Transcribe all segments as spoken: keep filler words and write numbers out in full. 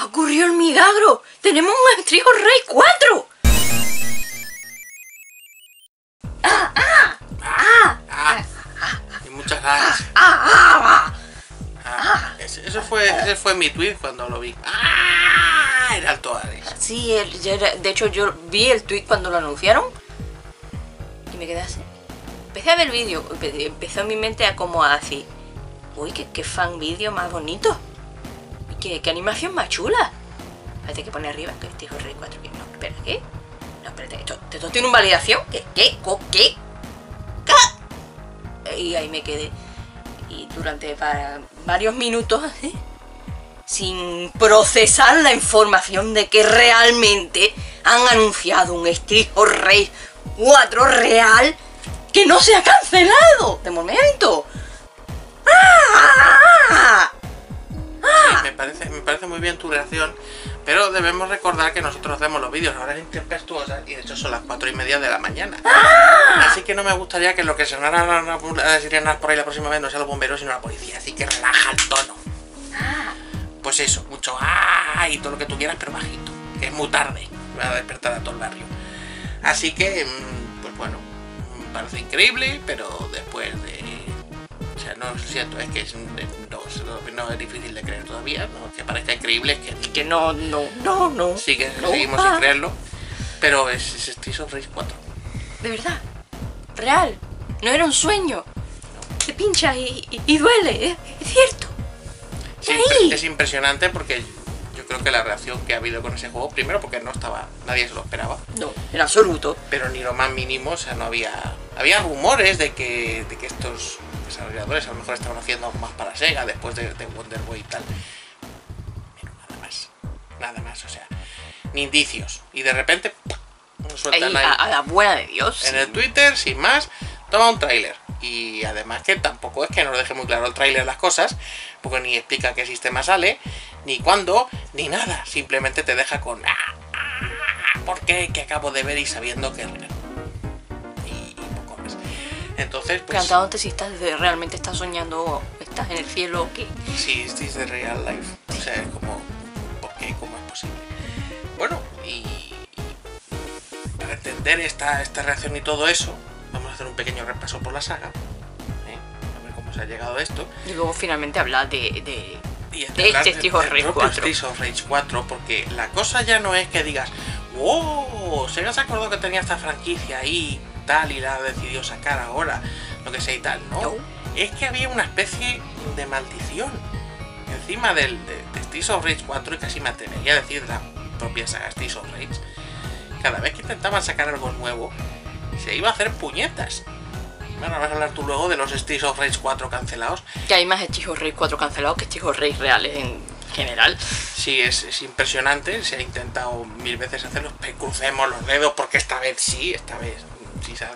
¡Ocurrió el milagro! ¡Tenemos un maestrijo rey cuatro! ¡Ah! ¡Ah! ¡Ah! ¡Ah! Y muchas gracias. ¡Ah! ¡Ah! ¡Ah! Eso fue, ese fue mi tweet cuando lo vi. ¡Ah! Era alto Ares. Sí, el, el, de hecho yo vi el tweet cuando lo anunciaron y me quedé así. Empecé a ver el vídeo, empezó en mi mente a como así. Uy, qué, qué fan vídeo más bonito. ¿Qué, qué animación más chula? Espérate, que pone arriba que este hijo rey cuatro. No, espera, ¿qué? No, espérate, esto, esto tiene una validación. ¿Qué? ¿Qué? ¿Qué? ¿Qué? Y ahí me quedé. Y durante para varios minutos, ¿eh? Sin procesar la información de que realmente han anunciado un Hijo Rey cuatro real que no se ha cancelado de momento. ¡Ah! Sí, me parece, me parece muy bien tu reacción, pero debemos recordar que nosotros hacemos los vídeos a horas intempestuosas y de hecho son las cuatro y media de la mañana. ¡Ah! Así que no me gustaría que lo que sonara las sirenas por ahí la próxima vez no sea los bomberos sino la policía, así que relaja el tono. ¡Ah! Pues eso, mucho ¡ah! Y todo lo que tú quieras, pero bajito, que es muy tarde, me va a despertar a todo el barrio. Así que, pues bueno, parece increíble, pero después de... O sea, no es cierto, es que es, no, no es difícil de creer todavía, ¿no? Que parezca increíble, es que, que no, no, no, no. Sí que no, seguimos ah. sin creerlo, pero es, es Streets of Rage cuatro. De verdad, real, no era un sueño. No. Te pincha y, y, y duele, ¿eh? Es cierto. Sí, es, es impresionante porque yo creo que la reacción que ha habido con ese juego, primero porque no estaba, nadie se lo esperaba. No, en absoluto. Pero ni lo más mínimo, o sea, no había... Había rumores de que, de que estos... desarrolladores a lo mejor estaban haciendo algo más para Sega después de, de Wonder Boy y tal, pero nada más, nada más, o sea, ni indicios, y de repente ¡pum! Sueltan ahí, ahí a la buena de Dios en sí. El Twitter, sin más, toma un tráiler, y además que tampoco es que nos deje muy claro el tráiler las cosas, porque ni explica qué sistema sale, ni cuándo, ni nada, simplemente te deja con ¡ah! ¡Ah! Porque que acabo de ver y sabiendo que es real. Entonces, pues... Cantándote si estás de, realmente estás soñando o estás en el cielo o qué. Sí, este es de real life. O sea, es como... ¿Por qué? ¿Cómo es posible? Bueno, y... Para entender esta, esta reacción y todo eso, vamos a hacer un pequeño repaso por la saga. ¿eh? A ver cómo se ha llegado a esto. Y luego finalmente hablar de... de... Y de hablar este Streets of Rage cuatro. Streets of Rage cuatro, porque la cosa ya no es que digas ¡wow! Sega se acordó que tenía esta franquicia ahí... tal y la decidió sacar ahora, lo que sea y tal, ¿no? no. Es que había una especie de maldición encima del de, de Streets of Rage cuatro y casi me atrevería a decir la propia saga Streets of Rage. Cada vez que intentaban sacar algo nuevo, se iba a hacer puñetas. Bueno, vas a hablar tú luego de los Streets of Rage cuatro cancelados. Que hay más Streets of Rage cuatro cancelados que Streets of Rage reales en general. Sí, es, es impresionante, se ha intentado mil veces hacerlos, crucemos los dedos porque esta vez sí, esta vez...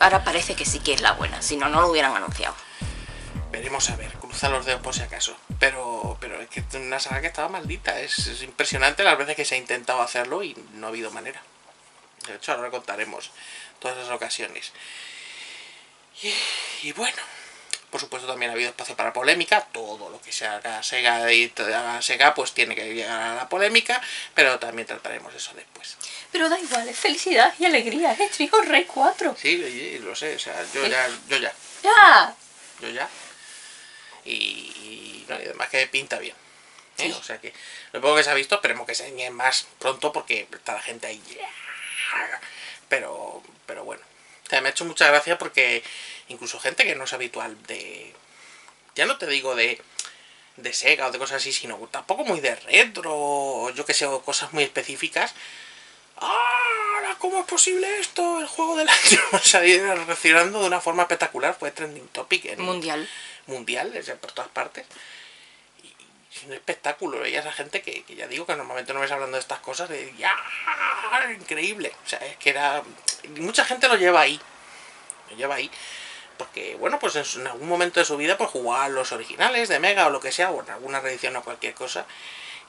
Ahora parece que sí que es la buena, si no, no lo hubieran anunciado. Veremos a ver, cruzar los dedos por si acaso. Pero, pero es que es una saga que estaba maldita, es, es impresionante las veces que se ha intentado hacerlo y no ha habido manera. De hecho, ahora contaremos todas esas ocasiones. Y, y bueno, por supuesto también ha habido espacio para polémica, todo lo que se haga Sega y haga Sega pues tiene que llegar a la polémica, pero también trataremos eso después. Pero da igual, es felicidad y alegría, es Streets of Rage cuatro. Sí, lo sé, o sea, yo ¿Eh? ya, yo ya. ¡Ya! Yo ya. Y, y, no, y además que pinta bien. ¿eh? Sí. O sea que, lo poco que se ha visto, esperemos que se añade más pronto porque está la gente ahí. Pero, pero bueno. O sea, me ha hecho mucha gracia porque incluso gente que no es habitual de... Ya no te digo de, de Sega o de cosas así, sino tampoco muy de retro, o yo que sé, o cosas muy específicas. ¡Ah! ¿Cómo es posible esto? El juego del año. O sea, reaccionando de una forma espectacular. Fue trending topic en... Mundial. Mundial, o sea, por todas partes. Y es un espectáculo. Veía esa gente que, que ya digo que normalmente no ves hablando de estas cosas de... ¡Ya! Increíble. O sea, es que era... Mucha gente lo lleva ahí, lo lleva ahí, porque bueno, pues en algún momento de su vida pues jugaba a los originales de Mega o lo que sea, o en alguna reedición o cualquier cosa,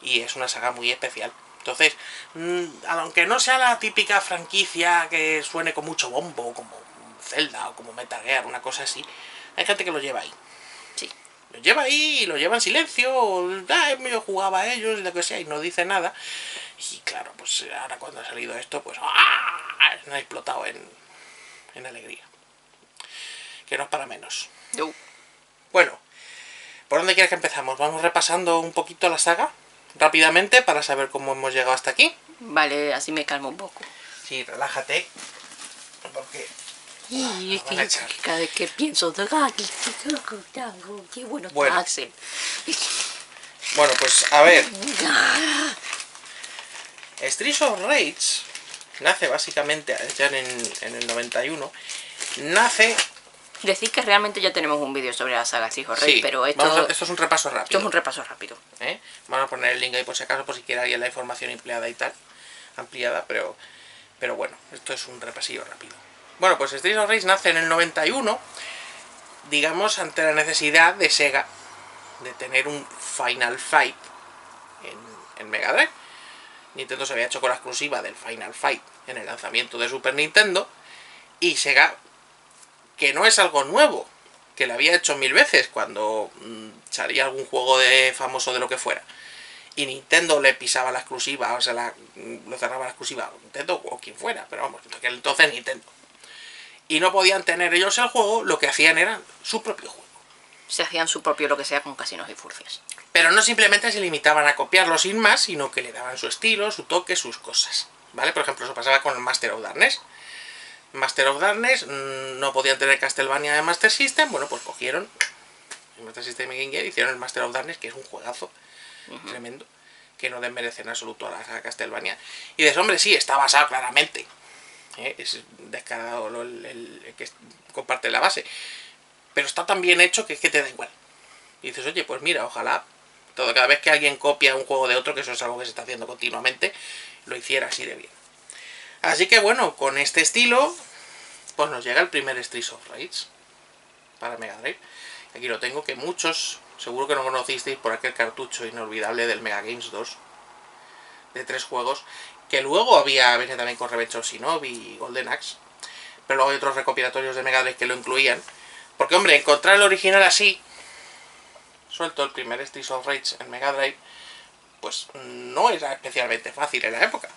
y es una saga muy especial. Entonces, mmm, aunque no sea la típica franquicia que suene con mucho bombo, como Zelda o como Metal Gear, una cosa así, hay gente que lo lleva ahí. Sí. lo lleva ahí y lo lleva en silencio, o ah, medio jugaba a ellos, lo que sea, y no dice nada. Y claro, pues ahora cuando ha salido esto, pues ¡ah! Me ha explotado en, en alegría. Que no es para menos. No. Bueno, ¿por dónde quieres que empezamos? Vamos repasando un poquito la saga, rápidamente, para saber cómo hemos llegado hasta aquí. Vale, así me calmo un poco. Sí, relájate, porque... Y es que cada vez que pienso, qué bueno, bueno. Axel. Bueno, pues a ver. Streets of Rage nace básicamente ya en, en el noventa y uno. Nace. Decís que realmente ya tenemos un vídeo sobre la saga Streets of Rage, sí, pero esto... A, esto es un repaso rápido. Esto es un repaso rápido. ¿Eh? Vamos a poner el link ahí por si acaso, por si quiere alguien la información empleada y tal, ampliada, pero, pero bueno, esto es un repasillo rápido. Bueno, pues Streets of Rage nace en el noventa y uno, digamos, ante la necesidad de Sega de tener un Final Fight en, en Mega Drive. Nintendo se había hecho con la exclusiva del Final Fight en el lanzamiento de Super Nintendo, y Sega, que no es algo nuevo, que lo había hecho mil veces cuando mmm, salía algún juego de famoso de lo que fuera, y Nintendo le pisaba la exclusiva, o sea, la, lo cerraba la exclusiva, Nintendo o quien fuera, pero vamos, entonces Nintendo. Y no podían tener ellos el juego, lo que hacían era su propio juego. Se hacían su propio lo que sea con casinos y furcias. Pero no simplemente se limitaban a copiarlo sin más, sino que le daban su estilo, su toque, sus cosas. ¿Vale? Por ejemplo, eso pasaba con el Master of Darkness. Master of Darkness, no podían tener Castlevania de Master System, bueno, pues cogieron el Master System y Game Gear, hicieron el Master of Darkness, que es un juegazo uh-huh. tremendo, que no desmerece en absoluto a la Castlevania. Y dices, hombre, sí, está basado claramente. ¿Eh? Es descarado el, el, el que comparte la base, pero está tan bien hecho que es que te da igual. Y dices, oye, pues mira, ojalá todo, cada vez que alguien copia un juego de otro, que eso es algo que se está haciendo continuamente, lo hiciera así de bien. Así que bueno, con este estilo pues nos llega el primer Streets of Rage para Mega Drive. Aquí lo tengo, que muchos seguro que no conocisteis por aquel cartucho inolvidable del Mega Games dos, de tres juegos, que luego había, venía también con Revenge of Shinobi y Golden Axe, pero luego hay otros recopilatorios de Mega Drive que lo incluían, porque hombre, encontrar el original así, suelto, el primer Streets of Rage en Mega Drive, pues no era especialmente fácil en la época,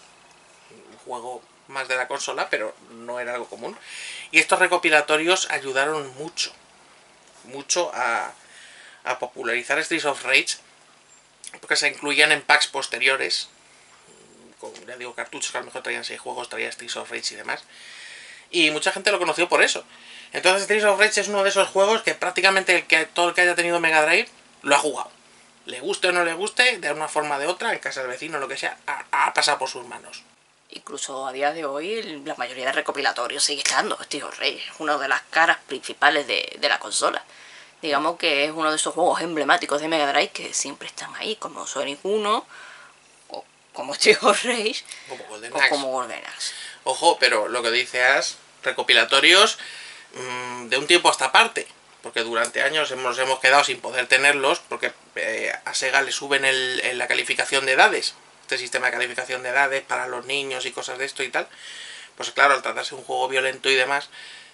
un juego más de la consola, pero no era algo común, y estos recopilatorios ayudaron mucho, mucho a, a popularizar Streets of Rage, porque se incluían en packs posteriores, con, ya digo, cartuchos que a lo mejor traían seis juegos, traía Streets of Rage y demás, y mucha gente lo conoció por eso. Entonces Streets of Rage es uno de esos juegos que prácticamente el que, todo el que haya tenido Mega Drive lo ha jugado, le guste o no le guste, de una forma o de otra, en casa del vecino, lo que sea, ha, ha pasado por sus manos. Incluso a día de hoy la mayoría de recopilatorios sigue estando Streets of Rage, es una de las caras principales de, de la consola. Digamos que es uno de esos juegos emblemáticos de Mega Drive que siempre están ahí, como Sonic uno, como Streets of Rage, como Golden Axe. como Golden Axe. Ojo, pero lo que dice As, recopilatorios mmm, de un tiempo a esta parte, porque durante años hemos, hemos quedado sin poder tenerlos, porque eh, a Sega le suben el, el, la calificación de edades, este sistema de calificación de edades para los niños y cosas de esto y tal, pues claro, al tratarse de un juego violento y demás,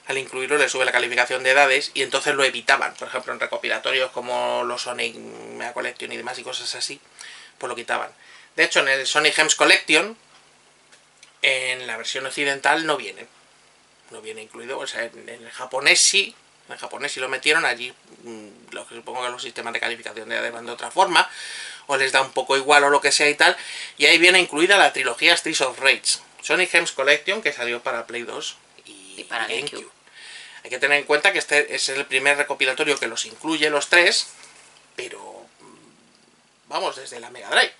al incluirlo le sube la calificación de edades y entonces lo evitaban, por ejemplo en recopilatorios como los Sonic Mega Collection y demás y cosas así, pues lo quitaban. De hecho, en el Sonic Gems Collection, en la versión occidental no vienen. No viene incluido, o sea, en el japonés sí, en el japonés sí lo metieron, allí lo que supongo que los sistemas de calificación de edades van de otra forma, o les da un poco igual o lo que sea y tal, y ahí viene incluida la trilogía Streets of Rage. Sonic Gems Collection, que salió para Play dos y, y para GameCube. Hay que tener en cuenta que este es el primer recopilatorio que los incluye los tres, pero vamos, desde la Mega Drive.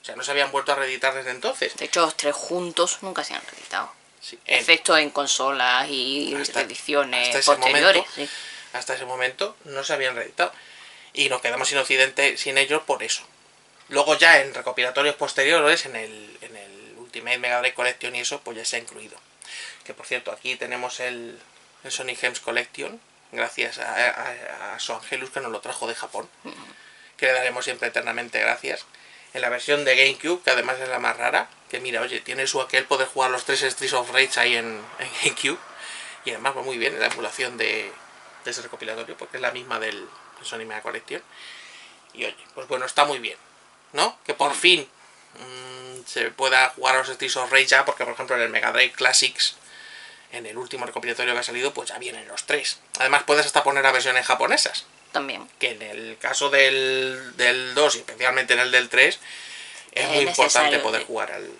O sea, no se habían vuelto a reeditar desde entonces. De hecho, los tres juntos nunca se han reeditado. Sí, en... Excepto en consolas y hasta, reediciones hasta posteriores. Momento, sí. Hasta ese momento no se habían reeditado. Y nos quedamos sin Occidente, sin ellos, por eso. Luego ya en recopilatorios posteriores, en el, en el Ultimate Mega Drive Collection y eso, pues ya se ha incluido. Que por cierto, aquí tenemos el, el Sonic Gems Collection, gracias a, a, a Su Angelus, que nos lo trajo de Japón. Mm-hmm. Que le daremos siempre eternamente gracias. En la versión de GameCube, que además es la más rara, que mira, oye, tiene su aquel poder jugar los tres Streets of Rage ahí en, en GameCube. Y además va muy bien la emulación de, de ese recopilatorio, porque es la misma del, es anime de colección. Y oye, pues bueno, está muy bien, ¿no? Que por fin mmm, se pueda jugar a los Streets of Rage ya, porque por ejemplo en el Mega Drive Classics, en el último recopilatorio que ha salido, pues ya vienen los tres. Además puedes hasta poner a versiones japonesas. También. Que en el caso del, del dos y especialmente en el del tres, es, es muy importante poder jugar al,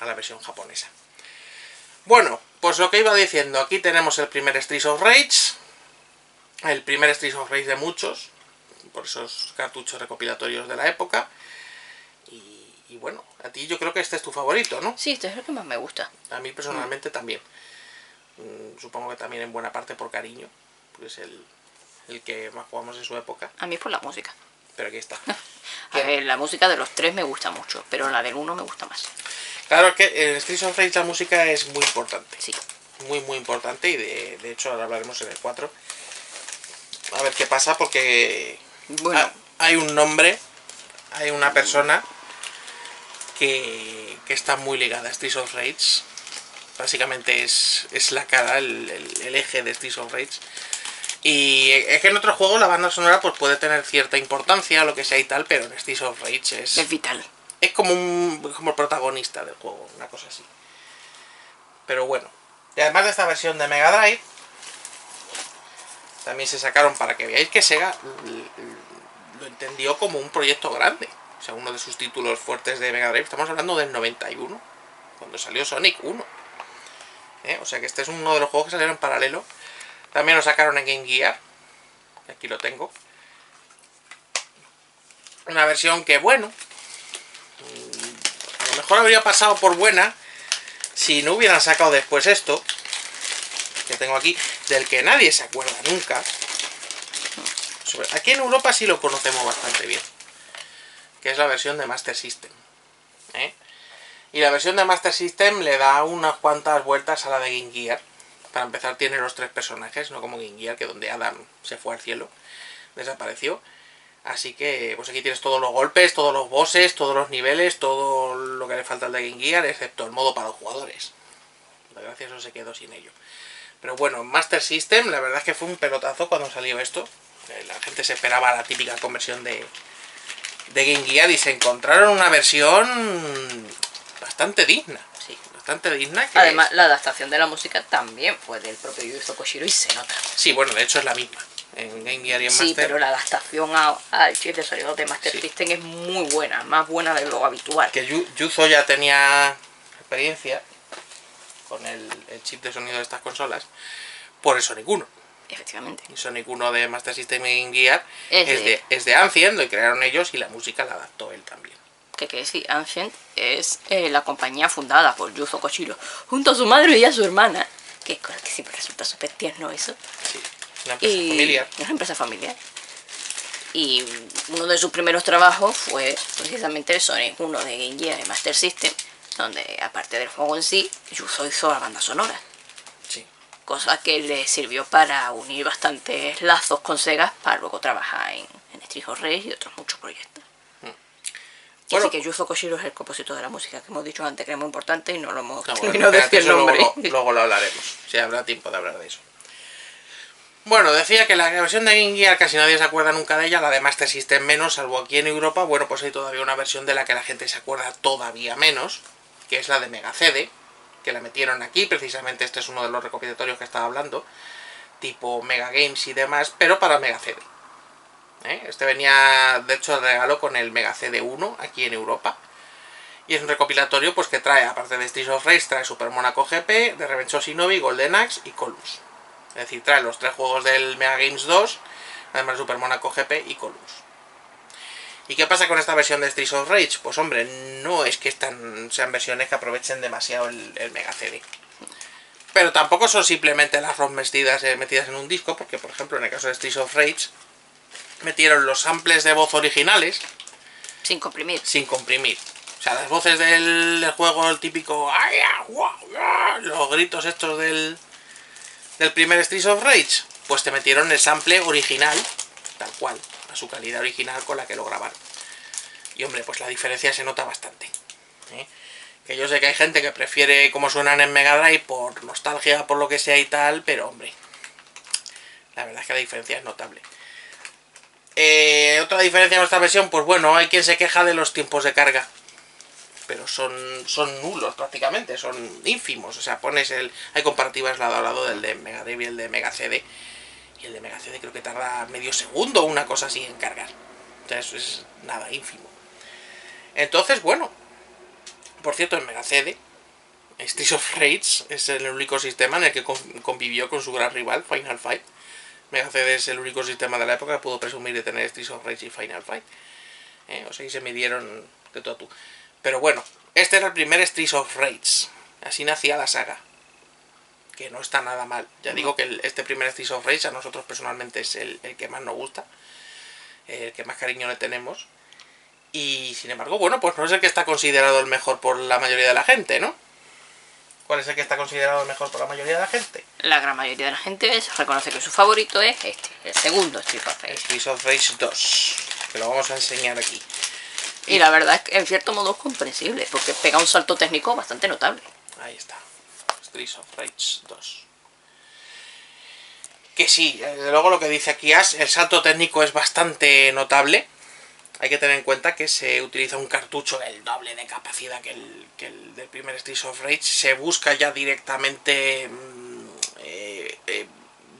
a la versión japonesa. Bueno, pues lo que iba diciendo, aquí tenemos el primer Streets of Rage. El primer Streets of Rage de muchos, por esos cartuchos recopilatorios de la época. Y, y bueno, a ti yo creo que este es tu favorito, ¿no? Sí, este es el que más me gusta. A mí personalmente mm. también. Supongo que también en buena parte por cariño, porque es el, el que más jugamos en su época. A mí por la música. Pero aquí está. A ver, la música de los tres me gusta mucho, pero la del uno me gusta más. Claro, es que en Streets of Rage la música es muy importante. Sí. Muy, muy importante, y de, de hecho ahora hablaremos en el cuatro. A ver qué pasa, porque bueno, ha, hay un nombre, hay una persona que, que está muy ligada a Streets of Rage. Básicamente es, es la cara, el, el, el eje de Streets of Rage. Y es que en otros juegos la banda sonora pues puede tener cierta importancia, lo que sea y tal, pero en Streets of Rage es... es vital. Es como un como protagonista del juego, una cosa así. Pero bueno, y además de esta versión de Mega Drive, también se sacaron, para que veáis que Sega lo entendió como un proyecto grande. O sea, uno de sus títulos fuertes de Mega Drive, estamos hablando del noventa y uno, cuando salió Sonic uno. ¿Eh? O sea que este es uno de los juegos que salieron en paralelo. También lo sacaron en Game Gear, aquí lo tengo. Una versión que, bueno, a lo mejor habría pasado por buena si no hubieran sacado después esto, que tengo aquí, del que nadie se acuerda nunca. Aquí en Europa sí lo conocemos bastante bien, que es la versión de Master System. ¿Eh? Y la versión de Master System le da unas cuantas vueltas a la de Game Gear. Para empezar, tiene los tres personajes, no como Game Gear, que donde Adam se fue al cielo, desapareció. Así que pues aquí tienes todos los golpes, todos los bosses, todos los niveles, todo lo que le falta al de Game Gear, excepto el modo para los jugadores. La gracia es que se quedó sin ello. Pero bueno, Master System, la verdad es que fue un pelotazo cuando salió esto. La gente se esperaba la típica conversión de, de Game Gear, y se encontraron una versión bastante digna. Bastante digna que además es... la adaptación de la música también fue del propio Yuzo Koshiro, y se nota. Sí, bueno, de hecho es la misma en Game Gear y en Master. Sí, pero la adaptación al chip de sonido de Master sí. System es muy buena, más buena de lo habitual. Que Yuzo ya tenía experiencia con el, el chip de sonido de estas consolas por el Sonic uno. Efectivamente. El Sonic uno de Master System y Game Gear es, es de, de, es de Ancient, lo crearon ellos, y la música la adaptó él también. Que que sí, Ancient es eh, la compañía fundada por Yuzo Koshiro junto a su madre y a su hermana, que, que siempre resulta súper tierno eso. Sí, una empresa y, familiar. Una empresa familiar. Y uno de sus primeros trabajos fue precisamente el Sonic uno de Game Gear y Master System, donde aparte del juego en sí, Yuzo hizo la banda sonora. Sí. Cosa que le sirvió para unir bastantes lazos con Sega para luego trabajar en, en Streets of Rage y otros muchos proyectos. Y bueno, así que Yuzo Koshiro es el compositor de la música, que hemos dicho antes que era muy importante y no lo hemos no, terminado de decir el nombre. Luego, luego lo hablaremos, si habrá tiempo de hablar de eso. Bueno, decía que la versión de Game Gear casi nadie se acuerda nunca de ella, la de Master System menos, salvo aquí en Europa. Bueno, pues hay todavía una versión de la que la gente se acuerda todavía menos, que es la de Mega C D, que la metieron aquí, precisamente este es uno de los recopilatorios que estaba hablando, tipo Mega Games y demás, pero para Mega C D. ¿Eh? Este venía, de hecho, regaló con el Mega C D uno aquí en Europa. Y es un recopilatorio pues que trae, aparte de Streets of Rage, trae Super Monaco G P, The Revenge of Shinobi, Golden Axe y Columns. Es decir, trae los tres juegos del Mega Games dos, además Super Monaco G P y Columns. ¿Y qué pasa con esta versión de Streets of Rage? Pues hombre, no es que están, sean versiones que aprovechen demasiado el, el Mega C D. Pero tampoco son simplemente las ROMs metidas, eh, metidas en un disco, porque por ejemplo en el caso de Streets of Rage metieron los samples de voz originales sin comprimir. Sin comprimir. O sea, las voces del, del juego, el típico... los gritos estos del, del primer Streets of Rage, pues te metieron el sample original, tal cual, a su calidad original con la que lo grabaron. Y hombre, pues la diferencia se nota bastante. ¿Eh? Que yo sé que hay gente que prefiere cómo suenan en Mega Drive por nostalgia, por lo que sea y tal, pero hombre, la verdad es que la diferencia es notable. Eh, otra diferencia en esta versión, pues bueno, hay quien se queja de los tiempos de carga, pero son, son nulos prácticamente, son ínfimos. O sea, pones el... hay comparativas lado a lado del de Mega Drive y el de Mega C D, y el de Mega C D creo que tarda medio segundo o una cosa así en cargar. O sea, eso es nada, ínfimo. Entonces, bueno, por cierto, en Mega C D, Streets of Rage es el único sistema en el que convivió con su gran rival, Final Fight. Mega C D es el único sistema de la época que pudo presumir de tener Streets of Rage y Final Fight. Eh, o sea, y se midieron de todo tú. Pero bueno, este era el primer Streets of Rage. Así nacía la saga. Que no está nada mal. Ya digo que el, este primer Streets of Rage a nosotros personalmente es el, el que más nos gusta. El que más cariño le tenemos. Y sin embargo, bueno, pues no es el que está considerado el mejor por la mayoría de la gente, ¿no? ¿Cuál es el que está considerado el mejor por la mayoría de la gente? La gran mayoría de la gente reconoce que su favorito es este, el segundo Streets of Rage. Streets of Rage dos, que lo vamos a enseñar aquí. Y la verdad es que en cierto modo es comprensible, porque pega un salto técnico bastante notable. Ahí está, Streets of Rage dos. Que sí, desde luego lo que dice aquí Ash, el salto técnico es bastante notable. Hay que tener en cuenta que se utiliza un cartucho del doble de capacidad que el, que el del primer Streets of Rage. Se busca ya directamente eh, eh,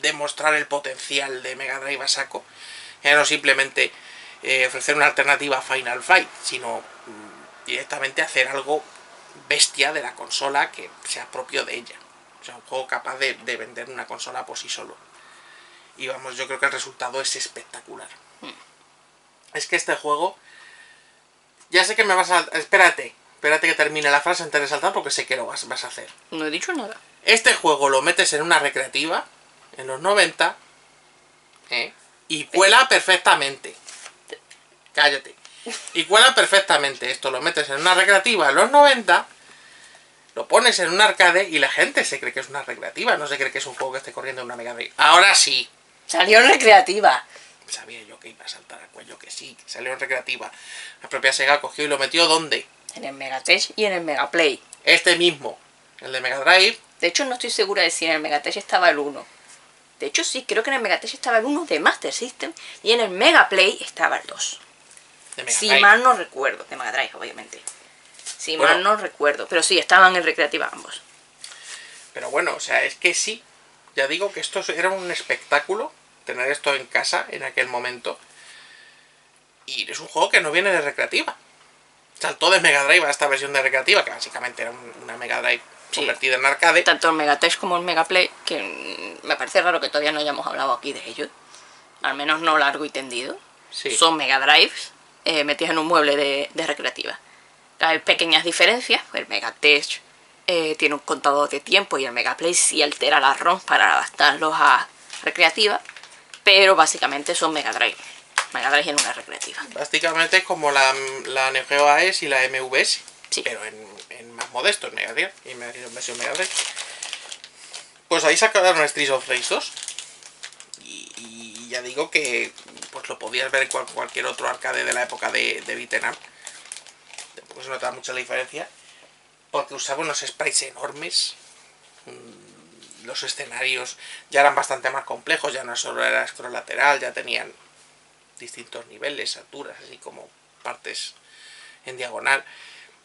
demostrar el potencial de Mega Drive a saco. Ya no simplemente eh, ofrecer una alternativa a Final Fight, sino mm, directamente hacer algo bestia de la consola que sea propio de ella. O sea, un juego capaz de, de vender una consola por sí solo. Y vamos, yo creo que el resultado es espectacular. Mm. Es que este juego... Ya sé que me vas a... Espérate, espérate que termine la frase antes de saltar porque sé que lo vas, vas a hacer. No he dicho nada. Este juego lo metes en una recreativa, en los noventa, ¿eh? Y cuela perfectamente. Cállate. Y cuela perfectamente. Esto lo metes en una recreativa en los noventa, lo pones en un arcade y la gente se cree que es una recreativa. No se cree que es un juego que esté corriendo en una Mega Drive. Ahora sí. Salió en recreativa. Sabía yo que iba a saltar al cuello, que sí, que salió en recreativa. La propia Sega cogió y lo metió ¿dónde? En el Mega Tech y en el Mega Play. Este mismo, el de Mega Drive. De hecho no estoy segura de si en el Mega Tech estaba el uno. De hecho sí, creo que en el Mega Tech estaba el uno de Master System y en el Mega Play estaba el dos. De Mega Drive. Si mal no recuerdo, de Mega Drive obviamente. Si bueno, mal no recuerdo, pero sí, estaban en recreativa ambos. Pero bueno, o sea, es que sí, ya digo que esto era un espectáculo. Tener esto en casa en aquel momento. Y es un juego que no viene de recreativa. Saltó de Mega Drive a esta versión de recreativa, que básicamente era una Mega Drive sí, convertida en arcade. Tanto el Mega Test como el Mega Play, que me parece raro que todavía no hayamos hablado aquí de ellos. Al menos no largo y tendido. Sí. Son Mega Drives eh, metidas en un mueble de, de recreativa. Hay pequeñas diferencias. El Mega Test eh, tiene un contador de tiempo y el Mega Play sí altera las ROMs para adaptarlos a recreativa. Pero básicamente son Mega Drive. Mega Drive en una recreativa. Básicamente es como la, la Neo Geo A E S y la M V S. Sí. Pero en, en más modesto, en Mega Drive. Y en versión Mega Drive. Pues ahí sacaron Streets of Rage dos. Y, y ya digo que pues lo podías ver en cual, cualquier otro arcade de la época de, de Beat'em Up. Tampoco se notaba mucho la diferencia. Porque usaba unos sprites enormes. Los escenarios ya eran bastante más complejos, ya no solo era scroll lateral, ya tenían distintos niveles, alturas, así como partes en diagonal.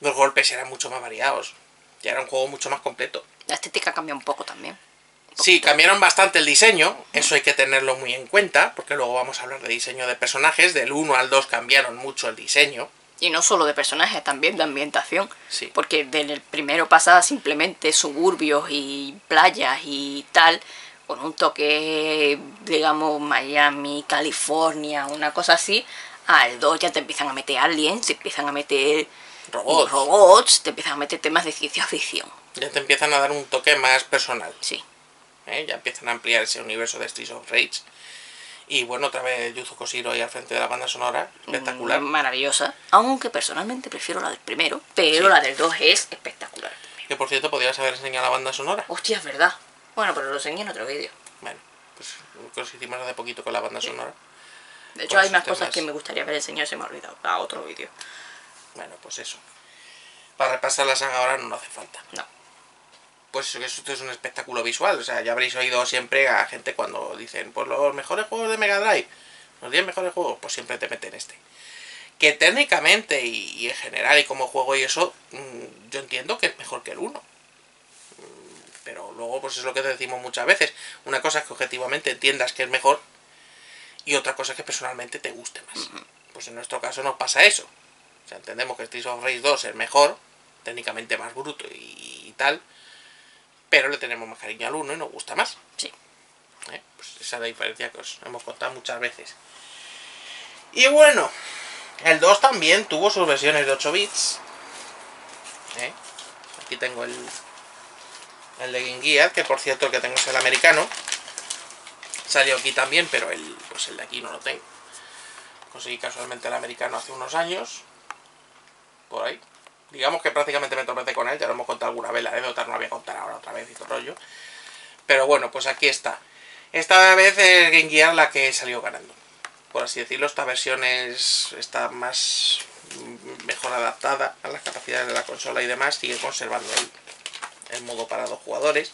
Los golpes eran mucho más variados, ya era un juego mucho más completo. La estética cambió un poco también. Un sí, cambiaron bastante el diseño, eso hay que tenerlo muy en cuenta, porque luego vamos a hablar de diseño de personajes. Del uno al dos cambiaron mucho el diseño. Y no solo de personajes, también de ambientación. Sí. Porque del primero pasaba simplemente suburbios y playas y tal, con un toque, digamos, Miami, California, una cosa así. Al dos ya te empiezan a meter aliens, te empiezan a meter robots, robots te empiezan a meter temas de ciencia ficción. Ya te empiezan a dar un toque más personal. Sí. ¿Eh? Ya empiezan a ampliar ese universo de Streets of Rage. Y bueno, otra vez Yuzo Koshiro ahí al frente de la banda sonora, espectacular. Maravillosa, aunque personalmente prefiero la del primero, pero sí, la del dos es espectacular. Que por cierto, podrías haber enseñado la banda sonora. Hostia, es verdad. Bueno, pero lo enseñé en otro vídeo. Bueno, pues creo que hicimos hace poquito con la banda sonora. De hecho, hay más cosas que me gustaría haber enseñado, se me ha olvidado, a otro vídeo. Bueno, pues eso. Para repasar la saga ahora no hace falta. No. Pues esto es un espectáculo visual, o sea, ya habréis oído siempre a gente cuando dicen, pues los mejores juegos de Mega Drive. los diez mejores juegos, pues siempre te meten este. Que técnicamente y, y en general y como juego y eso, yo entiendo que es mejor que el uno. Pero luego pues es lo que decimos muchas veces. Una cosa es que objetivamente entiendas que es mejor y otra cosa es que personalmente te guste más. Pues en nuestro caso nos pasa eso. O sea, entendemos que Streets of Rage dos es mejor, técnicamente más bruto y, y tal, pero le tenemos más cariño al uno y nos gusta más. Sí. ¿Eh? Pues esa es la diferencia que os hemos contado muchas veces. Y bueno, el dos también tuvo sus versiones de ocho bits. ¿Eh? Aquí tengo el, el de Game Gear, que por cierto el que tengo es el americano. Salió aquí también, pero el, pues el de aquí no lo tengo. Conseguí casualmente el americano hace unos años. Por ahí. Digamos que prácticamente me tropecé con él, ya lo hemos contado alguna vez, la de Dotar no la voy a contar ahora otra vez y todo rollo. Pero bueno, pues aquí está. Esta vez es Game Gear la que salió ganando. Por así decirlo, esta versión es, está más mejor adaptada a las capacidades de la consola y demás. Sigue conservando el, el modo para dos jugadores.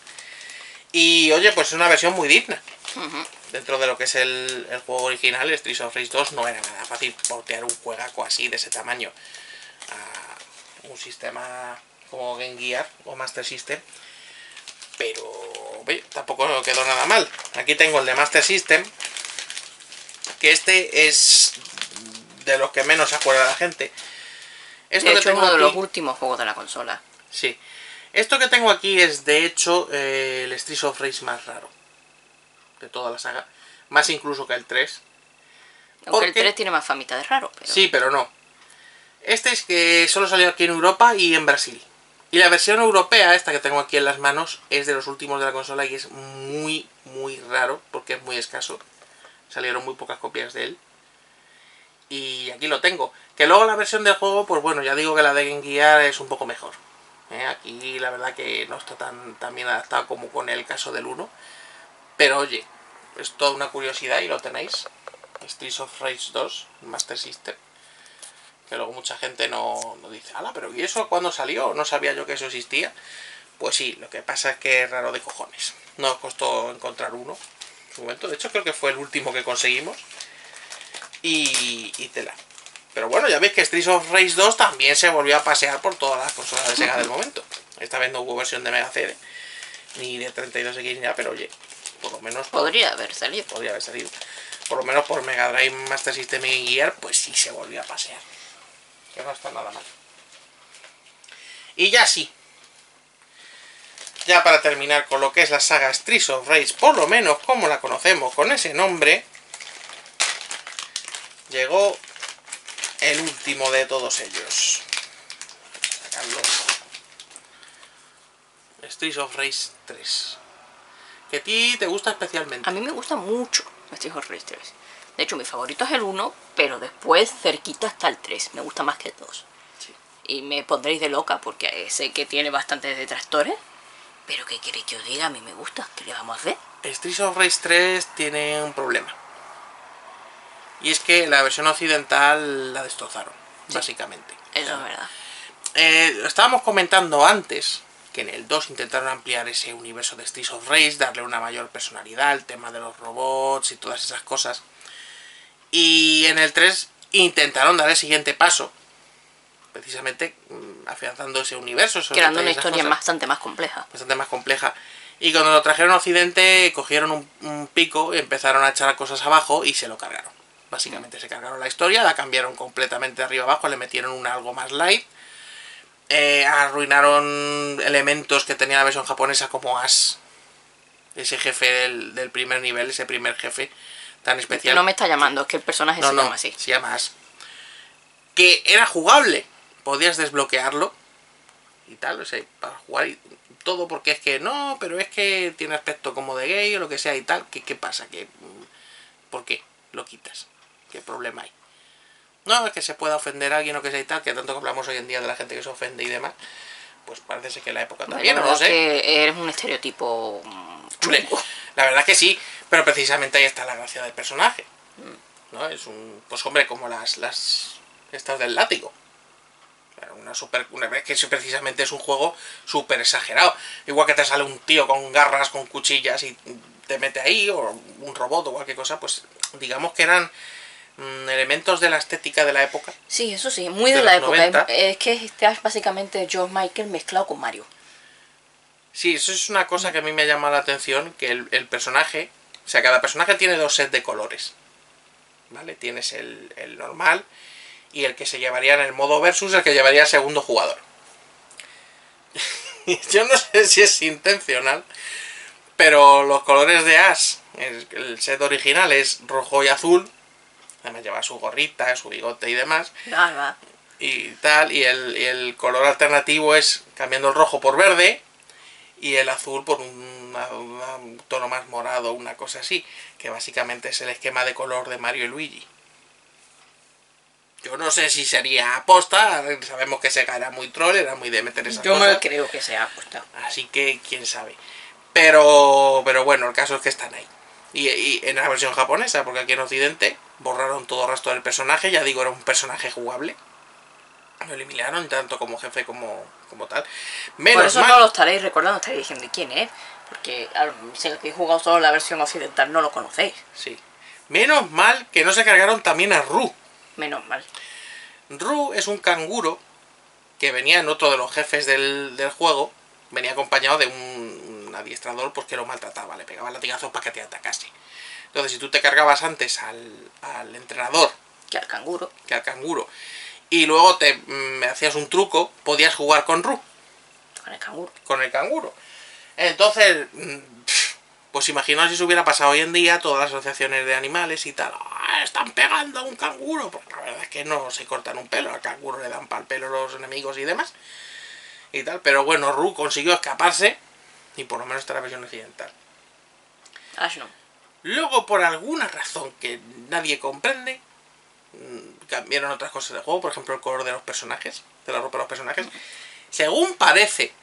Y oye, pues es una versión muy digna. Uh-huh. Dentro de lo que es el, el juego original, Streets of Rage dos no era nada fácil portear un juegaco así de ese tamaño a un sistema como Game Gear o Master System. Pero oye, tampoco quedó nada mal. Aquí tengo el de Master System, que este es de los que menos se acuerda la gente. Esto de hecho, que tengo uno de aquí, los últimos juegos de la consola. Sí. Esto que tengo aquí es, de hecho, eh, el Streets of Rage más raro de toda la saga. Más incluso que el tres. Aunque porque el tres tiene más famita de raro. Pero... sí, pero no. Este es que solo salió aquí en Europa y en Brasil. Y la versión europea, esta que tengo aquí en las manos, es de los últimos de la consola y es muy, muy raro porque es muy escaso. Salieron muy pocas copias de él. Y aquí lo tengo. Que luego la versión del juego, pues bueno, ya digo que la de Game Gear es un poco mejor. ¿Eh? Aquí la verdad que no está tan, tan bien adaptado como con el caso del uno. Pero oye, es toda una curiosidad y lo tenéis. Streets of Rage dos, Master System. Que luego mucha gente no, no dice, ala, pero ¿y eso cuándo salió? No sabía yo que eso existía. Pues sí, lo que pasa es que es raro de cojones. Nos costó encontrar uno. Momento. De hecho creo que fue el último que conseguimos y, y tela. Pero bueno, ya veis que Streets of Rage dos también se volvió a pasear por todas las consolas de Sega del momento. Esta vez no hubo versión de Mega C D ni de treinta y dos equis ni nada, pero oye, por lo menos por, podría haber salido podría haber salido por lo menos por Mega Drive, Master System y Gear, pues sí se volvió a pasear, que no está nada mal. Y ya sí, ya para terminar con lo que es la saga Streets of Rage, por lo menos como la conocemos con ese nombre, llegó el último de todos ellos. Sacarlo. Streets of Rage tres. Que a ti te gusta especialmente. A mí me gusta mucho Streets of Rage tres. De hecho, mi favorito es el uno, pero después cerquita está el tres. Me gusta más que el dos. Sí. Y me pondréis de loca porque sé que tiene bastantes detractores. Pero ¿qué queréis que os diga? A mí me gusta. ¿Qué le vamos a hacer? Streets of Rage tres tiene un problema. Y es que la versión occidental la destrozaron, sí, básicamente. Eso, o sea, es verdad. Eh, estábamos comentando antes que en el dos intentaron ampliar ese universo de Streets of Rage, darle una mayor personalidad, el tema de los robots y todas esas cosas. Y en el tres intentaron dar el siguiente paso. Precisamente afianzando ese universo, creando una historia cosas, bastante más compleja. Bastante más compleja. Y cuando lo trajeron a Occidente, cogieron un, un pico y empezaron a echar cosas abajo y se lo cargaron. Básicamente mm. se cargaron la historia, la cambiaron completamente de arriba abajo, le metieron un algo más light. Eh, arruinaron elementos que tenía la versión japonesa como Ash. Ese jefe del, del primer nivel, ese primer jefe tan especial. Es que no me está llamando, es que el personaje no, se no, llama así. Se llama Ash. Que era jugable. Podías desbloquearlo y tal, o sea, para jugar y todo, porque es que no, pero es que tiene aspecto como de gay o lo que sea y tal. ¿Qué, qué pasa? ¿Qué, ¿Por qué lo quitas? ¿Qué problema hay? No, es que se pueda ofender a alguien o que sea y tal, que tanto que hablamos hoy en día de la gente que se ofende y demás, pues parece ser que en la época también, no lo sé. Que eres un estereotipo chule. La verdad es que sí, pero precisamente ahí está la gracia del personaje, ¿no? Es un, pues hombre, como las, las estas del látigo. Una super, una vez que precisamente es un juego súper exagerado. Igual que te sale un tío con garras, con cuchillas y te mete ahí, o un robot o cualquier cosa, pues digamos que eran mmm, elementos de la estética de la época. Sí, eso sí, muy de, de la época. Es, es que este es básicamente George Michael mezclado con Mario. Sí, eso es una cosa que a mí me llama la atención, que el, el personaje, o sea, cada personaje tiene dos sets de colores, ¿vale? Tienes el, el normal y el que se llevaría en el modo versus, el que llevaría el segundo jugador. Yo no sé si es intencional, pero los colores de Ash, el, el set original es rojo y azul, además lleva su gorrita, su bigote y demás. No, no. Y tal, y el, y el color alternativo es cambiando el rojo por verde y el azul por un, una, un tono más morado, una cosa así, que básicamente es el esquema de color de Mario y Luigi. Yo no sé si sería aposta, sabemos que Sega era muy troll, era muy de meter esas cosas. Yo no creo que sea aposta. Así que quién sabe. Pero pero bueno, el caso es que están ahí. Y, y en la versión japonesa, porque aquí en Occidente borraron todo el resto del personaje, ya digo, era un personaje jugable. Lo eliminaron tanto como jefe como, como tal. Menos Por eso mal... no lo estaréis recordando, estaréis diciendo quién es, porque si habéis jugado solo la versión occidental no lo conocéis. Sí. Menos mal que no se cargaron también a Roo. Menos mal. Roo es un canguro que venía en otro de los jefes del, del juego. Venía acompañado de un, un adiestrador, pues, que lo maltrataba. Le pegaba latigazos para que te atacase. Entonces, si tú te cargabas antes al, al entrenador... Que al canguro. Que al canguro. Y luego te mm, hacías un truco, podías jugar con Roo. Con el canguro. Con el canguro. Entonces, pues imaginaos si se hubiera pasado hoy en día, todas las asociaciones de animales y tal... Están pegando a un canguro, porque la verdad es que no se cortan un pelo, al canguro le dan pa'l pelo los enemigos y demás y tal, pero bueno, Roo consiguió escaparse, y por lo menos está la versión occidental. Ash no. Luego, por alguna razón que nadie comprende, cambiaron otras cosas del juego, por ejemplo el color de los personajes, de la ropa de los personajes. Según parece,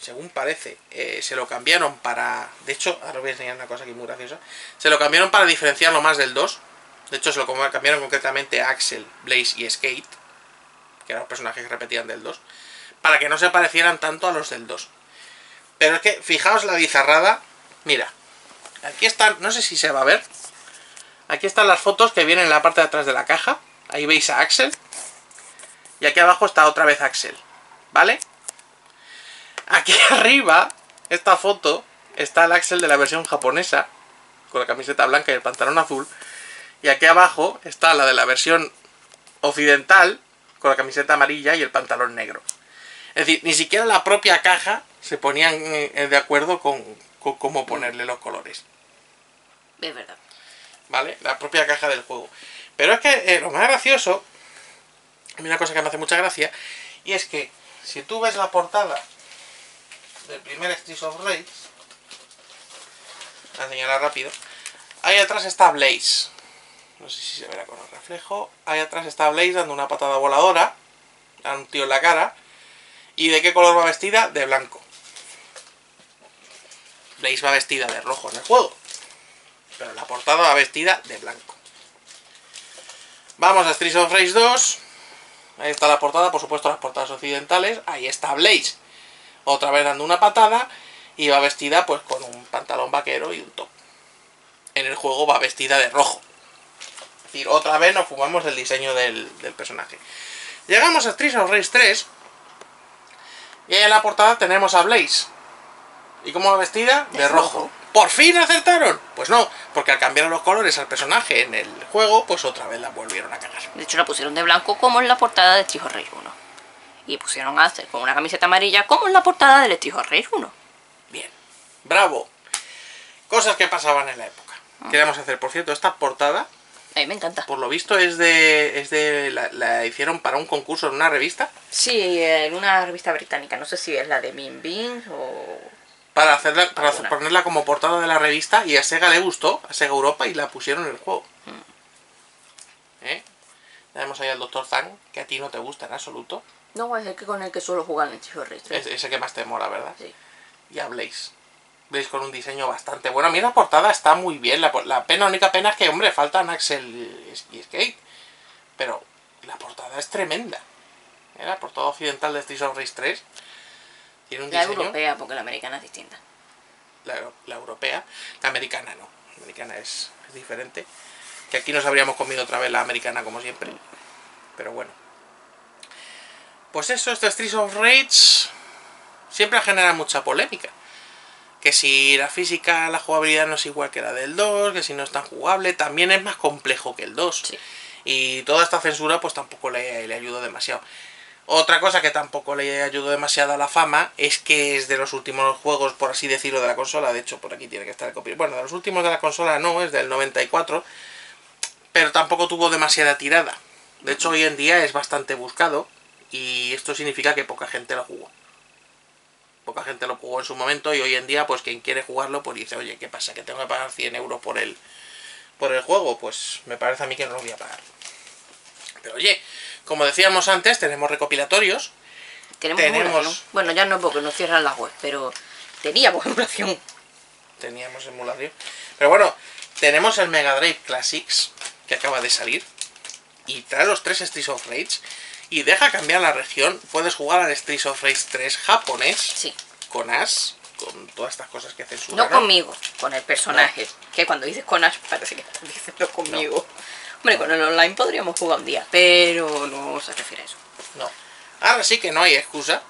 según parece, eh, se lo cambiaron para... De hecho, ahora os voy a enseñar una cosa aquí muy graciosa. Se lo cambiaron para diferenciarlo más del dos. De hecho, se lo cambiaron concretamente a Axel, Blaze y Skate, que eran los personajes que repetían del dos, para que no se parecieran tanto a los del dos. Pero es que, fijaos la bizarrada. Mira, aquí están, no sé si se va a ver, aquí están las fotos que vienen en la parte de atrás de la caja. Ahí veis a Axel. Y aquí abajo está otra vez Axel, ¿vale? Aquí arriba, esta foto, está el Axel de la versión japonesa, con la camiseta blanca y el pantalón azul. Y aquí abajo está la de la versión occidental, con la camiseta amarilla y el pantalón negro. Es decir, ni siquiera la propia caja se ponían de acuerdo con, con cómo ponerle los colores. Es verdad. ¿Vale? La propia caja del juego. Pero es que eh, lo más gracioso, a mí una cosa que me hace mucha gracia, y es que si tú ves la portada del primer Streets of Rage, la señala rápido, ahí atrás está Blaze. No sé si se verá con el reflejo. Ahí atrás está Blaze dando una patada voladora a un tío en la cara. ¿Y de qué color va vestida? De blanco. Blaze va vestida de rojo en el juego, pero en la portada va vestida de blanco. Vamos a Streets of Rage dos. Ahí está la portada, por supuesto las portadas occidentales. Ahí está Blaze, otra vez dando una patada, y va vestida pues con un pantalón vaquero y un top. En el juego va vestida de rojo. Es decir, otra vez nos fumamos el diseño del, del personaje. Llegamos a Streets of Rage tres. Y ahí en la portada tenemos a Blaze. ¿Y cómo va vestida? De rojo. rojo. ¿Por fin acertaron? Pues no, porque al cambiar los colores al personaje en el juego, pues otra vez la volvieron a cagar. De hecho la pusieron de blanco como en la portada de Streets of Rage uno. Y pusieron a hacer con una camiseta amarilla como en la portada del Streets of Rage uno. Bien. Bravo. Cosas que pasaban en la época. Ah. Queríamos hacer, por cierto, esta portada... A mí me encanta. Por lo visto es de... Es de la, la hicieron para un concurso en una revista. Sí, en una revista británica. No sé si es la de Min Bean o... Para, hacerla, para hacer, ponerla como portada de la revista. Y a Sega le gustó, a Sega Europa, y la pusieron en el juego. Mm. ¿Eh? Tenemos ahí al doctor Zang, que a ti no te gusta en absoluto. No, es el que con el que suelo jugar en el Chico Rich. Es ese que más te mola, ¿verdad? Sí. Y a Blaze. Veis, con un diseño bastante bueno. A mí la portada está muy bien. La, la pena, única pena es que, hombre, faltan Axel y Skate. Pero la portada es tremenda. ¿Eh? La portada occidental de Streets of Rage tres. Tiene un la diseño... europea, porque la americana es distinta. La, la europea. La americana no. La americana es, es diferente. que aquí nos habríamos comido otra vez la americana como siempre, pero bueno. Pues eso, este Streets of Rage siempre ha generado mucha polémica. Que si la física, la jugabilidad no es igual que la del dos, que si no es tan jugable, también es más complejo que el dos. Sí. Y toda esta censura pues tampoco le, le ayudó demasiado. Otra cosa que tampoco le ayudó demasiado a la fama es que es de los últimos juegos, por así decirlo, de la consola. De hecho, por aquí tiene que estar el copyright. Bueno, de los últimos de la consola no, es del noventa y cuatro, pero tampoco tuvo demasiada tirada. De hecho, hoy en día es bastante buscado y esto significa que poca gente lo jugó. Poca gente lo jugó en su momento y hoy en día, pues quien quiere jugarlo, pues dice, oye, ¿qué pasa? ¿Que tengo que pagar cien euros por el, por el juego? Pues me parece a mí que no lo voy a pagar. Pero oye, como decíamos antes, tenemos recopilatorios. Tenemos, tenemos... Buenas, ¿no? Bueno, ya no, porque nos cierran las webs, pero teníamos emulación. Teníamos emulación. Pero bueno, tenemos el Mega Drive Classics, que acaba de salir, y trae los tres Streets of Rage, y deja cambiar la región. Puedes jugar al Streets of Rage tres japonés, sí, con Ash, con todas estas cosas que censuraron. No conmigo, con el personaje, no. Que cuando dices con Ash parece que estás diciendo conmigo. No. Hombre, con el online podríamos jugar un día, pero no se refiere a eso. No. Ahora sí que no hay excusa.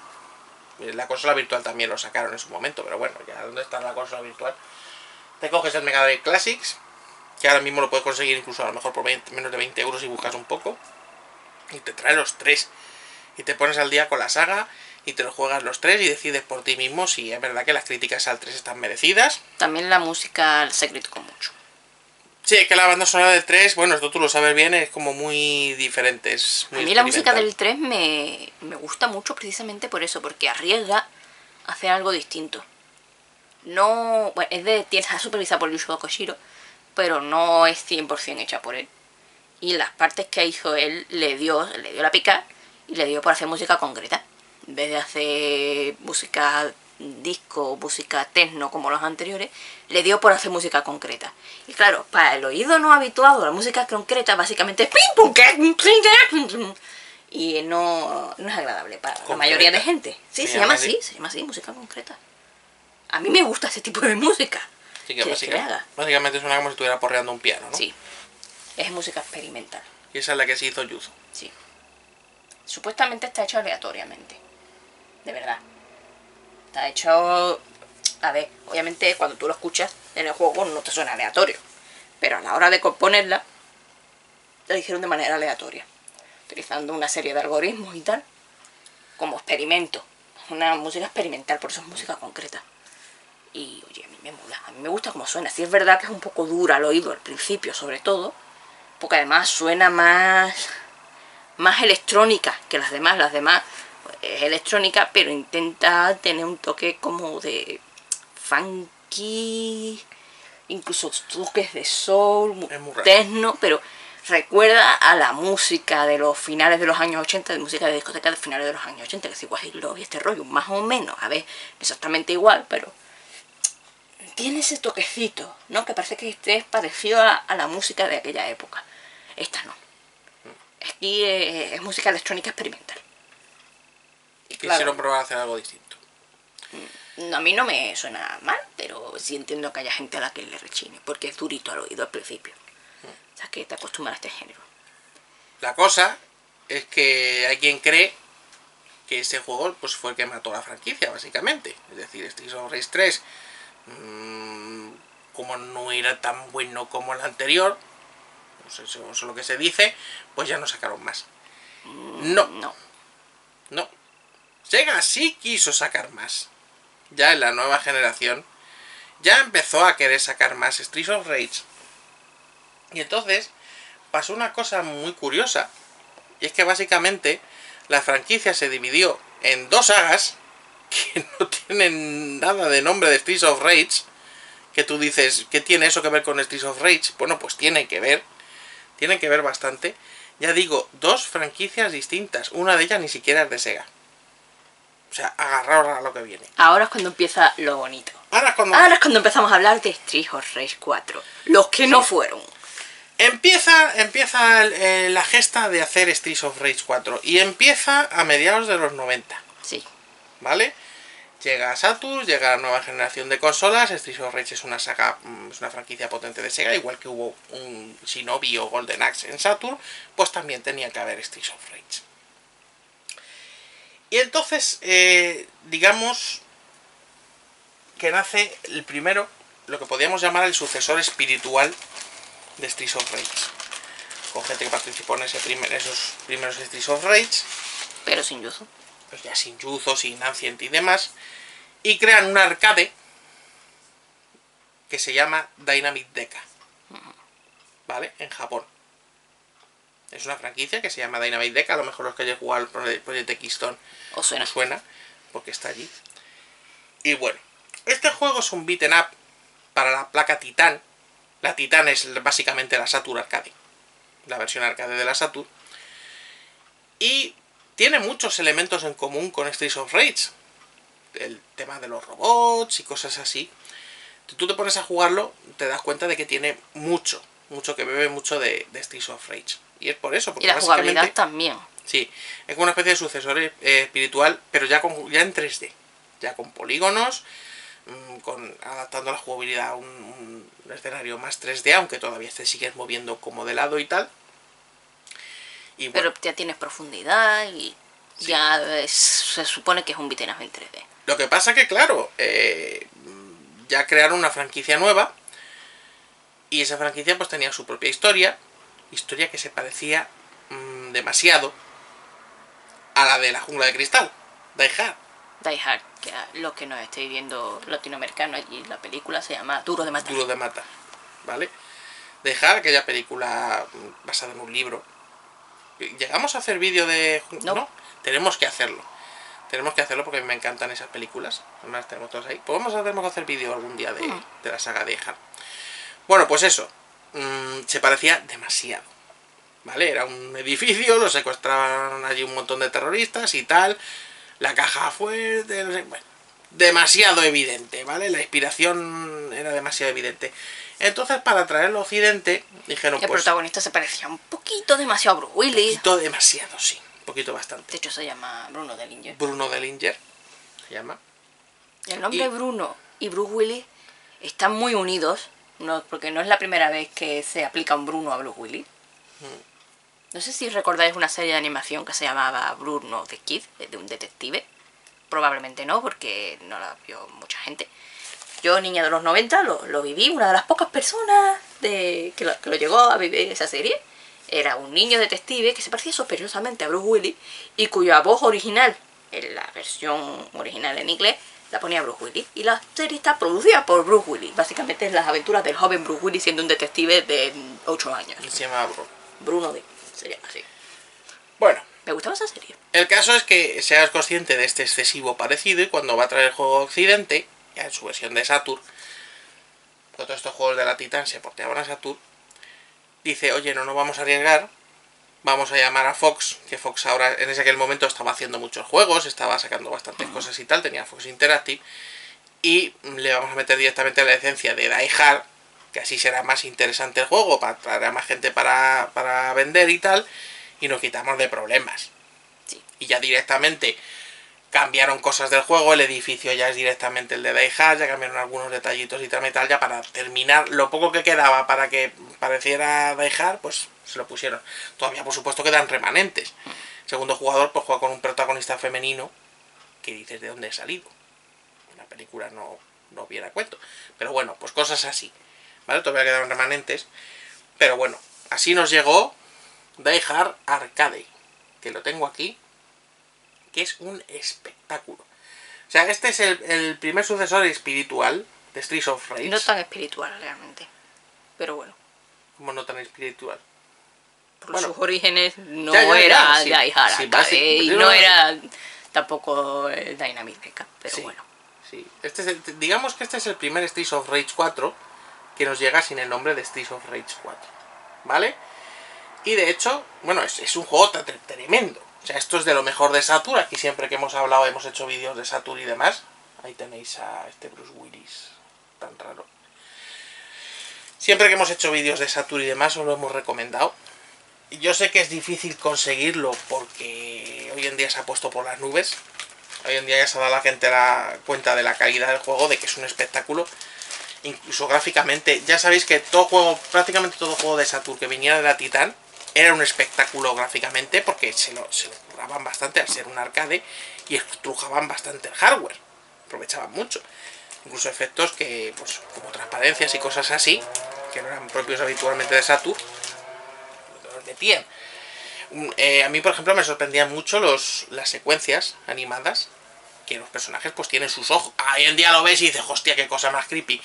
La consola virtual también lo sacaron en su momento, pero bueno, ya ¿dónde está la consola virtual? Te coges el Mega Drive Classics, que ahora mismo lo puedes conseguir incluso a lo mejor por veinte, menos de veinte euros si buscas un poco. Y te trae los tres. Y te pones al día con la saga y te lo juegas los tres y decides por ti mismo si es verdad que las críticas al tres están merecidas. También la música se criticó mucho. Sí, es que la banda sonora del tres, bueno, esto tú lo sabes bien, es como muy diferente. Es muy a mí la música del tres me, me gusta mucho precisamente por eso, porque arriesga a hacer algo distinto. No, bueno, es de, está supervisada por Yusho Koshiro, pero no es cien por cien hecha por él. Y las partes que hizo él le dio, le dio la pica y le dio por hacer música concreta. En vez de hacer música disco, música techno como los anteriores, le dio por hacer música concreta. Y claro, para el oído no habituado, la música concreta básicamente es pim pum que y no, no es agradable para concreta. La mayoría de gente. Sí, se, se llama así, se llama así, música concreta. A mí me gusta ese tipo de música. Sí, que, que, básicamente, que básicamente suena como si estuviera porreando un piano, ¿no? Sí. Es música experimental. Y esa es la que se hizo Yuzo. Sí. Supuestamente está hecho aleatoriamente. De verdad. Está hecho... A ver, obviamente cuando tú lo escuchas en el juego no te suena aleatorio, pero a la hora de componerla lo hicieron de manera aleatoria, utilizando una serie de algoritmos y tal, como experimento. Una música experimental, por eso es música concreta. Y oye, a mí me mola, a mí me gusta cómo suena. Sí es verdad que es un poco dura al oído al principio, sobre todo, porque además suena más... más electrónica que las demás, las demás... es electrónica, pero intenta tener un toque como de funky, incluso toques de soul, techno, pero recuerda a la música de los finales de los años ochenta, de música de discoteca de finales de los años ochenta, que es igual y este rollo, más o menos, a ver, exactamente igual, pero tiene ese toquecito, ¿no? Que parece que este es parecido a la, a la música de aquella época. Esta no. Aquí es, es música electrónica experimental. Quisieron claro. probar a hacer algo distinto. No, a mí no me suena mal, pero sí entiendo que haya gente a la que le rechine, porque es durito al oído al principio. Mm. O sea, que te acostumbras a este género. La cosa es que hay quien cree que ese juego pues, fue el que mató la franquicia, básicamente. Es decir, Streets of Rage tres, mmm, como no era tan bueno como el anterior, pues eso es lo que se dice, pues ya no sacaron más. Mm, no. No. No. Sega sí quiso sacar más. Ya en la nueva generación ya empezó a querer sacar más Streets of Rage. Y entonces pasó una cosa muy curiosa. Y es que básicamente la franquicia se dividió en dos sagas que no tienen nada de nombre de Streets of Rage. Que tú dices, ¿qué tiene eso que ver con Streets of Rage? Bueno, pues tiene que ver. Tienen que ver bastante. Ya digo, dos franquicias distintas. Una de ellas ni siquiera es de Sega. O sea, agarraros a lo que viene. Ahora es cuando empieza lo bonito. Ahora es cuando, Ahora es cuando empezamos a hablar de Streets of Rage cuatro. Los que sí. no fueron. Empieza, empieza eh, la gesta de hacer Streets of Rage cuatro. Y empieza a mediados de los noventa. Sí. ¿Vale? Llega a Saturn, llega la nueva generación de consolas. Streets of Rage es una saga, es una franquicia potente de Sega, igual que hubo un Shinobi o Golden Axe en Saturn, pues también tenía que haber Streets of Rage. Y entonces, eh, digamos que nace el primero, lo que podríamos llamar el sucesor espiritual de Streets of Rage, con gente que participó en ese primer, esos primeros Streets of Rage, pero sin Yuzu. Pues ya sin Yuzo, sin Ancient y demás, y crean un arcade que se llama Dynamite Deka, ¿vale? En Japón. Es una franquicia que se llama Dynamite Deka, a lo mejor los que hayan jugado al Project Keystone os suena. os suena, porque está allí. Y bueno, este juego es un beat'em up para la placa Titan. La Titan es básicamente la Saturn Arcade, la versión arcade de la Saturn, y tiene muchos elementos en común con Streets of Rage. El tema de los robots y cosas así. Si tú te pones a jugarlo, te das cuenta de que tiene mucho, mucho que bebe mucho de, de Streets of Rage. Y es por eso. Porque y la jugabilidad también. Sí, es como una especie de sucesor eh, espiritual, pero ya, con, ya en tres D. Ya con polígonos, mmm, con, adaptando la jugabilidad a un, un escenario más tres D, aunque todavía te sigues moviendo como de lado y tal. Bueno, pero ya tienes profundidad y sí, ya es, se supone que es un beat'em up en tres D. Lo que pasa que, claro, eh, ya crearon una franquicia nueva y esa franquicia pues tenía su propia historia, historia que se parecía mmm, demasiado a la de La Jungla de Cristal, Die Hard. Die Hard, que a los que nos estéis viendo latinoamericanos, y la película se llama Duro de Matar. Duro de Matar, ¿vale? Die Hard, aquella película basada en un libro. ¿Llegamos a hacer vídeo de...? No. no. Tenemos que hacerlo. Tenemos que hacerlo porque me encantan esas películas. Además tenemos todas ahí. Podemos hacer vídeo algún día de, mm. de la saga de Ejar. Bueno, pues eso. Mm, se parecía demasiado. ¿Vale? Era un edificio, lo secuestraban allí un montón de terroristas y tal. La caja fue... De, no sé, bueno, demasiado evidente, ¿vale? La inspiración era demasiado evidente. Entonces, para traerlo a Occidente, dijeron... El pues, protagonista se parecía un poquito demasiado a Bruce Willis. Un poquito demasiado, sí. Un poquito bastante. De hecho, se llama Bruno Dellinger. Bruno Dellinger se llama. El nombre y... Bruno y Bruce Willis están muy unidos, no, porque no es la primera vez que se aplica un Bruno a Bruce Willis. Hmm. No sé si recordáis una serie de animación que se llamaba Bruno the Kid, de un detective. Probablemente no, porque no la vio mucha gente. Yo, niña de los noventa, lo, lo viví, una de las pocas personas de, que, lo, que lo llegó a vivir esa serie. Era un niño detective que se parecía sospechosamente a Bruce Willis y cuya voz original, en la versión original en inglés, la ponía Bruce Willis. Y la serie está producida por Bruce Willis. Básicamente es las aventuras del joven Bruce Willis siendo un detective de ocho años. Se llama Bruno. Bruno D. Se llama así. Bueno. Me gustaba esa serie. El caso es que seas consciente de este excesivo parecido y cuando va a traer el juego a Occidente, ya en su versión de Saturn, todos estos juegos de la Titan se porteaban a Saturn, dice, oye, no nos vamos a arriesgar, vamos a llamar a Fox, que Fox ahora en ese aquel momento estaba haciendo muchos juegos, estaba sacando bastantes cosas y tal, tenía Fox Interactive, y le vamos a meter directamente la licencia de Die Hard, que así será más interesante el juego, para traer a más gente para, para vender y tal, y nos quitamos de problemas. Sí. Y ya directamente cambiaron cosas del juego, el edificio ya es directamente el de Die Hard, ya cambiaron algunos detallitos y tal y tal, ya para terminar lo poco que quedaba para que pareciera Die Hard, pues se lo pusieron. Todavía por supuesto quedan remanentes. El segundo jugador pues juega con un protagonista femenino que dices de dónde he salido. En la película no, no hubiera cuento. Pero bueno, pues cosas así. ¿Vale? Todavía quedan remanentes. Pero bueno, así nos llegó Die Hard Arcade, que lo tengo aquí, que es un espectáculo. O sea, este es el, el primer sucesor espiritual de Streets of Rage. No tan espiritual realmente, pero bueno. ¿Cómo no tan espiritual? Por bueno, sus orígenes no ya, ya, era sí, Die Hard sí, Arcade sí, y no era tampoco el Dynamite Deka, pero sí, bueno. Sí. Este es el, digamos que este es el primer Streets of Rage cuatro que nos llega sin el nombre de Streets of Rage cuatro, ¿vale? Y de hecho, bueno, es, es un juego tremendo. O sea, esto es de lo mejor de Saturn. Aquí siempre que hemos hablado, hemos hecho vídeos de Saturn y demás. Ahí tenéis a este Bruce Willis, tan raro. Siempre que hemos hecho vídeos de Saturn y demás, os lo hemos recomendado. Yo sé que es difícil conseguirlo porque hoy en día se ha puesto por las nubes. Hoy en día ya se ha dado la gente la cuenta de la calidad del juego, de que es un espectáculo, incluso gráficamente. Ya sabéis que todo juego, prácticamente todo juego de Saturn que viniera de la Titan, era un espectáculo gráficamente, porque se lo, se lo curraban bastante al ser un arcade y estrujaban bastante el hardware, aprovechaban mucho. Incluso efectos que, pues, como transparencias y cosas así, que no eran propios habitualmente de Saturn, los metían. Eh, a mí, por ejemplo, me sorprendían mucho los, las secuencias animadas, que los personajes pues tienen sus ojos. Hoy en día lo ves y dices, hostia, qué cosa más creepy.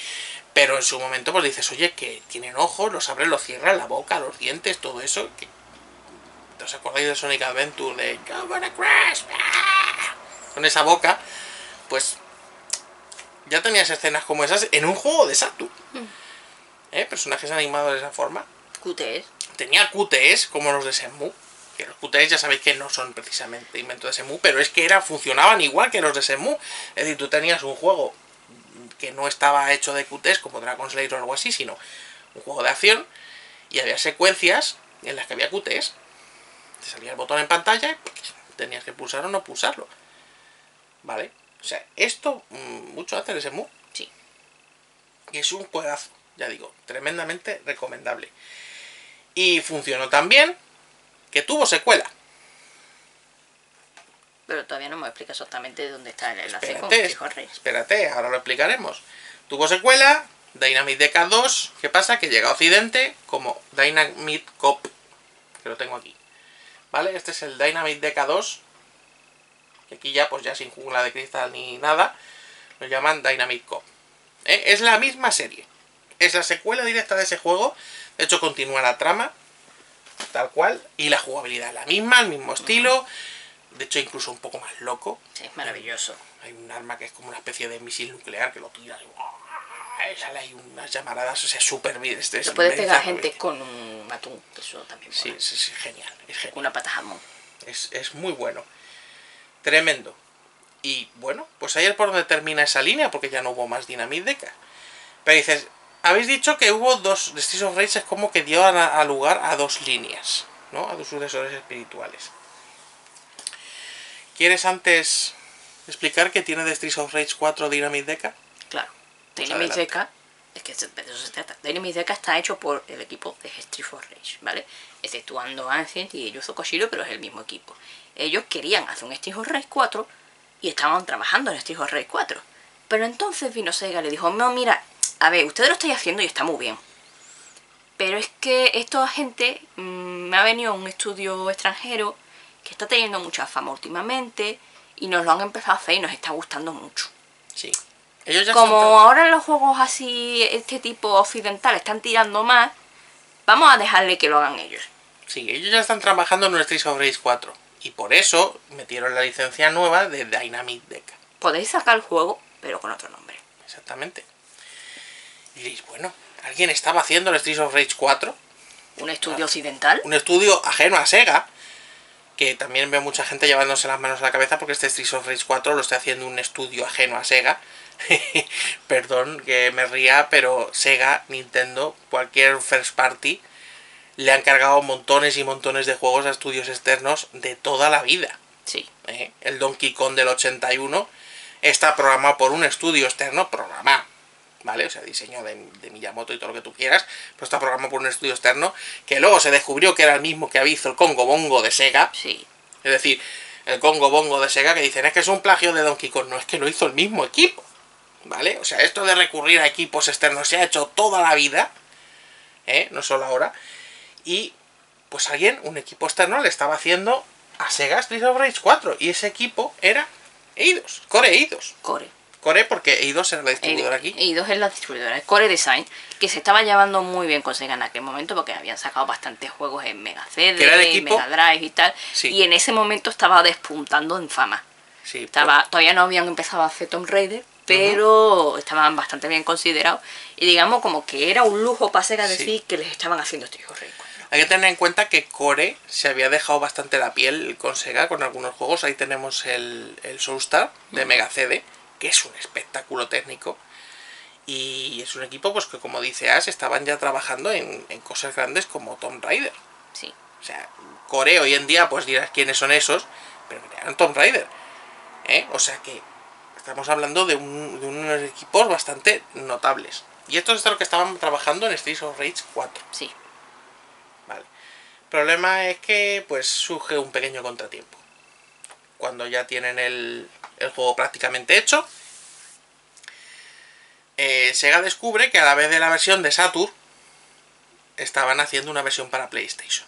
Pero en su momento pues dices, oye, que tienen ojos, los abren, los cierran, la boca, los dientes, todo eso. Que... ¿Os acordáis de Sonic Adventure? De "I'm gonna crash", ¡ah!, con esa boca. Pues ya tenías escenas como esas en un juego de Saturn. ¿Eh? Personajes animados de esa forma. Q T Es. Tenía Q T Es como los de Shenmue. Que los Q T Es ya sabéis que no son precisamente invento de Shenmue, pero es que era, funcionaban igual que los de Shenmue. Es decir, tú tenías un juego que no estaba hecho de Q T Es como Dragon Slayer o algo así, sino un juego de acción, y había secuencias en las que había Q T Es. Te salía el botón en pantalla y tenías que pulsar o no pulsarlo. ¿Vale? O sea, esto mucho antes de Shenmue. Sí. Y es un juegazo, ya digo, tremendamente recomendable. Y funcionó tan bien que tuvo secuela. Pero todavía no me explica exactamente dónde está el enlace con Jorge. Espérate, ahora lo explicaremos. Tuvo secuela, Dynamite Deca dos. ¿Qué pasa? Que llega a Occidente como Dynamite Cop, que lo tengo aquí. ¿Vale? Este es el Dynamite Deca dos. Que aquí ya, pues ya sin jungla de cristal ni nada, lo llaman Dynamite Cop. ¿Eh? Es la misma serie. Es la secuela directa de ese juego. De hecho, continúa la trama, tal cual, y la jugabilidad es la misma, el mismo estilo. De hecho, incluso un poco más loco. Sí, es maravilloso. Hay un arma que es como una especie de misil nuclear que lo tiras y sale ahí unas llamaradas, o sea, súper bien. Este es, lo puedes pegar a gente con un atún, que eso también mola. Sí, sí, sí, genial, es genial. Una pata jamón. Es, es muy bueno. Tremendo. Y bueno, pues ahí es por donde termina esa línea, porque ya no hubo más Dynamite Deca. Pero dices... Habéis dicho que hubo dos... Streets of Rage es como que dio a, a lugar a dos líneas, ¿no? A dos sucesores espirituales. ¿Quieres antes explicar qué tiene de Streets of Rage cuatro Dynamite Deca? Claro. Pues Dynamite Deca... Es que de eso se trata. Dynamite Deca está hecho por el equipo de Streets of Rage, ¿vale? Exceptuando Ancient y Yuzo Koshiro, pero es el mismo equipo. Ellos querían hacer un Streets of Rage cuatro y estaban trabajando en Streets of Rage cuatro. Pero entonces vino Sega y le dijo, no, mira... A ver, ustedes lo estáis haciendo y está muy bien, pero es que esta gente mmm, me ha venido un estudio extranjero que está teniendo mucha fama últimamente y nos lo han empezado a hacer y nos está gustando mucho. Sí. Ellos ya Como están... ahora los juegos así, este tipo occidental, están tirando más, vamos a dejarle que lo hagan ellos. Sí, ellos ya están trabajando en un Streets of Rage cuatro y por eso metieron la licencia nueva de Dynamite Deca. Podéis sacar el juego, pero con otro nombre. Exactamente. Y diréis, bueno, ¿alguien estaba haciendo el Streets of Rage cuatro? ¿Un estudio occidental? Un estudio ajeno a Sega, que también veo mucha gente llevándose las manos a la cabeza porque este Streets of Rage cuatro lo está haciendo un estudio ajeno a Sega. Perdón que me ría, pero Sega, Nintendo, cualquier first party, le han cargado montones y montones de juegos a estudios externos de toda la vida. Sí. ¿Eh? El Donkey Kong del ochenta y uno está programado por un estudio externo programado. ¿Vale? O sea, diseño de, de Miyamoto y todo lo que tú quieras, pero está programado por un estudio externo que luego se descubrió que era el mismo que había hizo el Congo Bongo de Sega. Sí. Es decir, el Congo Bongo de Sega, que dicen, es que es un plagio de Donkey Kong. No, es que lo hizo el mismo equipo, ¿vale? O sea, esto de recurrir a equipos externos se ha hecho toda la vida, ¿eh? No solo ahora. Y pues alguien, un equipo externo, le estaba haciendo a Sega Streets of Rage cuatro, y ese equipo era Eidos, Core Eidos. Core Core, porque Eidos era la distribuidora aquí. Eidos es la distribuidora, es Core Design, que se estaba llevando muy bien con Sega en aquel momento, porque habían sacado bastantes juegos en Mega C D, en Mega Drive y tal, sí. Y en ese momento estaba despuntando en fama. Sí, estaba, pues... Todavía no habían empezado a hacer Tomb Raider, pero uh-huh. Estaban bastante bien considerados, y digamos como que era un lujo para Sega decir sí. Que les estaban haciendo Streets of Rage. Hay que tener en cuenta que Core se había dejado bastante la piel con Sega, con algunos juegos. Ahí tenemos el, el Soulstar de uh-huh. Mega C D, que es un espectáculo técnico, y es un equipo pues que, como dice Ash, estaban ya trabajando en, en cosas grandes como Tomb Raider. Sí. O sea, Core hoy en día pues dirás quiénes son esos, pero eran Tomb Raider. ¿eh? O sea que estamos hablando de, un, de unos equipos bastante notables. Y esto es de lo que estaban trabajando en Streets of Rage cuatro. Sí. Vale. El problema es que pues surge un pequeño contratiempo. Cuando ya tienen el, el juego prácticamente hecho, eh, Sega descubre que a la vez de la versión de Saturn, estaban haciendo una versión para PlayStation.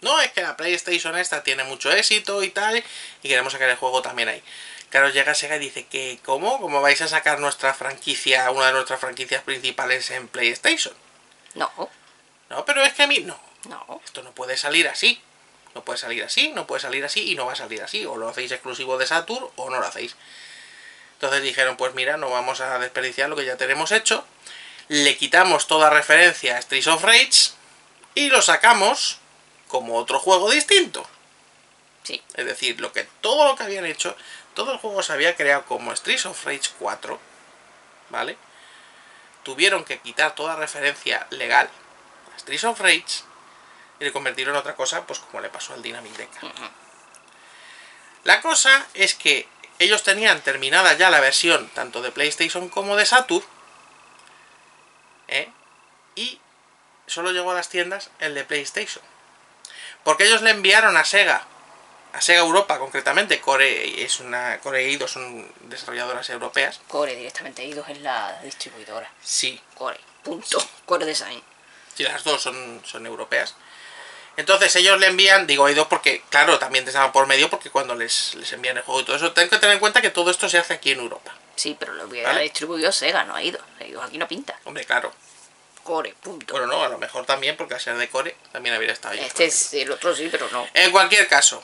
No, es que la PlayStation esta tiene mucho éxito y tal, y queremos sacar el juego también ahí. Claro, llega Sega y dice que ¿cómo? ¿Cómo vais a sacar nuestra franquicia, una de nuestras franquicias principales en PlayStation? No. No, pero es que a mí no. No. Esto no puede salir así. No puede salir así, no puede salir así y no va a salir así. O lo hacéis exclusivo de Saturn o no lo hacéis. Entonces dijeron, pues mira, no vamos a desperdiciar lo que ya tenemos hecho. Le quitamos toda referencia a Streets of Rage y lo sacamos como otro juego distinto. Sí. Es decir, lo que, todo lo que habían hecho, todo el juego se había creado como Streets of Rage cuatro, ¿vale? Tuvieron que quitar toda referencia legal a Streets of Rage y le convirtieron en otra cosa, pues como le pasó al Dynamite Deka. Uh-huh. La cosa es que ellos tenían terminada ya la versión tanto de PlayStation como de Saturn, ¿eh? Y solo llegó a las tiendas el de PlayStation, porque ellos le enviaron a Sega, a Sega Europa concretamente. Core es una, Core Eidos son desarrolladoras europeas. Core directamente, Eidos es la distribuidora. Sí. Core, punto. Core Design. Sí, las dos son, son europeas. Entonces ellos le envían, digo Eidos porque claro, también te estaban por medio, porque cuando les, les envían el juego y todo eso, tengo que tener en cuenta que todo esto se hace aquí en Europa. Sí, pero lo hubiera, ¿vale?, distribuido Sega, no ha ido. Eidos aquí no pinta. Hombre, claro. Core, punto. Bueno, no, a lo mejor también, porque al ser de Core también habría estado ahí. Este es el otro, sí, pero no. En cualquier caso,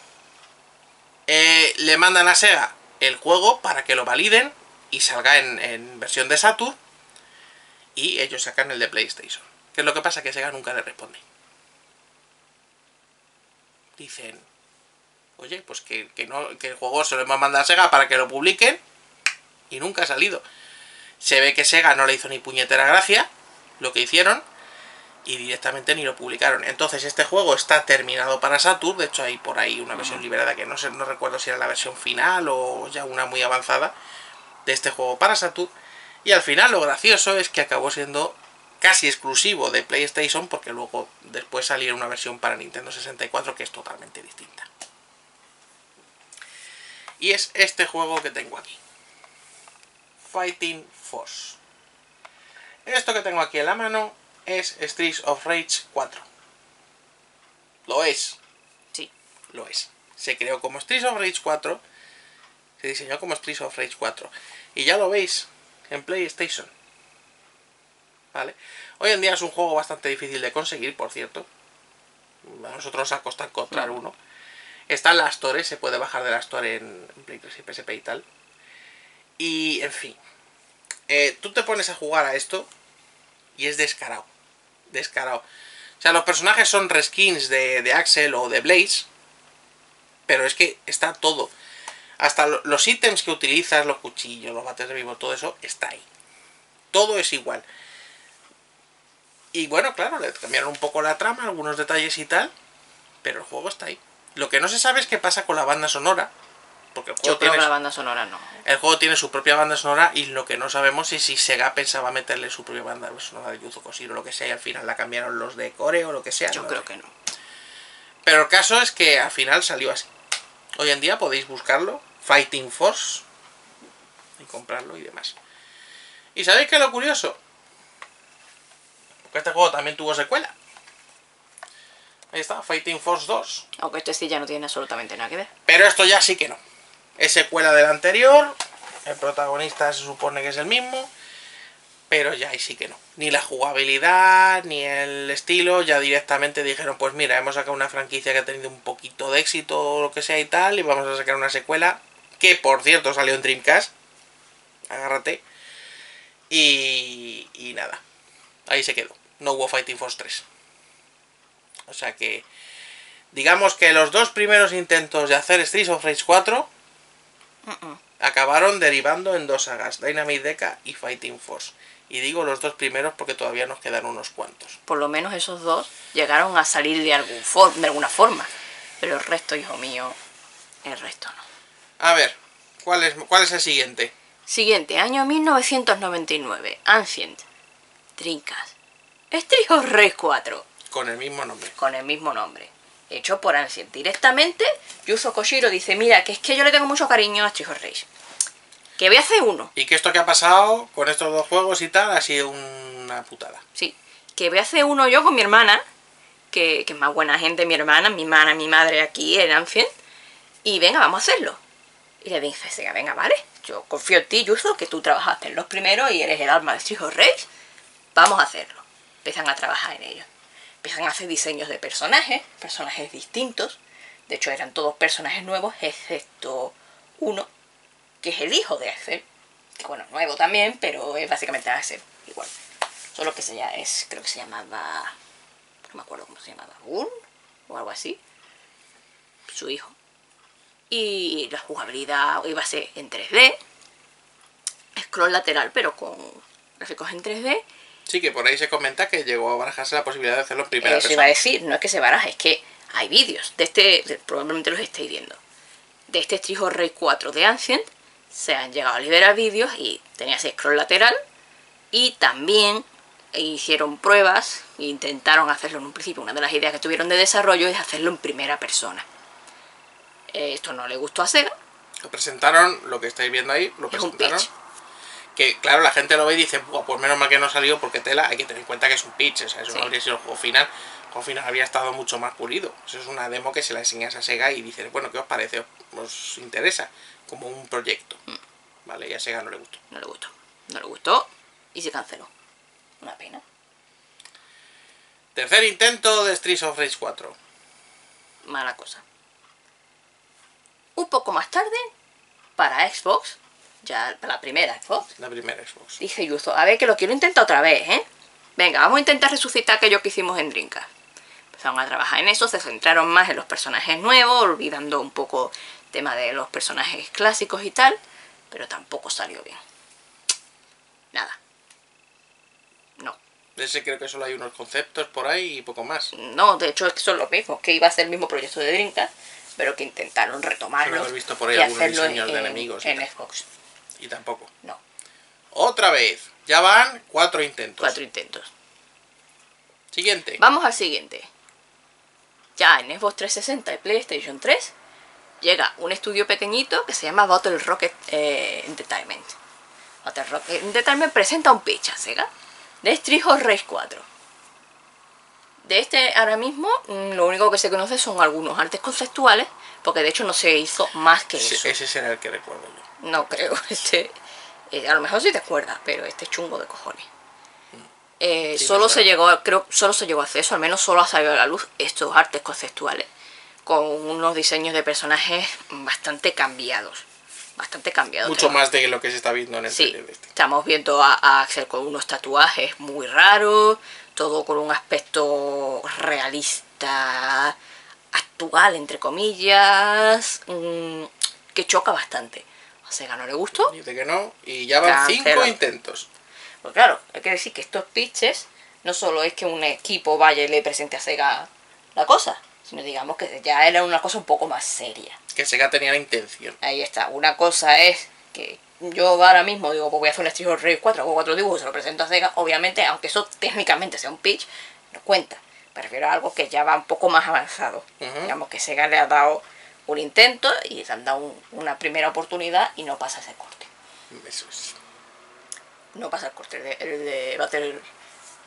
eh, le mandan a Sega el juego para que lo validen y salga en, en versión de Saturn, y ellos sacan el de PlayStation. ¿Qué es lo que pasa? Que Sega nunca le responde. Dicen, oye, pues que, que, no, que el juego se lo hemos mandado a Sega para que lo publiquen, y nunca ha salido. Se ve que Sega no le hizo ni puñetera gracia lo que hicieron, y directamente ni lo publicaron. Entonces este juego está terminado para Saturn. De hecho hay por ahí una versión liberada, que no sé, no recuerdo si era la versión final o ya una muy avanzada, de este juego para Saturn. Y al final lo gracioso es que acabó siendo casi exclusivo de PlayStation, porque luego después salió una versión para Nintendo sesenta y cuatro que es totalmente distinta. Y es este juego que tengo aquí, Fighting Force. Esto que tengo aquí en la mano es Streets of Rage cuatro. Lo es. Sí. Lo es. Se creó como Streets of Rage cuatro. Se diseñó como Streets of Rage cuatro. Y ya lo veis en PlayStation. ¿Vale? Hoy en día es un juego bastante difícil de conseguir, por cierto. A nosotros nos ha costado encontrar no. uno. Está en la Store, se puede bajar de la Store en Play tres y P S P y tal. Y, en fin. Eh, tú te pones a jugar a esto y es descarado, descarado. O sea, los personajes son reskins de, de Axel o de Blaze, pero es que está todo. Hasta lo, los ítems que utilizas, los cuchillos, los bates de vivo, todo eso está ahí. Todo es igual. Y bueno, claro, le cambiaron un poco la trama, algunos detalles y tal, pero el juego está ahí. Lo que no se sabe es qué pasa con la banda sonora. Porque el juego Yo creo tiene que la banda sonora no. El juego tiene su propia banda sonora, y lo que no sabemos es si Sega pensaba meterle su propia banda sonora de Yuzo Koshiro o lo que sea, y al final la cambiaron los de Core o lo que sea. Yo no creo que no. Pero el caso es que al final salió así. Hoy en día podéis buscarlo, Fighting Force, y comprarlo y demás. ¿Y sabéis qué es lo curioso? Porque este juego también tuvo secuela. Ahí está, Fighting Force dos. Aunque este sí ya no tiene absolutamente nada que ver. Pero esto ya sí que no. Es secuela del anterior, el protagonista se supone que es el mismo, pero ya ahí sí que no. Ni la jugabilidad, ni el estilo, ya directamente dijeron, pues mira, hemos sacado una franquicia que ha tenido un poquito de éxito o lo que sea y tal, y vamos a sacar una secuela, que por cierto salió en Dreamcast, agárrate, y, y nada, ahí se quedó, no hubo Fighting Force tres. O sea que, digamos que los dos primeros intentos de hacer Streets of Rage cuatro... Uh -uh. acabaron derivando en dos sagas, Dynamite Deka y Fighting Force. Y digo los dos primeros porque todavía nos quedan unos cuantos. Por lo menos esos dos llegaron a salir de, algún for de alguna forma. Pero el resto, hijo mío, el resto no. A ver, ¿cuál es, cuál es el siguiente? Siguiente, año mil novecientos noventa y nueve, Ancient, Trincas, Estrihos Rey cuatro. Con el mismo nombre. Con el mismo nombre. Hecho por Ancient directamente. Yuzo Koshiro dice, mira, que es que yo le tengo mucho cariño a Estrihos Rey, que voy a hacer uno. Y que esto que ha pasado con estos dos juegos y tal ha sido una putada. Sí, que voy a hacer uno yo con mi hermana, que, que es más buena gente mi hermana, mi hermana, mi madre aquí en Ancient. Y venga, vamos a hacerlo. Y le dije, venga, vale, yo confío en ti, Yuzo, que tú trabajaste en los primeros y eres el alma de Estrihos Rey. Vamos a hacerlo. Empiezan a trabajar en ello. Empiezan a hacer diseños de personajes, personajes distintos. De hecho, eran todos personajes nuevos, excepto uno, que es el hijo de Axel. Que bueno, nuevo también, pero es básicamente Axel igual. Solo que se llama, es, creo que se llamaba... No me acuerdo cómo se llamaba, Gun o algo así. Su hijo. Y la jugabilidad iba a ser en tres D. Scroll lateral, pero con gráficos en tres D. Sí, que por ahí se comenta que llegó a barajarse la posibilidad de hacerlo en primera persona. Eso iba a decir, no es que se baraje, es que hay vídeos de este, probablemente los estáis viendo, de este Estrihos Rey cuatro de Ancient. Se han llegado a liberar vídeos y tenía ese scroll lateral. Y también hicieron pruebas e intentaron hacerlo en un principio. Una de las ideas que tuvieron de desarrollo es hacerlo en primera persona. Esto no le gustó a Sega. Lo presentaron, lo que estáis viendo ahí, lo presentaron. Que claro, la gente lo ve y dice, pues menos mal que no salió, porque tela, hay que tener en cuenta que es un pitch, o sea, eso sí. No habría sido el juego final, el juego final habría estado mucho más pulido. Eso es una demo que se la enseñas a Sega y dices, bueno, ¿qué os parece? ¿Os interesa? Como un proyecto. Mm. Vale, y a Sega no le gustó. No le gustó, no le gustó y se canceló. Una pena. Tercer intento de Streets of Rage cuatro. Mala cosa. Un poco más tarde, para Xbox... Ya, la primera Xbox. La primera Xbox. Dice Yuzo, a ver, que lo quiero intentar otra vez, ¿eh? Venga, vamos a intentar resucitar aquello que hicimos en Dreamcast. Empezaron a trabajar en eso, se centraron más en los personajes nuevos, olvidando un poco el tema de los personajes clásicos y tal, pero tampoco salió bien. Nada. No. De ese creo que solo hay unos conceptos por ahí y poco más. No, de hecho es que son los mismos, que iba a ser el mismo proyecto de Dreamcast, pero que intentaron retomarlo y hacerlo en, de enemigos en, en Xbox. Y tampoco. No. Otra vez. Ya van cuatro intentos. Cuatro intentos. Siguiente. Vamos al siguiente. Ya en Xbox trescientos sesenta y PlayStation tres llega un estudio pequeñito que se llama Battle Rocket eh, Entertainment. Battle Rocket Entertainment presenta un pitch a Sega de Estrihos Rey cuatro. De este ahora mismo lo único que se conoce son algunos artes conceptuales, porque de hecho no se hizo más que sí, eso. Ese será el que recuerdo yo. No creo, este, eh, a lo mejor sí te acuerdas, pero este es chungo de cojones. Eh, sí, solo se llegó, creo, solo se llegó a hacer eso, al menos solo ha salido a la luz estos artes conceptuales, con unos diseños de personajes bastante cambiados, bastante cambiados. Mucho tengo. más de lo que se está viendo en el sí, este. Estamos viendo a, a Axel con unos tatuajes muy raros, todo con un aspecto realista, actual, entre comillas, mmm, que choca bastante. A Sega no le gustó. Dice que no. Y ya van cinco intentos. Pues claro, hay que decir que estos pitches no solo es que un equipo vaya y le presente a Sega la cosa, sino digamos que ya era una cosa un poco más seria. Que Sega tenía la intención. Ahí está. Una cosa es que yo ahora mismo digo, pues voy a hacer un Estrihos Rey cuatro, hago cuatro dibujos, se lo presento a Sega. Obviamente, aunque eso técnicamente sea un pitch, no cuenta. Me refiero a algo que ya va un poco más avanzado. Uh-huh. Digamos que Sega le ha dado un intento y se han dado un, una primera oportunidad y no pasa ese corte. Eso es. No pasa el corte. El de, el de Battle,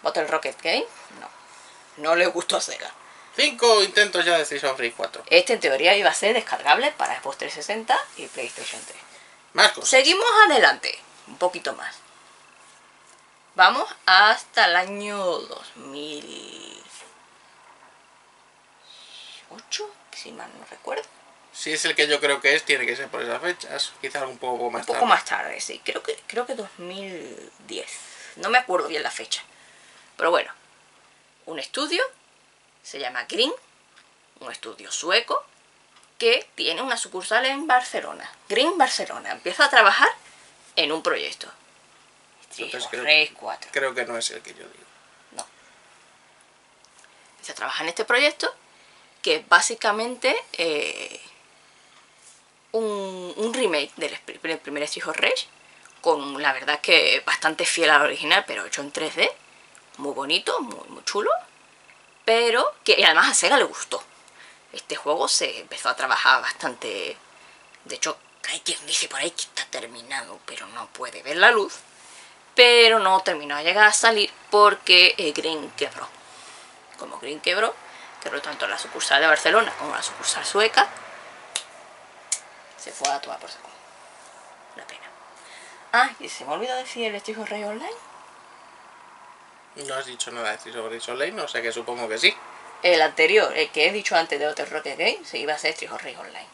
Battle Rocket Game, no. No le gustó a Sega. Cinco intentos ya de Streets of Rage cuatro. Este en teoría iba a ser descargable para Xbox trescientos sesenta y PlayStation tres. Más cosas. Seguimos adelante, un poquito más. Vamos hasta el año dos mil ocho, si mal no recuerdo. Si es el que yo creo que es, tiene que ser por esas fechas. Quizás un poco más tarde. Un poco más tarde, sí. Creo que, creo que dos mil diez. No me acuerdo bien la fecha. Pero bueno. Un estudio. Se llama Green. Un estudio sueco. Que tiene una sucursal en Barcelona. Green Barcelona. Empieza a trabajar en un proyecto. Estrihos Rey cuatro. Creo que no es el que yo digo. No. Empieza a trabajar en este proyecto. Que básicamente... Eh, un, un remake del, del primer Streets of Rage, con la verdad que bastante fiel al original, pero hecho en tres D, muy bonito, muy, muy chulo, pero que y además a Sega le gustó. Este juego se empezó a trabajar bastante, de hecho hay quien dice por ahí que está terminado, pero no puede ver la luz, pero no terminó de llegar a salir porque eh, Green quebró. Como Green quebró, quebró tanto la sucursal de Barcelona como la sucursal sueca, se fue a tomar por saco. Una pena. Ah, y se me olvidó decir el Streets of Rage Online. No has dicho nada de Streets of Rage Online, o sea que supongo que sí. El anterior, el que he dicho antes de Other Rocket Game, se iba a hacer Streets of Rage Online.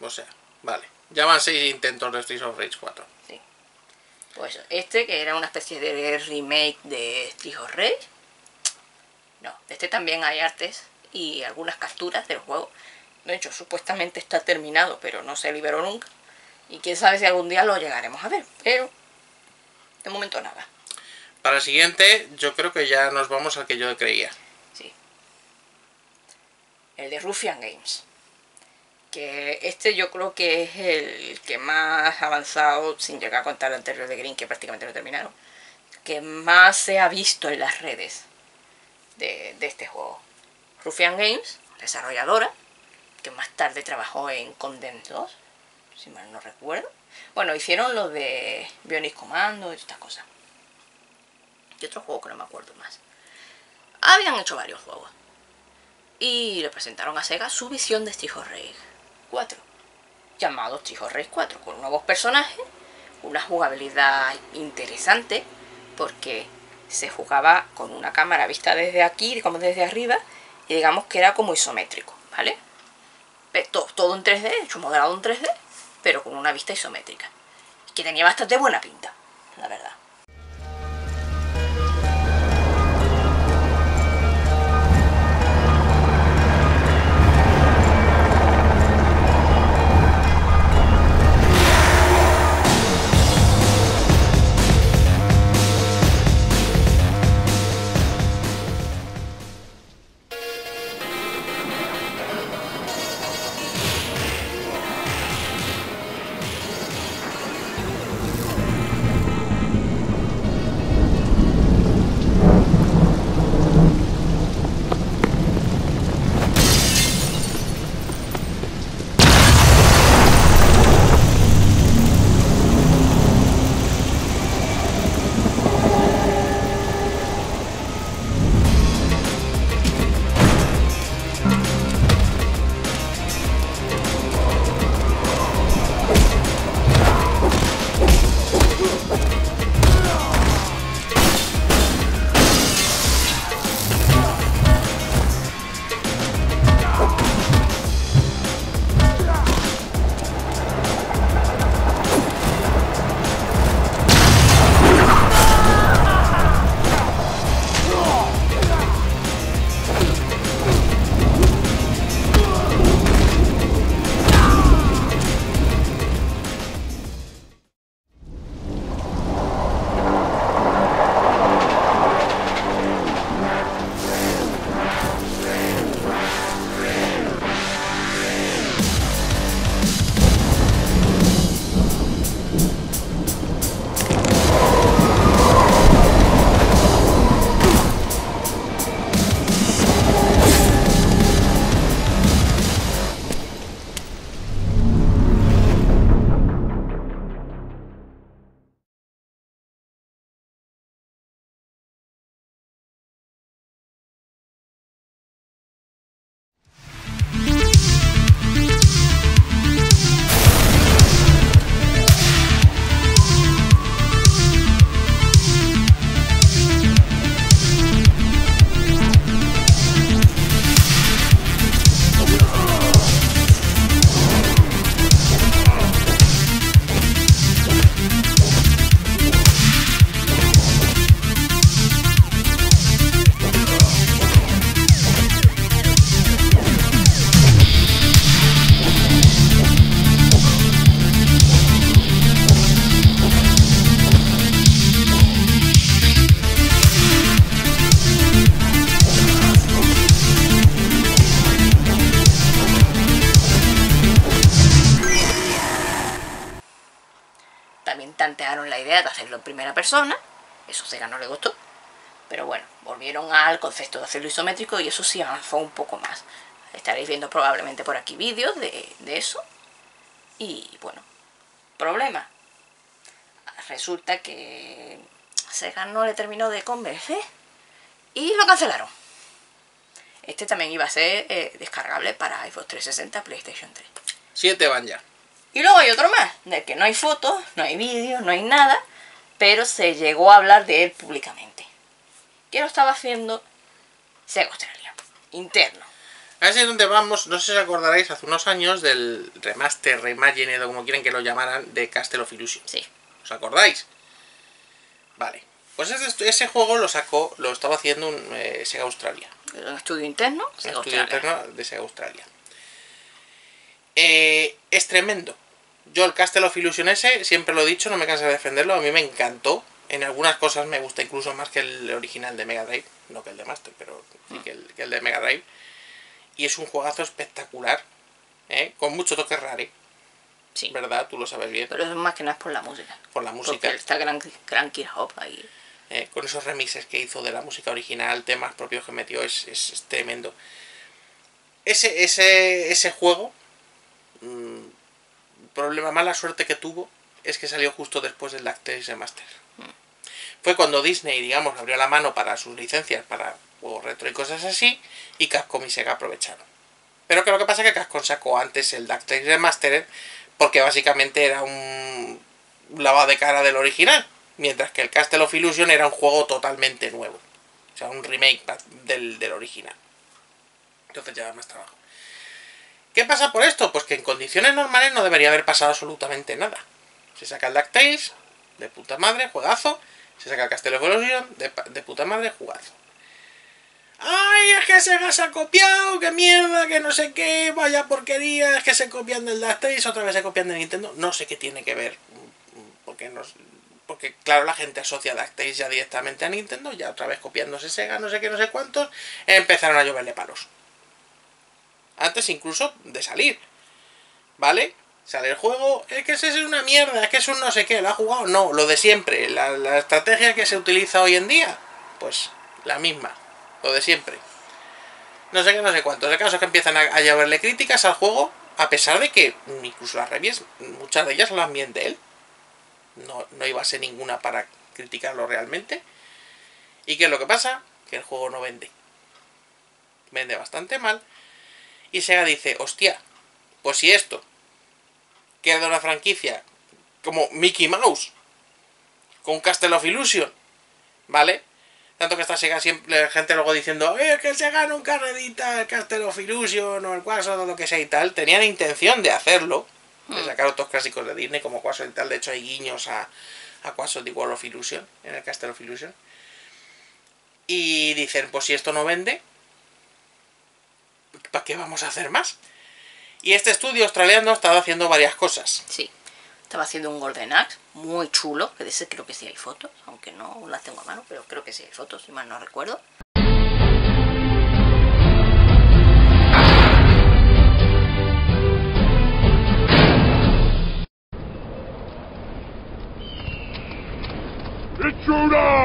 O sea, vale. Ya van seis intentos de Streets of Rage cuatro. Sí. Pues este, que era una especie de remake de Streets of Rage. No, este también hay artes y algunas capturas del juego. De hecho, supuestamente está terminado, pero no se liberó nunca. Y quién sabe si algún día lo llegaremos a ver, pero de momento nada. Para el siguiente, yo creo que ya nos vamos al que yo creía. Sí. El de Ruffian Games. Que este yo creo que es el que más avanzado, sin llegar a contar el anterior de Green, que prácticamente lo terminaron, que más se ha visto en las redes de, de este juego. Ruffian Games, desarrolladora, que más tarde trabajó en Condemn dos, si mal no recuerdo. Bueno, hicieron los de Bionic Commando y estas cosas. Y otro juego que no me acuerdo más. Habían hecho varios juegos. Y le presentaron a Sega su visión de Streets of Rage cuatro, llamado Streets of Rage cuatro, con nuevos personajes, una jugabilidad interesante, porque se jugaba con una cámara vista desde aquí, como desde arriba, y digamos que era como isométrico, ¿vale? Todo, todo en tres D, hecho modelado en tres D, pero con una vista isométrica, que tenía bastante buena pinta, la verdad. También tantearon la idea de hacerlo en primera persona, eso Sega no le gustó, pero bueno, volvieron al concepto de hacerlo isométrico y eso sí avanzó un poco más. Estaréis viendo probablemente por aquí vídeos de, de eso. Y bueno, problema. Resulta que Sega no le terminó de convencer y lo cancelaron. Este también iba a ser eh, descargable para Xbox trescientos sesenta, PlayStation tres. Siete van ya. Y luego hay otro más, del que no hay fotos, no hay vídeos, no hay nada, pero se llegó a hablar de él públicamente. ¿Qué lo estaba haciendo? Sega Australia, interno. A ver, donde vamos, no sé si os acordaréis, hace unos años del remaster, reimagined o como quieren que lo llamaran, de Castle of Illusion. Sí. ¿Os acordáis? Vale. Pues ese, ese juego lo sacó, lo estaba haciendo un, eh, Sega Australia. ¿Un estudio interno? Un estudio interno de Sega Australia. Eh, es tremendo. Yo el Castle of Illusion ese, siempre lo he dicho, no me canso de defenderlo, a mí me encantó. En algunas cosas me gusta incluso más que el original de Mega Drive, no que el de Master, pero sí que el, que el de Mega Drive. Y es un juegazo espectacular, ¿eh? Con mucho toque rare. Sí. ¿Verdad? Tú lo sabes bien. Pero eso más que nada es por la música. Por la música. Porque está Cranky Hop ahí. Eh, con esos remixes que hizo de la música original, temas propios que metió, es, es, es tremendo. Ese, ese, ese juego, mmm, problema, mala suerte que tuvo, es que salió justo después del Lactalis Remaster. Mm. Fue cuando Disney, digamos, abrió la mano para sus licencias, para juegos retro y cosas así, y Capcom y Sega aprovecharon. Pero que lo que pasa es que Capcom sacó antes el Lactalis Remaster, porque básicamente era un lavado de cara del original. Mientras que el Castle of Illusion era un juego totalmente nuevo. O sea, un remake del, del original. Entonces lleva más trabajo. ¿Qué pasa por esto? Pues que en condiciones normales no debería haber pasado absolutamente nada. Se saca el DuckTales, de puta madre, juegazo. Se saca el Castle of Illusion, de, de puta madre, juegazo. ¡Ay, es que Sega se ha copiado! ¡Qué mierda! ¡Que no sé qué! ¡Vaya porquería! ¡Es que se copian del DuckTales! ¡Otra vez se copian de Nintendo! No sé qué tiene que ver. Porque no... Porque, claro, la gente asocia DuckTales ya directamente a Nintendo, ya otra vez copiándose Sega, no sé qué, no sé cuántos, empezaron a lloverle palos. Antes incluso de salir, ¿vale? Sale el juego, es que ese es una mierda, es que es un no sé qué, ¿lo ha jugado? No, lo de siempre, la, la estrategia que se utiliza hoy en día, pues la misma, lo de siempre. No sé qué, no sé cuántos, el caso es que empiezan a, a lloverle críticas al juego, a pesar de que incluso las reviews, muchas de ellas hablan bien de él. No, no iba a ser ninguna para criticarlo realmente. ¿Y qué es lo que pasa? Que el juego no vende. Vende bastante mal. Y Sega dice, hostia, pues si esto queda de una franquicia como Mickey Mouse, con Castle of Illusion, ¿vale? Tanto que está Sega siempre, la gente luego diciendo, eh, que Sega nunca reedita el Castle of Illusion o el Quasar o lo que sea y tal. Tenían intención de hacerlo, de sacar otros clásicos de Disney como Quasar y tal. De hecho hay guiños a, a Quasar de World of Illusion, en el Castle of Illusion. Y dicen, pues si esto no vende, ¿para qué vamos a hacer más? Y este estudio australiano estaba haciendo varias cosas. Sí, estaba haciendo un Golden Axe muy chulo, que de ese creo que sí hay fotos, aunque no las tengo a mano, pero creo que sí hay fotos, si mal no recuerdo. Oh!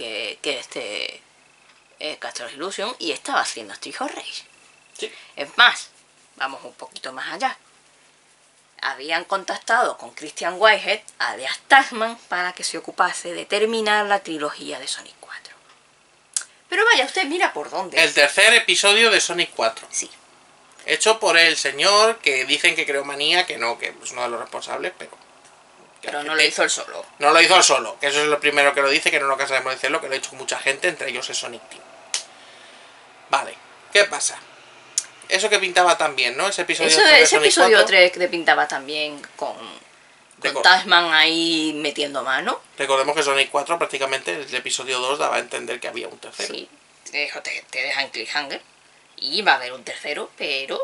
que, que este eh, Castle Illusion y estaba haciendo Street of Rage. Sí. Es más, vamos un poquito más allá. Habían contactado con Christian Whitehead, alias Tasman, para que se ocupase de terminar la trilogía de Sonic cuatro. Pero vaya, usted mira por dónde. El tercer episodio de Sonic cuatro. Sí. Hecho por el señor que dicen que creó Manía, que no, que es uno de los responsables, pero... Pero no lo hizo él solo. No lo hizo él solo, que eso es lo primero que lo dice, que no lo cansaremos de decirlo, que lo ha hecho mucha gente, entre ellos es Sonic Team. Vale, ¿qué pasa? Eso que pintaba también, ¿no? Ese episodio, eso, ese episodio tres que pintaba también con, con Tasman ahí metiendo mano. Recordemos que Sonic cuatro prácticamente el episodio dos daba a entender que había un tercero. Sí, te, te dejan cliffhanger y va a haber un tercero, pero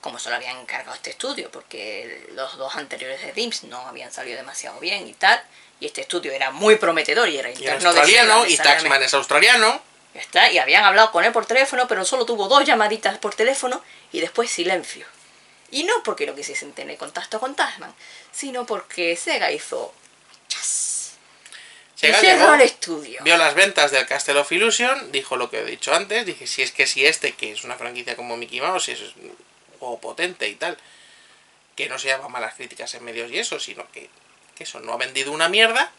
como se lo habían encargado este estudio, porque los dos anteriores de D I M S no habían salido demasiado bien y tal, y este estudio era muy prometedor y era interno y australiano, de y Tasman es australiano. Ya está, y habían hablado con él por teléfono, pero solo tuvo dos llamaditas por teléfono y después silencio. Y no porque no quisiesen tener contacto con Tasman, sino porque Sega hizo... Yes. Sega llegó, al estudio. Vio las ventas del Castle of Illusion, dijo lo que he dicho antes, dije si es que si este, que es una franquicia como Mickey Mouse, si es un juego potente y tal, que no se llama malas críticas en medios y eso, sino que, que eso no ha vendido una mierda,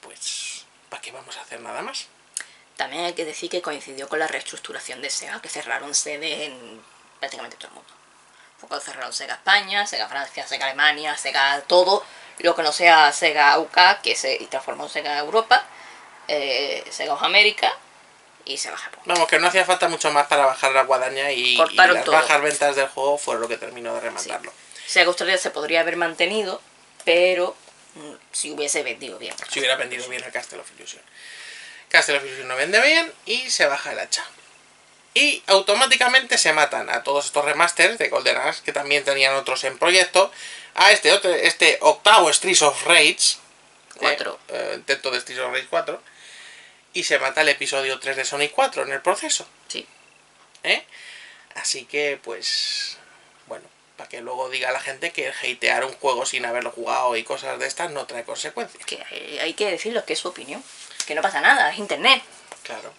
pues ¿para qué vamos a hacer nada más? También hay que decir que coincidió con la reestructuración de Sega, que cerraron sede en prácticamente todo el mundo. Porque cerraron Sega España, Sega Francia, Sega Alemania, Sega todo lo que no sea Sega U K, que se transformó en Sega Europa, eh, Sega América y Sega Japón. Vamos, que no hacía falta mucho más para bajar la guadaña y, y las todo. bajas ventas del juego fueron lo que terminó de rematarlo. Sí. Sega Australia se podría haber mantenido, pero mm, si hubiese vendido bien. Si hubiera vendido bien el Castle of Illusion. Castle of Illusion no vende bien y se baja el hacha. Y automáticamente se matan a todos estos remasters de GoldenEye, que también tenían otros en proyecto. A este, otro, este octavo Streets of Rage. cuatro. Eh, intento de Streets of Rage cuatro. Y se mata el episodio tres de Sonic cuatro en el proceso. Sí. ¿Eh? Así que, pues... Bueno, para que luego diga la gente que el hatear un juego sin haberlo jugado y cosas de estas no trae consecuencias. Que hay que decirlo, que es su opinión. Que no pasa nada, es internet. Claro,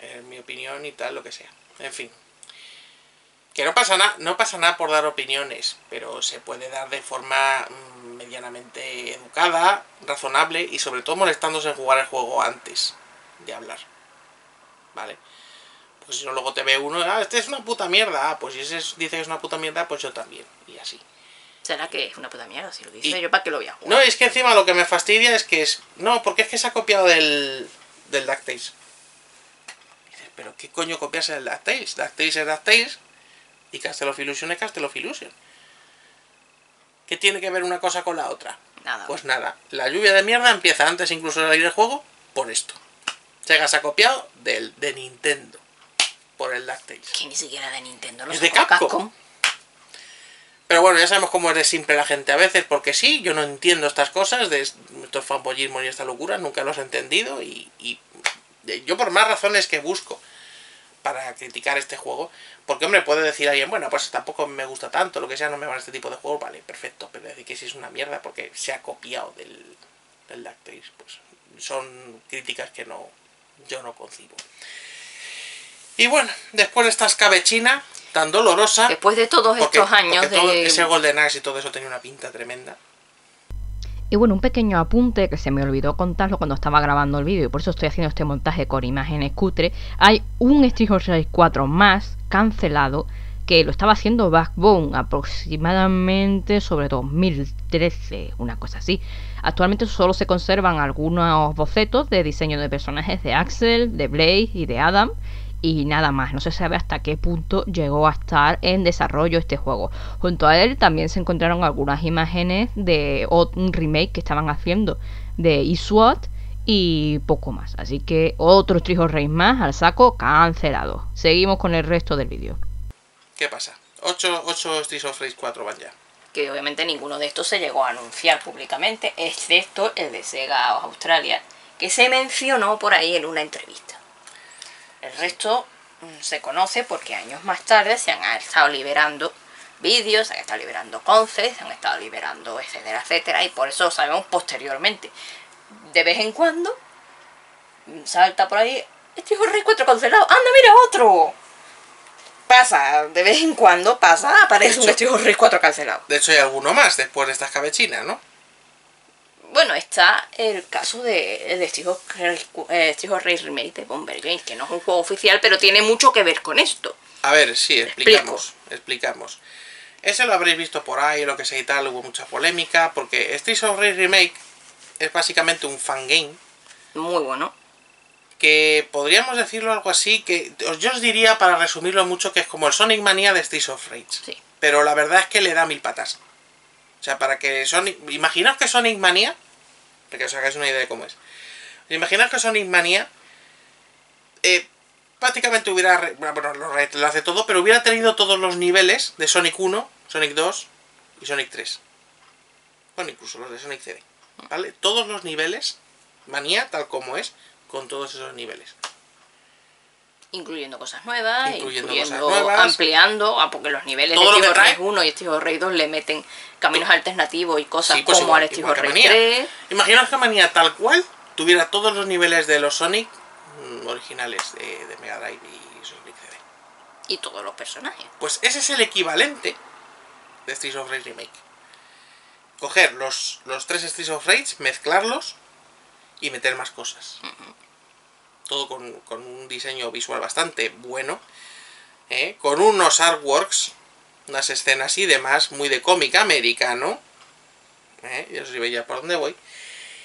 es mi opinión y tal, lo que sea. En fin. Que no pasa nada, no pasa nada por dar opiniones, pero se puede dar de forma mmm, medianamente educada, razonable y sobre todo molestándose en jugar el juego antes de hablar. ¿Vale? Pues si no, luego te ve uno, ah, este es una puta mierda. Ah, pues si ese es, dice que es una puta mierda, pues yo también. Y así. ¿Será que es una puta mierda? Si lo dice, y yo para qué lo voy a jugar. No, es que encima lo que me fastidia es que es... No, porque es que se ha copiado del... Del DuckTales. Dices, ¿pero qué coño copias el DuckTales? DuckTales es DuckTales y Castle of Illusion es Castle of Illusion. ¿Qué tiene que ver una cosa con la otra? Nada. Pues nada. La lluvia de mierda empieza antes incluso de salir el juego por esto. Sega se ha copiado del, de Nintendo. Por el DuckTales. Que ni siquiera de Nintendo. ¿No es de Capcom? Capcom. Pero bueno, ya sabemos cómo es de simple la gente a veces, porque sí, yo no entiendo estas cosas, de estos fanboyismos y esta locura, nunca los he entendido, y, y yo por más razones que busco para criticar este juego, porque hombre, puede decir a alguien, bueno, pues tampoco me gusta tanto, lo que sea, no me van este tipo de juegos, vale, perfecto, pero decir que si es una mierda porque se ha copiado del, del DuckTales, pues son críticas que no yo no concibo. Y bueno, después de esta escabechina tan dolorosa... Después de todos porque, estos años de... Todo ese GoldenEye y todo eso tenía una pinta tremenda. Y bueno, un pequeño apunte que se me olvidó contarlo cuando estaba grabando el vídeo, y por eso estoy haciendo este montaje con imágenes cutre. Hay un Street of Rage cuatro más cancelado, que lo estaba haciendo Backbone aproximadamente sobre dos mil trece, una cosa así. Actualmente solo se conservan algunos bocetos de diseño de personajes de Axel, de Blaze y de Adam... Y nada más, no se sabe hasta qué punto llegó a estar en desarrollo este juego. Junto a él también se encontraron algunas imágenes de un remake que estaban haciendo de E SWAT y poco más. Así que otro Streets of Rage más al saco, cancelado. Seguimos con el resto del vídeo. ¿Qué pasa? ocho Streets of Rage cuatro van ya. Que obviamente ninguno de estos se llegó a anunciar públicamente, excepto el de Sega Australia, que se mencionó por ahí en una entrevista. El resto se conoce porque años más tarde se han estado liberando vídeos, se han estado liberando concepts, se han estado liberando etcétera, etcétera, y por eso lo sabemos posteriormente. De vez en cuando salta por ahí. Este es un recuatro cancelado. ¡Anda, mira otro! Pasa, de vez en cuando pasa, aparece un Steve Horry cuatro cancelado. De hecho hay alguno más después de estas cabechinas, ¿no? Bueno, está el caso de, de Steve Horry Remake de Bomber Games, que no es un juego oficial, pero tiene mucho que ver con esto. A ver, sí, explicamos. Explicamos. Ese lo habréis visto por ahí, lo que sea y tal, hubo mucha polémica, porque Steve Horry Remake es básicamente un fangame. Muy bueno. Que podríamos decirlo algo así, que yo os diría, para resumirlo mucho, que es como el Sonic Mania de Streets of Rage. Sí. Pero la verdad es que le da mil patas. O sea, para que Sonic... Imaginaos que Sonic Mania... Para que os hagáis una idea de cómo es. Imaginaos que Sonic Mania... Eh, prácticamente hubiera... Bueno, lo, lo hace todo, pero hubiera tenido todos los niveles de Sonic uno, Sonic dos y Sonic tres. Bueno, incluso los de Sonic C D. ¿Vale? Todos los niveles Mania, tal como es... con todos esos niveles. Incluyendo cosas nuevas, incluyendo, incluyendo cosas nuevas, ampliando, ah, porque los niveles de Steve Horry uno y Steve Horry dos le meten caminos todo alternativos y cosas, sí, pues como igual, al Steve Horry tres. Imaginaos que Manía tal cual tuviera todos los niveles de los Sonic mmm, originales de, de Mega Drive y Sonic C D. Y todos los personajes. Pues ese es el equivalente de Streets of Rage Remake. Coger los, los tres Streets of Rage, mezclarlos y meter más cosas. Uh-huh. Todo con, con un diseño visual bastante bueno, ¿eh? Con unos artworks, unas escenas y demás, muy de cómic americano, ¿eh? Yo os veía por dónde voy.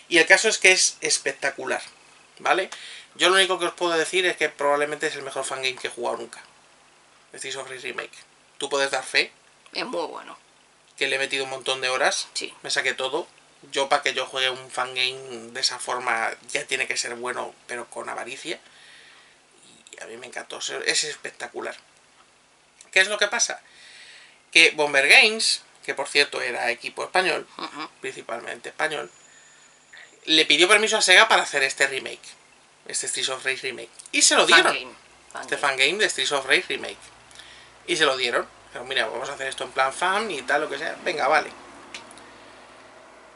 Y el caso es que es espectacular, ¿vale? Yo lo único que os puedo decir es que probablemente es el mejor fangame que he jugado nunca. Streets of Rage Remake. Tú puedes dar fe. Es muy bueno. Que le he metido un montón de horas. Sí. Me saqué todo. Yo, para que yo juegue un fangame de esa forma, ya tiene que ser bueno, pero con avaricia. Y a mí me encantó, es espectacular. ¿Qué es lo que pasa? Que Bomber Games, que por cierto era equipo español, uh-huh, principalmente español, le pidió permiso a Sega para hacer este remake, este Streets of Rage Remake. Y se lo dieron. Fangame. Fangame. Este fangame de Streets of Rage Remake. Y se lo dieron. Pero mira, vamos a hacer esto en plan fan y tal, lo que sea. Venga, vale.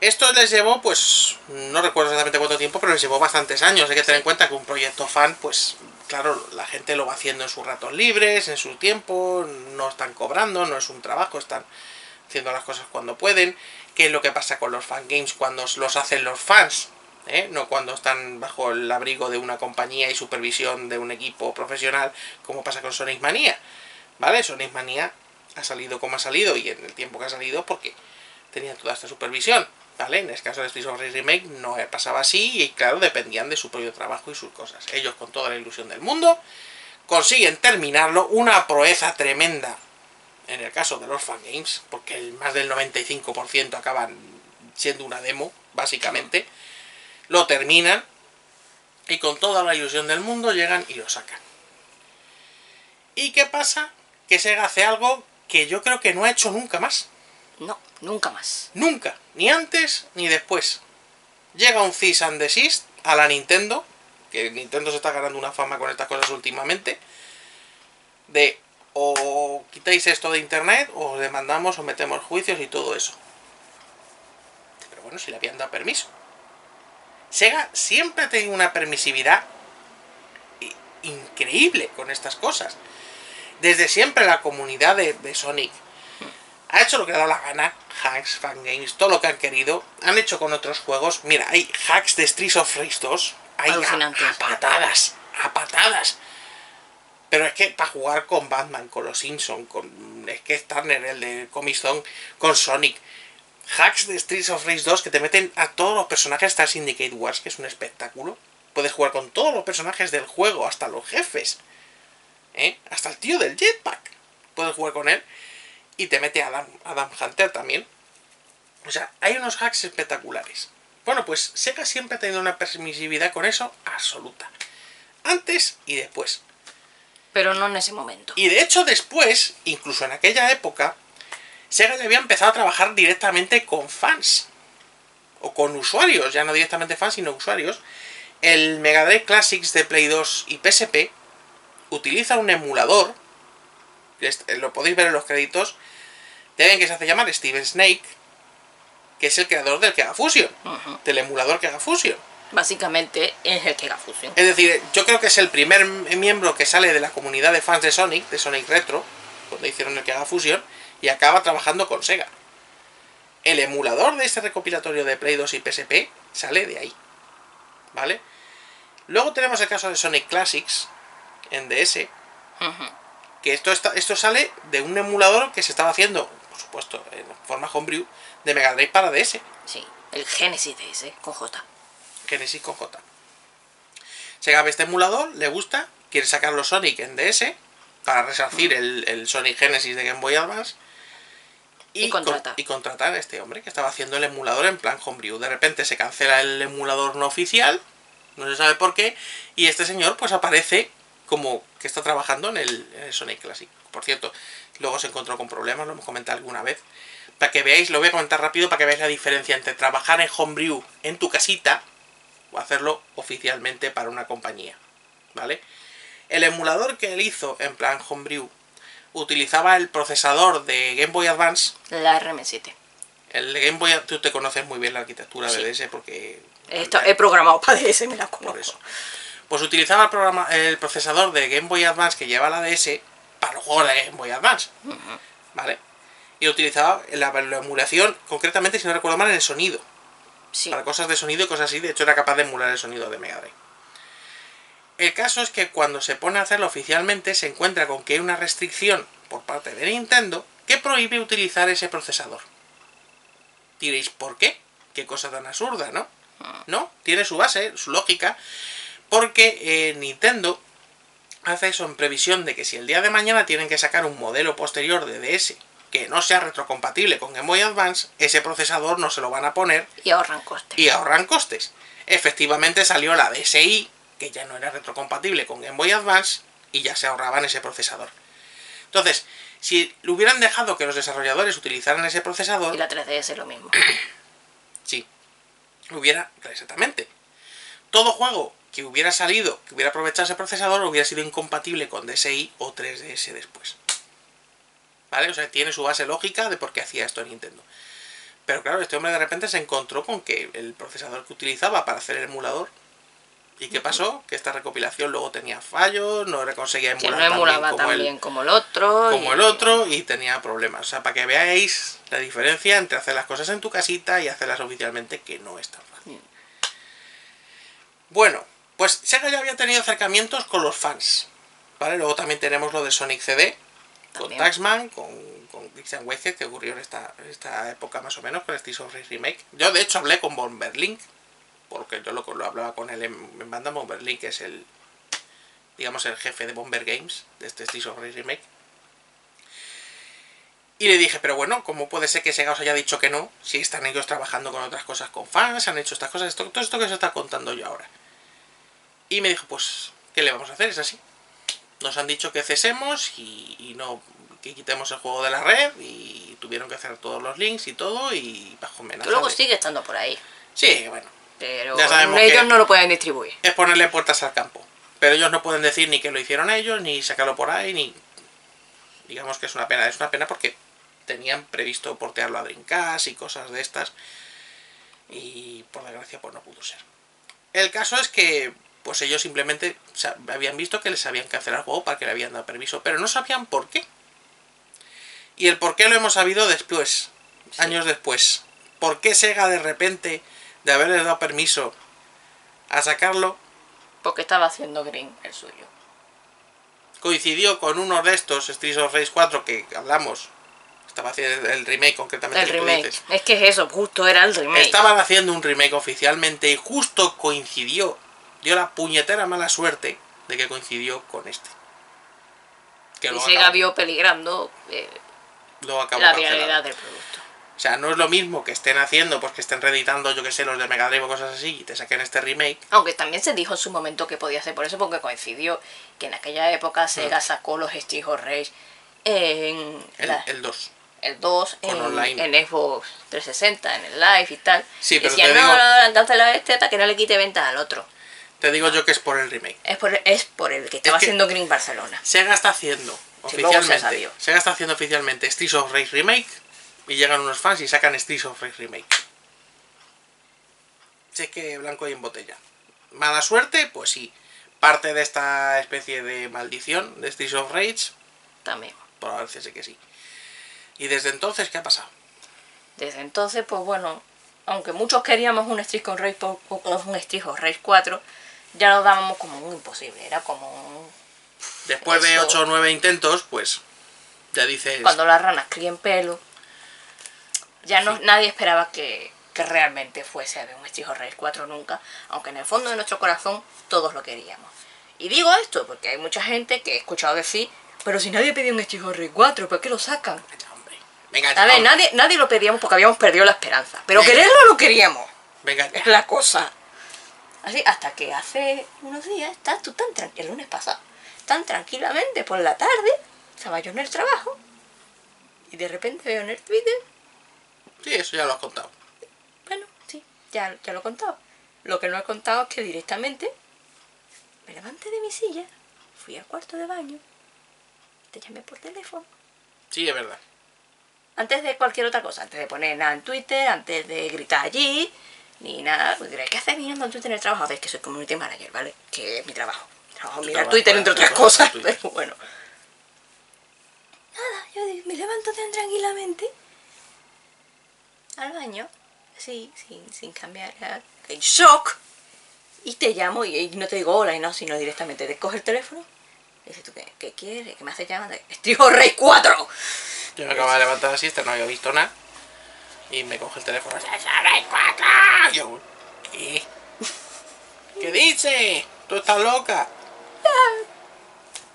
Esto les llevó, pues, no recuerdo exactamente cuánto tiempo, pero les llevó bastantes años. Hay que tener en cuenta que un proyecto fan, pues, claro, la gente lo va haciendo en sus ratos libres, en su tiempo, no están cobrando, no es un trabajo, están haciendo las cosas cuando pueden. ¿Qué es lo que pasa con los fangames cuando los hacen los fans? ¿Eh? No cuando están bajo el abrigo de una compañía y supervisión de un equipo profesional, como pasa con Sonic Mania, ¿vale? Sonic Mania ha salido como ha salido y en el tiempo que ha salido porque tenía toda esta supervisión. ¿Vale? En el caso de Streets of Rage Remake no pasaba así y claro, dependían de su propio trabajo y sus cosas. Ellos, con toda la ilusión del mundo, consiguen terminarlo, una proeza tremenda en el caso de los fangames, porque el más del noventa y cinco por ciento acaban siendo una demo, básicamente. Lo terminan y con toda la ilusión del mundo llegan y lo sacan. ¿Y qué pasa? Que Sega hace algo que yo creo que no ha hecho nunca más. No, nunca más. Nunca, ni antes ni después. Llega un cease and desist a la Nintendo, que Nintendo se está ganando una fama con estas cosas últimamente, de o quitáis esto de internet, o os demandamos, o metemos juicios y todo eso. Pero bueno, si le habían dado permiso. Sega siempre ha tenido una permisividad increíble con estas cosas. Desde siempre la comunidad de, de Sonic ha hecho lo que le ha dado la gana, hacks, fangames, todo lo que han querido, han hecho con otros juegos. Mira, hay hacks de Streets of Rage dos, hay a, a patadas, a patadas. Pero es que para jugar con Batman, con los Simpsons, con es que Turner, el de Comic Zone, con Sonic, hacks de Streets of Rage dos que te meten a todos los personajes hasta Syndicate Wars, que es un espectáculo. Puedes jugar con todos los personajes del juego, hasta los jefes, ¿eh? Hasta el tío del jetpack, puedes jugar con él. Y te mete a Adam, Adam Hunter también. O sea, hay unos hacks espectaculares. Bueno, pues Sega siempre ha tenido una permisividad con eso absoluta. Antes y después. Pero no en ese momento. Y de hecho después, incluso en aquella época, Sega ya había empezado a trabajar directamente con fans. O con usuarios, ya no directamente fans, sino usuarios. El Mega Drive Classics de Play dos y P S P utiliza un emulador. Lo podéis ver en los créditos de alguien que se hace llamar Steven Snake, que es el creador del que haga Fusion, uh-huh, del emulador que haga Fusion. básicamente es el que la fusión. Es decir, yo creo que es el primer miembro que sale de la comunidad de fans de Sonic, de Sonic Retro, cuando hicieron el que haga fusión, y acaba trabajando con Sega. El emulador de este recopilatorio de Play dos y P S P sale de ahí, ¿vale? Luego tenemos el caso de Sonic Classics en D S, uh-huh. que esto, está, esto sale de un emulador que se estaba haciendo, por supuesto, en forma homebrew, de Mega Drive para D S. Sí, el Genesis D S con J. Genesis con J. Sega ve este emulador, le gusta, quiere sacarlo Sonic en D S para resarcir el, el Sonic Genesis de Game Boy Advance y, y, contrata. con, y contratar a este hombre que estaba haciendo el emulador en plan homebrew. De repente se cancela el emulador no oficial, no se sabe por qué, y este señor pues aparece como que está trabajando en el, en el Sonic Classic. Por cierto, luego se encontró con problemas, lo hemos comentado alguna vez. Para que veáis, lo voy a comentar rápido para que veáis la diferencia entre trabajar en homebrew en tu casita o hacerlo oficialmente para una compañía, ¿vale? El emulador que él hizo en plan homebrew utilizaba el procesador de Game Boy Advance, la R M siete. El Game Boy, tú te conoces muy bien la arquitectura sí. de D S porque... Esto, he programado para D S, me la conozco. Por eso. Pues utilizaba el, programa, el procesador de Game Boy Advance que lleva la D S para los juegos de Game Boy Advance, uh-huh. ¿vale? Y utilizaba la, la emulación, concretamente, si no recuerdo mal, en el sonido. Sí. Para cosas de sonido y cosas así, de hecho era capaz de emular el sonido de Mega Drive. El caso es que cuando se pone a hacerlo oficialmente se encuentra con que hay una restricción por parte de Nintendo que prohíbe utilizar ese procesador. Diréis, ¿por qué? Qué cosa tan absurda, ¿no? No, tiene su base, su lógica, porque eh, Nintendo hace eso en previsión de que si el día de mañana tienen que sacar un modelo posterior de D S que no sea retrocompatible con Game Boy Advance, ese procesador no se lo van a poner. Y ahorran costes. Y ahorran costes. Efectivamente salió la D S I, que ya no era retrocompatible con Game Boy Advance, y ya se ahorraban ese procesador. Entonces, si hubieran dejado que los desarrolladores utilizaran ese procesador... Y la tres D S es lo mismo. Sí. Hubiera, exactamente. Todo juego que hubiera salido, que hubiera aprovechado ese procesador, hubiera sido incompatible con D S I o tres D S después. ¿Vale? O sea, tiene su base lógica de por qué hacía esto Nintendo. Pero claro, este hombre de repente se encontró con que el procesador que utilizaba para hacer el emulador... ¿Y qué pasó? Que esta recopilación luego tenía fallos, no conseguía emular no emulaba tan bien, como, tan bien el, como el otro. Como y... el otro y tenía problemas. O sea, para que veáis la diferencia entre hacer las cosas en tu casita y hacerlas oficialmente, que no es tan fácil. Bueno, pues Sega ya había tenido acercamientos con los fans, ¿vale? Luego también tenemos lo de Sonic C D, también. Con Taxman, con, con Christian Weiss, que ocurrió en esta, esta época más o menos, con el Streets of Rage Remake. Yo de hecho hablé con Von Berlink, porque yo lo, lo hablaba con él en, en banda. Bomberlink, que es el, digamos, el jefe de Bomber Games, de este Streets of Rage Remake. Y le dije, pero bueno, ¿cómo puede ser que Sega os haya dicho que no? Si están ellos trabajando con otras cosas, con fans, han hecho estas cosas, esto, todo esto que os está contando yo ahora. Y me dijo, pues, ¿qué le vamos a hacer? Es así. Nos han dicho que cesemos y, y no que quitemos el juego de la red, y tuvieron que hacer todos los links y todo, y bajo amenaza. Que luego de... sigue estando por ahí. Sí, bueno. Pero ellos no lo pueden distribuir. Es ponerle puertas al campo. Pero ellos no pueden decir ni que lo hicieron ellos, ni sacarlo por ahí, ni... Digamos que es una pena. Es una pena porque tenían previsto portearlo a Dreamcast y cosas de estas. Y por desgracia pues no pudo ser. El caso es que pues ellos simplemente habían visto que les habían cancelado el juego para que le habían dado permiso. Pero no sabían por qué. Y el por qué lo hemos sabido después. Sí. Años después. ¿Por qué Sega de repente... de haberle dado permiso a sacarlo? Porque estaba haciendo Green el suyo. Coincidió con uno de estos Streets of Rage cuatro que hablamos. Estaba haciendo el remake concretamente. El remake. Es que es eso, justo era el remake. Estaban haciendo un remake oficialmente y justo coincidió. Dio la puñetera mala suerte de que coincidió con este. Que y Sega vio peligrando eh, luego acabó la viralidad del producto. O sea, no es lo mismo que estén haciendo, pues que estén reeditando, yo que sé, los de Mega Drive o cosas así, y te saquen este remake. Aunque también se dijo en su momento que podía ser por eso, porque coincidió que en aquella época Sega mm. sacó los Streets of Rage en... El dos. El dos, en, en Xbox trescientos sesenta, en el Live y tal. Sí, pero y decían, te digo, no, no, cancela este para que no le quite venta al otro. Te digo yo que es por el remake. Es por, es por el que estaba es que haciendo Green Barcelona. Sega está haciendo oficialmente, sí, Sega está haciendo oficialmente Streets of Rage Remake. Y llegan unos fans y sacan Streets of Rage Remake. si es que blanco y en botella. ¿Mala suerte? Pues sí. Parte de esta especie de maldición de Streets of Rage. También. Parece que sí. ¿Y desde entonces qué ha pasado? Desde entonces, pues bueno, aunque muchos queríamos un Streets of Rage, un Streets of Rage cuatro, ya lo dábamos como un imposible. Era como un... Después de ocho o nueve intentos, pues ya dices... Cuando las ranas críen pelo. Ya no, sí. Nadie esperaba que, que realmente fuese de un Streets of Rage cuatro nunca, aunque en el fondo de nuestro corazón todos lo queríamos. Y digo esto porque hay mucha gente que he escuchado decir, pero si nadie pedía un Streets of Rage cuatro, ¿por qué lo sacan? Hombre, venga, a ver, nadie, nadie lo pedíamos porque habíamos perdido la esperanza, pero venga, quererlo lo queríamos. Venga, es la cosa. Así, hasta que hace unos días, estás tú tan tranquilo, el lunes pasado, tan tranquilamente por la tarde, estaba yo en el trabajo, y de repente veo en el Twitter... Sí, eso ya lo has contado. Bueno, sí, ya, ya lo he contado. Lo que no he contado es que directamente me levanté de mi silla, fui al cuarto de baño, te llamé por teléfono. Sí, es verdad. Antes de cualquier otra cosa, antes de poner nada en Twitter, antes de gritar allí, ni nada. Pues diré, ¿qué haces mirando en Twitter en el trabajo? A ver, es que soy community manager, ¿vale? Que es mi trabajo. Mi trabajo mirar Twitter, entre otras cosas, pero bueno. Nada, yo digo, me levanto tan tranquilamente... al baño, sí, sin, sin cambiar el shock, y te llamo y, y no te digo hola y no, sino directamente te coge el teléfono y dices tú, ¿qué, qué quieres? ¿Qué me haces llamando? ¡Streets of Rage cuatro! Yo me acababa de levantar así, no había visto nada y me coge el teléfono, ¡Streets of Rage cuatro! Y yo, ¿qué? ¿Qué dices? ¿Tú estás loca?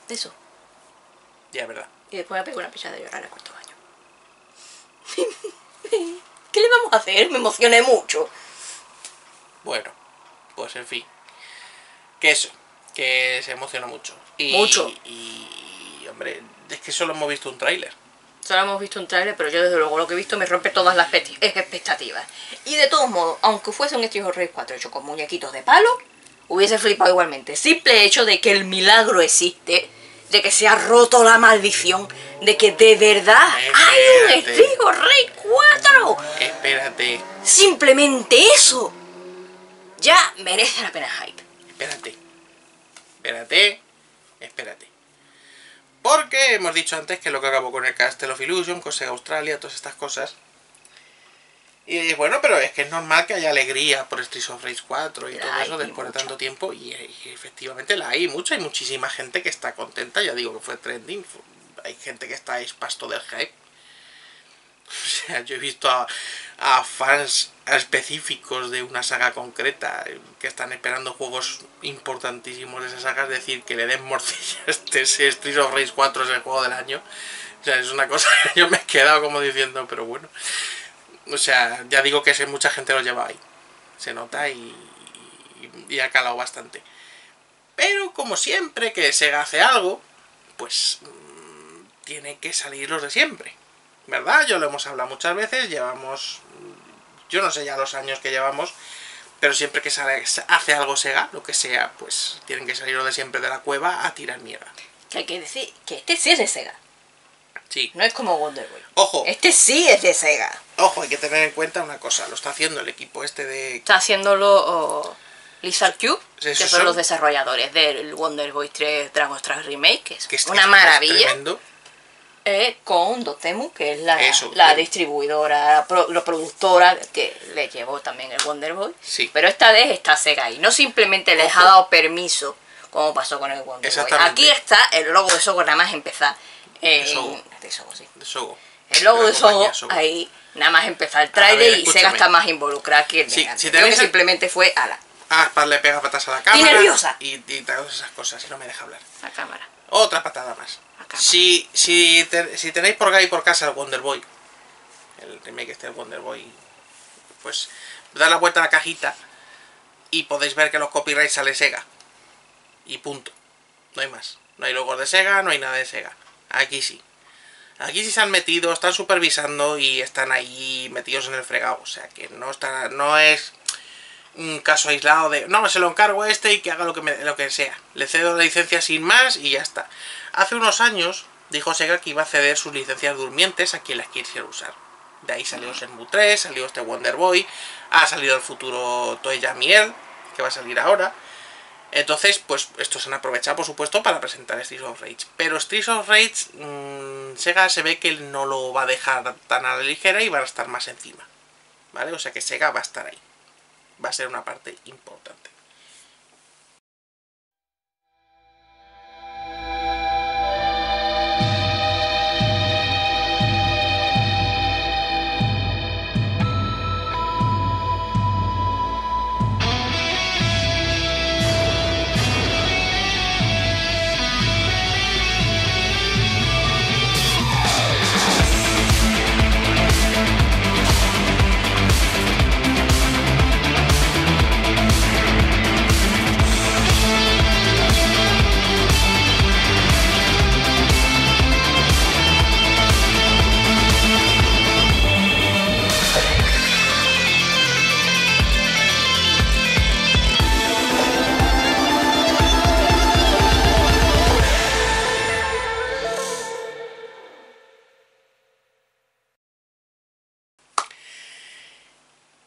Eso. Ya, es verdad. Y después me pego una pichada de llorar al cuarto baño. ¿Qué le vamos a hacer? Me emocioné mucho. Bueno, pues en fin. Que eso, que se emocionó mucho. Y, mucho. Y, y, hombre, es que solo hemos visto un tráiler. Solo hemos visto un tráiler, pero yo desde luego lo que he visto me rompe todas las expectativas. Y de todos modos, aunque fuese un Streets of Rage cuatro hecho con muñequitos de palo, hubiese flipado igualmente. Simple hecho de que el milagro existe, de que se ha roto la maldición, de que de verdad hay un Streets of Rage cuatro. Espérate. Simplemente eso ya merece la pena hype. Espérate. Espérate. Espérate. Porque hemos dicho antes que lo que acabó con el Castle of Illusion, Sega Australia, todas estas cosas. Y bueno, pero es que es normal que haya alegría por Streets of Rage cuatro y la todo eso después de tanto tiempo. Y, y efectivamente la hay mucha, hay muchísima gente que está contenta. Ya digo que fue trending. Hay gente que está expasto del hype. O sea, yo he visto a, a fans específicos de una saga concreta que están esperando juegos importantísimos de esa saga. Es decir, que le den morcilla a este si Streets of Rage cuatro es el juego del año. O sea, es una cosa que yo me he quedado como diciendo, pero bueno... O sea, ya digo que sé, mucha gente lo lleva ahí. Se nota y, y, y ha calado bastante. Pero como siempre que Sega hace algo, pues mmm, tiene que salir los de siempre, ¿verdad? Yo lo hemos hablado muchas veces, llevamos... Yo no sé ya los años que llevamos, pero siempre que sale, hace algo Sega, lo que sea, pues tienen que salir los de siempre de la cueva a tirar mierda. Que hay que decir que este sí es de Sega. Sí. No es como Wonder Boy. Ojo. Este sí es de Sega. Ojo, hay que tener en cuenta una cosa. Lo está haciendo el equipo este de... Está haciéndolo oh, Lizard Cube, que son, son los desarrolladores del Wonder Boy tres Dragon's Trap Remake, que es que este una maravilla. Tremendo. Eh, con Dotemu, que es la, Eso, la eh. distribuidora, pro, la productora que le llevó también el Wonder Boy. Sí. Pero esta vez está Sega y no simplemente les Ojo. ha dado permiso, como pasó con el Wonder Boy. Aquí está el logo de Sogo, nada más empezar. Eh, de Sogo. De Sogo, sí. De Sogo. El logo de, de Sogo, Sogo, ahí nada más empezar el trailer y Sega está más involucrada que el sí, si Creo que el... simplemente fue ala. Ah, le pega patas a la cámara. Y nerviosa. Y, y todas esas cosas, y no me deja hablar. La cámara. Otra patada más. Si, si, te, si tenéis por acá y por casa el Wonder Boy, el remake este del Wonder Boy, pues dad la vuelta a la cajita y podéis ver que los copyrights sale Sega. Y punto. No hay más. No hay logos de Sega, no hay nada de Sega. Aquí sí. Aquí sí se han metido, están supervisando y están ahí metidos en el fregado. O sea, que no está, no es un caso aislado de... No, se lo encargo a este y que haga lo que, me, lo que sea. Le cedo la licencia sin más y ya está. Hace unos años dijo Sega que iba a ceder sus licencias durmientes a quien las quisiera usar. de ahí salió Shenmue tres, salió este Wonder Boy, ha salido el futuro Toei Miel, que va a salir ahora. Entonces, pues estos han aprovechado, por supuesto, para presentar Streets of Rage. Pero Streets of Rage, mmm, Sega se ve que no lo va a dejar tan a la ligera y va a estar más encima, ¿vale? O sea que Sega va a estar ahí, va a ser una parte importante.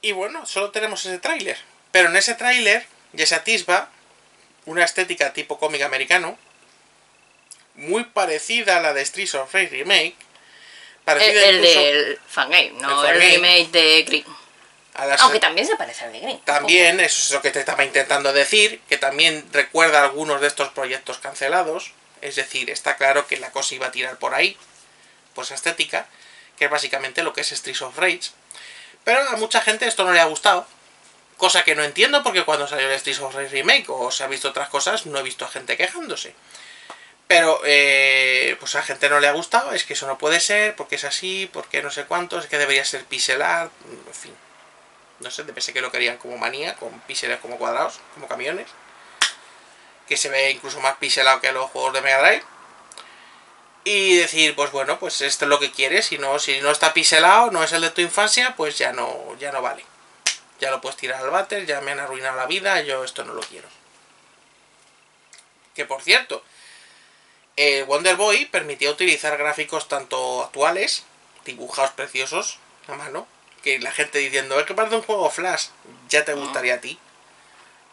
Y bueno, solo tenemos ese tráiler, pero en ese tráiler ya se atisba una estética tipo cómic americano muy parecida a la de Streets of Rage Remake, parecida el, el incluso del Fangame, no el, el remake de Green, aunque se... también se parece al de Green también, poco. Eso es lo que te estaba intentando decir, que también recuerda a algunos de estos proyectos cancelados, es decir, está claro que la cosa iba a tirar por ahí, por esa estética, que es básicamente lo que es Streets of Rage. Pero a mucha gente esto no le ha gustado, cosa que no entiendo, porque cuando salió el Streets of Rage Remake o se ha visto otras cosas, no he visto a gente quejándose. Pero eh, pues a gente no le ha gustado, es que eso no puede ser, porque es así, porque no sé cuánto, es que debería ser pixel art, en fin. No sé, pensé que lo querían como manía, con píxeles como cuadrados, como camiones, que se ve incluso más pixelado que los juegos de Mega Drive. Y decir, pues bueno, pues esto es lo que quieres, si no, si no está pixelado, no es el de tu infancia, pues ya no, ya no vale. Ya lo puedes tirar al váter, ya me han arruinado la vida, yo esto no lo quiero. Que por cierto, el Wonder Boy permitía utilizar gráficos tanto actuales, dibujados preciosos, a mano, que la gente diciendo, es que parece un juego Flash, ya te gustaría a ti,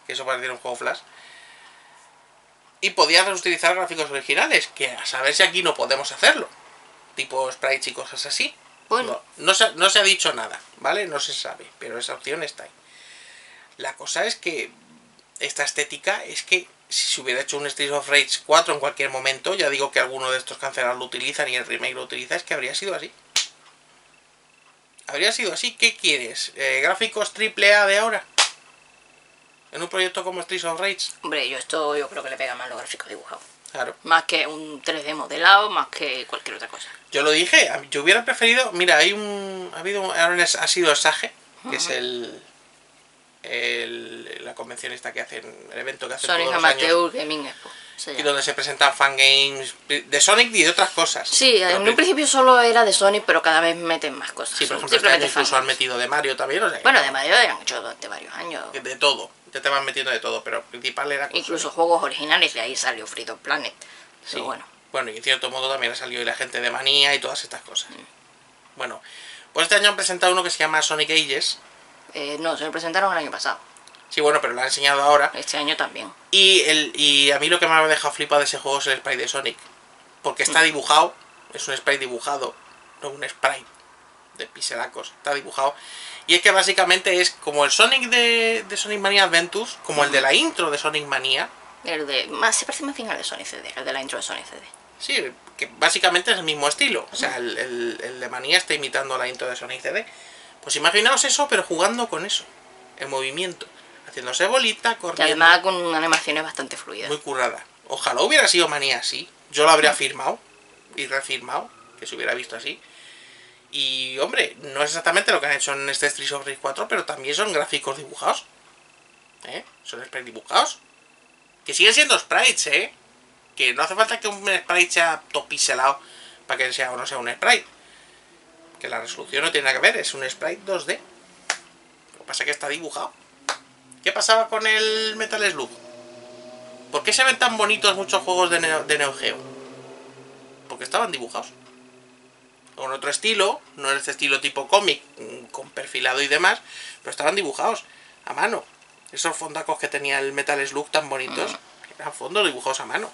que eso pareciera un juego Flash. Y podías reutilizar gráficos originales, que a saber si aquí no podemos hacerlo. Tipo sprites y cosas así. Bueno. No, no, se, no se ha dicho nada, ¿vale? No se sabe, pero esa opción está ahí. La cosa es que esta estética es que si se hubiera hecho un Streets of Rage cuatro en cualquier momento, ya digo que alguno de estos cancelados lo utilizan y el remake lo utiliza, es que habría sido así. Habría sido así. ¿Qué quieres? Eh, ¿Gráficos triple A de ahora? En un proyecto como Streets of Rage. Hombre, yo esto yo creo que le pega más los gráficos dibujados. Claro. Más que un tres D modelado, más que cualquier otra cosa. Yo lo dije, yo hubiera preferido... Mira, hay un... Ha habido ha sido Sage, que uh -huh. es el, el... La convencionista que hacen... El evento que hacen Sonic todos los años. Amateur Gaming Expo. Y donde se presentan fangames de Sonic y de otras cosas. Sí, en un principio solo era de Sonic, pero cada vez meten más cosas. Sí, por ejemplo, este año incluso han metido de Mario también. O sea, bueno, de Mario han hecho durante varios años. De todo. Te van metiendo de todo, pero el principal era... Incluso juegos originales, de ahí salió Freedom Planet. Sí, bueno. Bueno, y en cierto modo también ha salido la gente de Manía y todas estas cosas. Mm. Bueno, pues este año han presentado uno que se llama Sonic Ages. Eh, no, se lo presentaron el año pasado. Sí, bueno, pero lo han enseñado ahora. Este año también. Y, el, y a mí lo que me ha dejado flipado de ese juego es el sprite de Sonic. Porque está mm. dibujado, es un sprite dibujado, no un sprite de pixelacos, está dibujado. Y es que básicamente es como el Sonic de, de Sonic Mania Adventures, como el de la intro de Sonic Mania. El de, más, se parece más bien al de Sonic C D, el de la intro de Sonic C D. Sí, que básicamente es el mismo estilo. O sea, el, el, el de Mania está imitando la intro de Sonic C D. Pues imaginaos eso, pero jugando con eso. El movimiento. Haciéndose bolita, corriendo. Y además con animaciones bastante fluidas. Muy currada. Ojalá hubiera sido Mania así. Yo lo habría firmado y refirmado, que se hubiera visto así. Y, hombre, no es exactamente lo que han hecho en este Streets of Rage cuatro, pero también son gráficos dibujados. ¿Eh? Son sprites dibujados. Que siguen siendo sprites, ¿eh? Que no hace falta que un sprite sea todo pixelado para que sea o no sea un sprite. Que la resolución no tiene nada que ver, es un sprite dos D. Lo que pasa es que está dibujado. ¿Qué pasaba con el Metal Slug? ¿Por qué se ven tan bonitos muchos juegos de Neo, de Neo Geo? Porque estaban dibujados. con otro estilo, no es este estilo tipo cómic, con perfilado y demás, pero estaban dibujados a mano. Esos fondacos que tenía el Metal Slug tan bonitos, eran fondos dibujados a mano.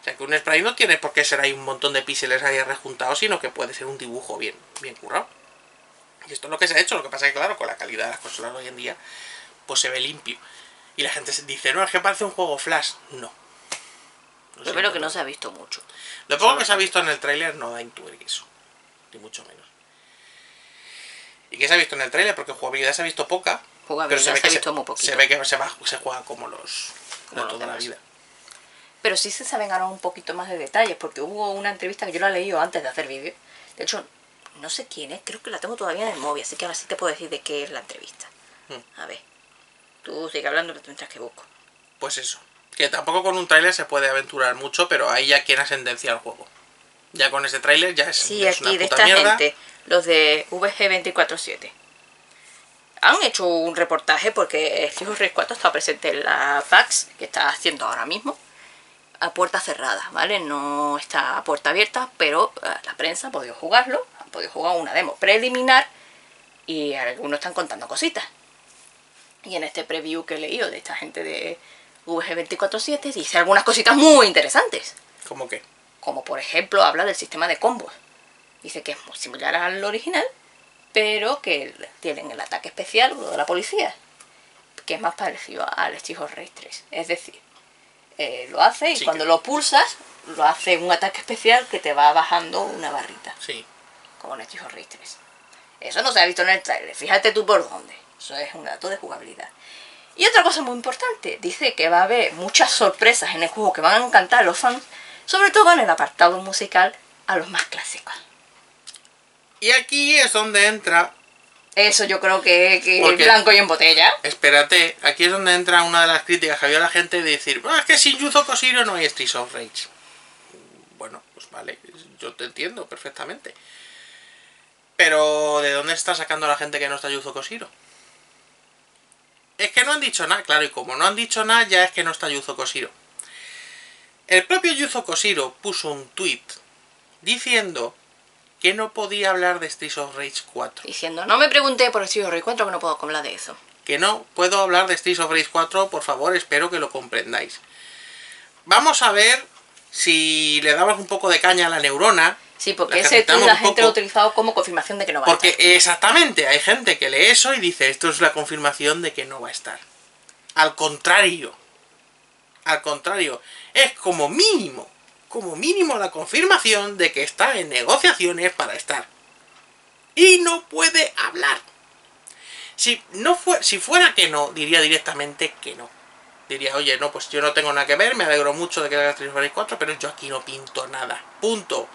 O sea que un spray no tiene por qué ser ahí un montón de píxeles ahí rejuntados, sino que puede ser un dibujo bien, bien currado. Y esto es lo que se ha hecho, lo que pasa es que claro, con la calidad de las consolas hoy en día, pues se ve limpio. Y la gente dice, no, es que parece un juego flash. No. Lo primero que no se ha visto mucho. Lo poco que se ha visto en el tráiler no da intuir eso. Ni mucho menos. ¿Y qué se ha visto en el tráiler? Porque jugabilidad se ha visto poca. Jugabilidad se, ve se que ha visto se, muy poquito. Se ve que se, va, se juega como los como de toda la vida. Pero sí se saben ahora un poquito más de detalles, porque hubo una entrevista que yo la he leído antes de hacer vídeo. De hecho, no sé quién es, creo que la tengo todavía en el móvil, así que ahora sí te puedo decir de qué es la entrevista. Hmm. A ver, tú sigue hablando mientras que busco. Pues eso. Que tampoco con un tráiler se puede aventurar mucho, pero ahí ya tiene ascendencia al juego. Ya con ese tráiler ya es, sí, ya es una puta mierda. Sí, aquí de esta gente, los de V G veinticuatro siete, han hecho un reportaje porque Flight Risk cuatro está presente en la PAX, que está haciendo ahora mismo, a puerta cerrada, ¿vale? No está a puerta abierta, pero la prensa ha podido jugarlo, han podido jugar una demo preliminar y algunos están contando cositas. Y en este preview que he leído de esta gente de V G veinticuatro siete dice algunas cositas muy interesantes. ¿Cómo qué? Como por ejemplo habla del sistema de combos. Dice que es muy similar al original, pero que tienen el ataque especial, uno de la policía, que es más parecido al Street of Rage tres. Es decir, eh, lo hace y sí, cuando que... lo pulsas, lo hace un ataque especial que te va bajando una barrita. Sí. Como en Street of Rage tres. Eso no se ha visto en el trailer. Fíjate tú por dónde. Eso es un dato de jugabilidad. Y otra cosa muy importante, dice que va a haber muchas sorpresas en el juego que van a encantar a los fans, sobre todo en el apartado musical a los más clásicos. Y aquí es donde entra... Eso yo creo que es blanco y en botella. Espérate, aquí es donde entra una de las críticas que había la gente de decir, ah, es que sin Yuzo Koshiro no hay Streets of Rage. Bueno, pues vale, yo te entiendo perfectamente. Pero ¿de dónde está sacando la gente que no está Yuzo Koshiro? Es que no han dicho nada, claro, y como no han dicho nada, ya es que no está Yuzo Koshiro. El propio Yuzo Koshiro puso un tweet diciendo que no podía hablar de Streets of Rage cuatro. Diciendo, no me pregunté por Streets of Rage cuatro, que no puedo hablar de eso. Que no puedo hablar de Streets of Rage cuatro, por favor, espero que lo comprendáis. Vamos a ver si le damos un poco de caña a la neurona. Sí, porque ese tweet la gente lo ha utilizado como confirmación de que no va a estar. Porque exactamente, hay gente que lee eso y dice, esto es la confirmación de que no va a estar. Al contrario, al contrario, es como mínimo, como mínimo la confirmación de que está en negociaciones para estar. Y no puede hablar. Si, no fue, si fuera que no, diría directamente que no. Diría, oye, no, pues yo no tengo nada que ver, me alegro mucho de que haga Streets of Rage cuatro, pero yo aquí no pinto nada, punto.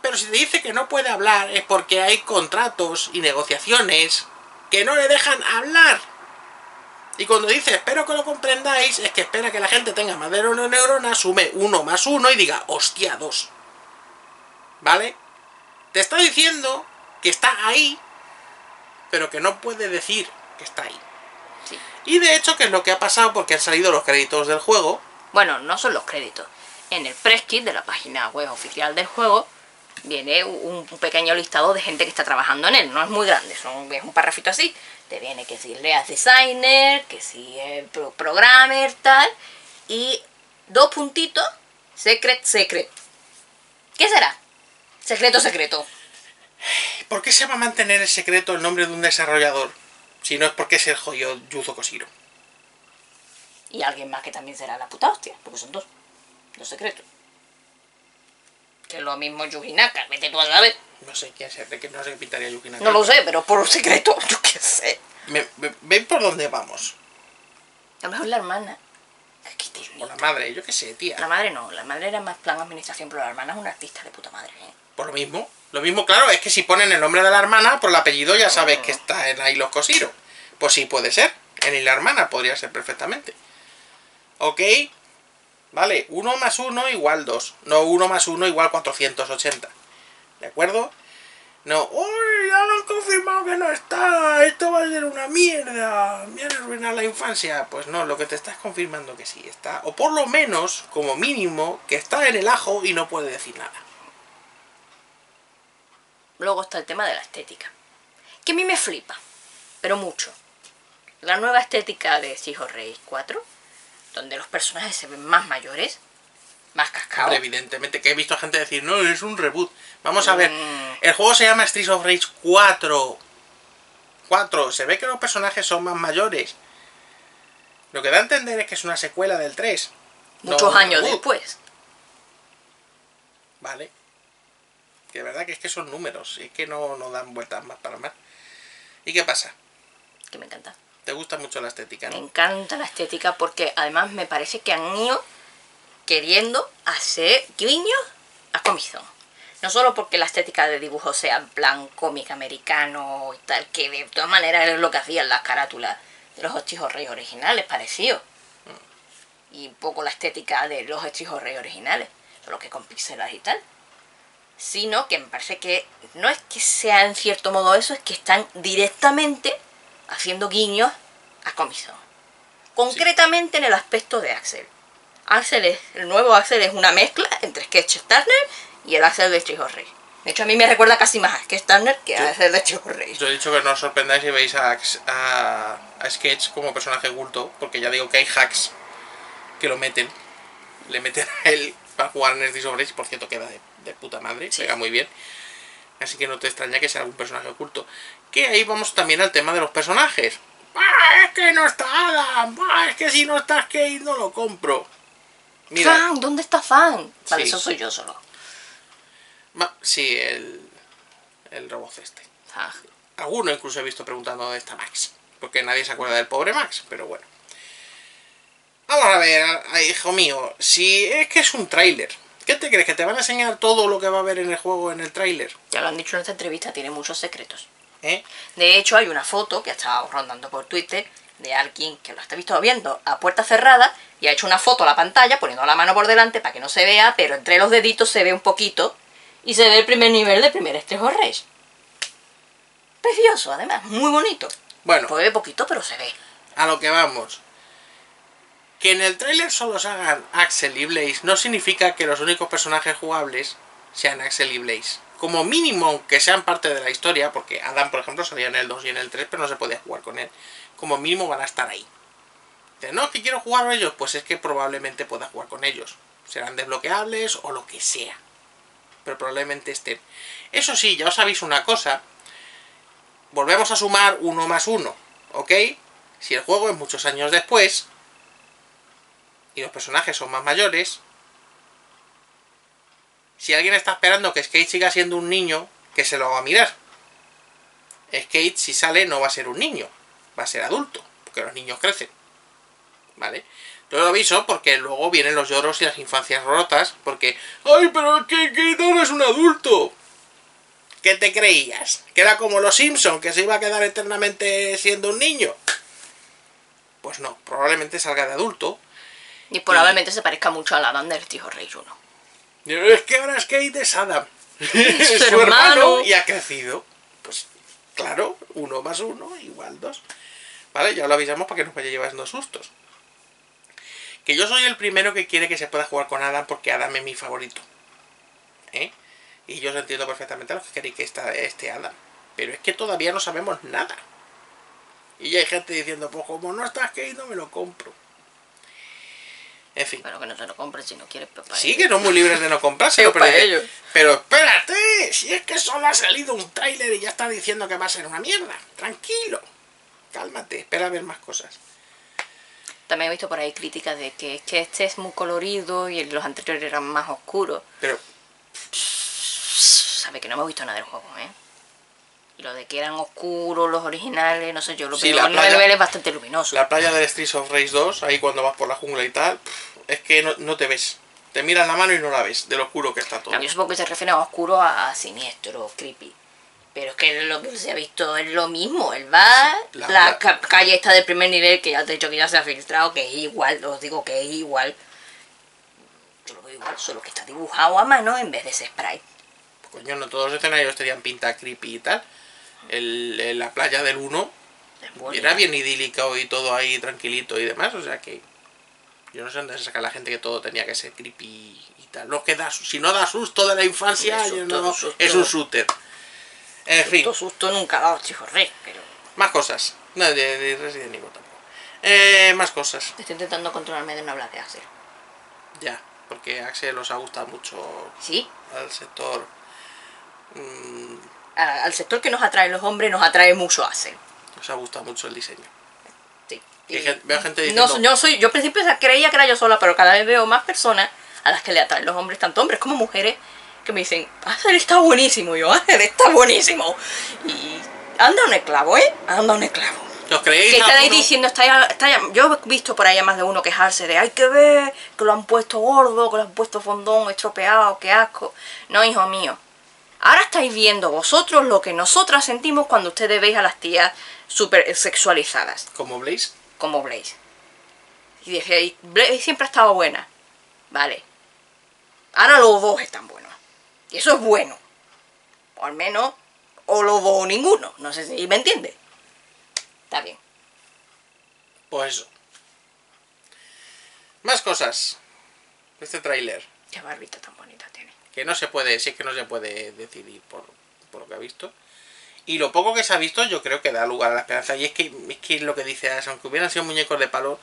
Pero si te dice que no puede hablar es porque hay contratos y negociaciones que no le dejan hablar. Y cuando dice, espero que lo comprendáis, es que espera que la gente tenga más de una neurona, sume uno más uno y diga, hostia, dos. ¿Vale? Te está diciendo que está ahí, pero que no puede decir que está ahí. Sí. Y de hecho, que es lo que ha pasado porque han salido los créditos del juego. Bueno, no son los créditos. En el press kit de la página web oficial del juego... viene un pequeño listado de gente que está trabajando en él, no es muy grande, son, es un párrafito así. Te viene que si leas designer, que si eh, pro programmer, tal, y dos puntitos, secret, secret. ¿Qué será? Secreto, secreto. ¿Por qué se va a mantener el secreto el nombre de un desarrollador si no es porque es el jodido Yuzo Koshiro? Y alguien más que también será la puta hostia, porque son dos, dos secretos. Que es lo mismo Yuji Naka, vete tú a saber. No sé qué hacer, de que no sé qué pintaría Yuji Naka. No lo sé, pero por un secreto, yo qué sé. Me, me, ¿Ven por dónde vamos? A lo mejor la hermana. Aquí o la madre, yo qué sé, tía. La madre no, la madre era más plan administración, pero la hermana es una artista de puta madre, ¿eh? Por lo mismo, lo mismo, claro, es que si ponen el nombre de la hermana, por el apellido ya no, sabes no, no. que está en ahí los Koshiro. Pues sí, puede ser. En la hermana podría ser perfectamente. ¿Ok? Vale, uno más uno igual dos. No, uno más uno igual cuatrocientos ochenta. ¿De acuerdo? No, ¡uy! Ya lo han confirmado que no está. Esto va a ser una mierda. Me van a arruinar la infancia. Pues no, lo que te estás confirmando que sí está. O por lo menos, como mínimo, que está en el ajo y no puede decir nada. Luego está el tema de la estética, que a mí me flipa, pero mucho. La nueva estética de Sea of Rage cuatro, donde los personajes se ven más mayores, más cascados. Evidentemente, que he visto gente decir, no, es un reboot. Vamos a mm. ver, el juego se llama Streets of Rage cuatro. cuatro, se ve que los personajes son más mayores. Lo que da a entender es que es una secuela del tres. Muchos no, años después. Vale. Que de verdad que es que son números, y es que no, no dan vueltas más para más. ¿Y qué pasa? Que me encanta. ¿Te gusta mucho la estética, no? Me encanta la estética porque además me parece que han ido queriendo hacer guiños a Comic Zone. No solo porque la estética de dibujo sea en plan cómic americano y tal, que de todas maneras es lo que hacían las carátulas de los Streets of Rage originales, parecido. Mm. Y un poco la estética de los Streets of Rage originales, solo que con píxeles y tal. Sino que me parece que no es que sea en cierto modo eso, es que están directamente haciendo guiños a Comic Zone. Concretamente sí, en el aspecto de Axel. Axel es, el nuevo Axel es una mezcla entre Sketch Turner y el Axel de Streets of Rage. De hecho, a mí me recuerda casi más a Sketch Turner que a Axel de Streets of Rage. Yo he dicho que no os sorprendáis si veis a, a, a Sketch como personaje culto, porque ya digo que hay hacks que lo meten, le meten a él para jugar en Streets of Rage. Por cierto, queda de, de puta madre, sí, pega muy bien. Así que no te extraña que sea algún personaje oculto. Que ahí vamos también al tema de los personajes. ¡Ah, es que no está Adam! ¡Ah, es que si no está Kate no lo compro! Mira. ¡Fan! ¿Dónde está Fan? Vale, sí, eso soy yo solo. Ma sí, el, el robot este. Ah. Alguno incluso he visto preguntando dónde está Max. Porque nadie se acuerda del pobre Max, pero bueno. Vamos a ver, hijo mío. Si es que es un tráiler. ¿Qué te crees? ¿Que te van a enseñar todo lo que va a haber en el juego en el tráiler? Ya lo han dicho en esta entrevista, tiene muchos secretos. ¿Eh? De hecho, hay una foto que ha estado rondando por Twitter de alguien que lo está visto viendo a puerta cerrada y ha hecho una foto a la pantalla poniendo la mano por delante para que no se vea, pero entre los deditos se ve un poquito y se ve el primer nivel de primer Streets of Rage. Precioso, además, muy bonito. Bueno, se ve poquito, pero se ve. A lo que vamos. Que en el tráiler solo salgan Axel y Blaze no significa que los únicos personajes jugables sean Axel y Blaze. Como mínimo, aunque sean parte de la historia, porque Adam, por ejemplo, salía en el dos y en el tres, pero no se podía jugar con él. Como mínimo van a estar ahí. Entonces, no, es que quiero jugar con ellos, pues es que probablemente pueda jugar con ellos. Serán desbloqueables o lo que sea. Pero probablemente estén. Eso sí, ya os sabéis una cosa. Volvemos a sumar uno más uno, ¿ok? Si el juego es muchos años después y los personajes son más mayores, si alguien está esperando que Skate siga siendo un niño, que se lo haga mirar. Skate, si sale, no va a ser un niño, va a ser adulto, porque los niños crecen, ¿vale? Yo lo aviso porque luego vienen los lloros y las infancias rotas, porque ¡ay, pero es que Skate ahora es un adulto! ¿Qué te creías? ¿Que era como los Simpsons, que se iba a quedar eternamente siendo un niño? Pues no, probablemente salga de adulto. Y probablemente y... se parezca mucho a la banda del Streets of Rage uno. Es que ahora Skate es Adam. Es su hermano y ha crecido. Pues claro, uno más uno igual dos. Vale, ya lo avisamos para que nos vaya llevando sustos. Que yo soy el primero que quiere que se pueda jugar con Adam porque Adam es mi favorito. ¿Eh? Y yo os entiendo perfectamente a los que queréis que está este Adam. Pero es que todavía no sabemos nada. Y ya hay gente diciendo, pues como no está Skate no me lo compro. En fin. Pero que no se lo compren si no quieres, papá. Sí, ellos. Que no muy libres de no comprárselo, pero, ellos. pero espérate, si es que solo ha salido un tráiler y ya está diciendo que va a ser una mierda. Tranquilo, cálmate, espera a ver más cosas. También he visto por ahí críticas de que es que este es muy colorido y los anteriores eran más oscuros. Pero... sabe que no hemos visto nada del juego, ¿eh? Y lo de que eran oscuros los originales, no sé yo, lo sí, la playa, nivel es bastante luminoso. La playa del Streets of Rage dos, ahí cuando vas por la jungla y tal, es que no, no te ves. Te miras la mano y no la ves, de lo oscuro que está todo. No, yo supongo que se refiere a oscuro a, a siniestro, creepy. Pero es que lo que se ha visto es lo mismo, el bar, sí, la, la, la calle esta del primer nivel, que ya te he dicho que ya se ha filtrado, que es igual, os digo que es igual. Yo lo veo igual, solo que está dibujado a mano en vez de ese sprite. Pues coño, no todos los escenarios tenían pinta creepy y tal. El, la playa del uno era bien idílica y todo ahí tranquilito y demás, o sea que yo no sé dónde se saca la gente que todo tenía que ser creepy y tal. Lo que da, si no da susto de la infancia, susto, no, susto. Es un shooter. En fin. Susto, susto nunca ha dado Chico Rey, pero... Más cosas. No, de, de Resident Evil tampoco. Eh, más cosas. Estoy intentando controlarme de no hablar de Axel. Ya, porque Axel os ha gustado mucho... Sí. Al sector... Mmm, a, al sector que nos atrae los hombres, nos atrae mucho Axel. Os ha gustado mucho el diseño. Sí. Y y gente, veo gente diciendo... No, yo, soy, yo al principio creía que era yo sola, pero cada vez veo más personas a las que le atraen los hombres, tanto hombres como mujeres, que me dicen, Axel está buenísimo, y yo, Axel está buenísimo. Y anda un esclavo, ¿eh? Anda un esclavo. ¿Los creéis? Que están ahí diciendo, está, está, yo he visto por ahí a más de uno quejarse de, hay que ver, que lo han puesto gordo, que lo han puesto fondón, estropeado, qué asco. No, hijo mío. Ahora estáis viendo vosotros lo que nosotras sentimos cuando ustedes veis a las tías súper sexualizadas. ¿Como Blaze? Como Blaze. Y decíais, Blaze siempre ha estado buena. Vale. Ahora los dos están buenos. Y eso es bueno. O al menos, o los dos o ninguno. No sé si me entiende. Está bien. Pues eso. Más cosas. Este tráiler. Qué barbita tan bonita tiene. Que no se puede, si es que no se puede decidir por, por lo que ha visto. Y lo poco que se ha visto yo creo que da lugar a la esperanza. Y es que es que lo que dice, aunque hubieran sido muñecos de palo,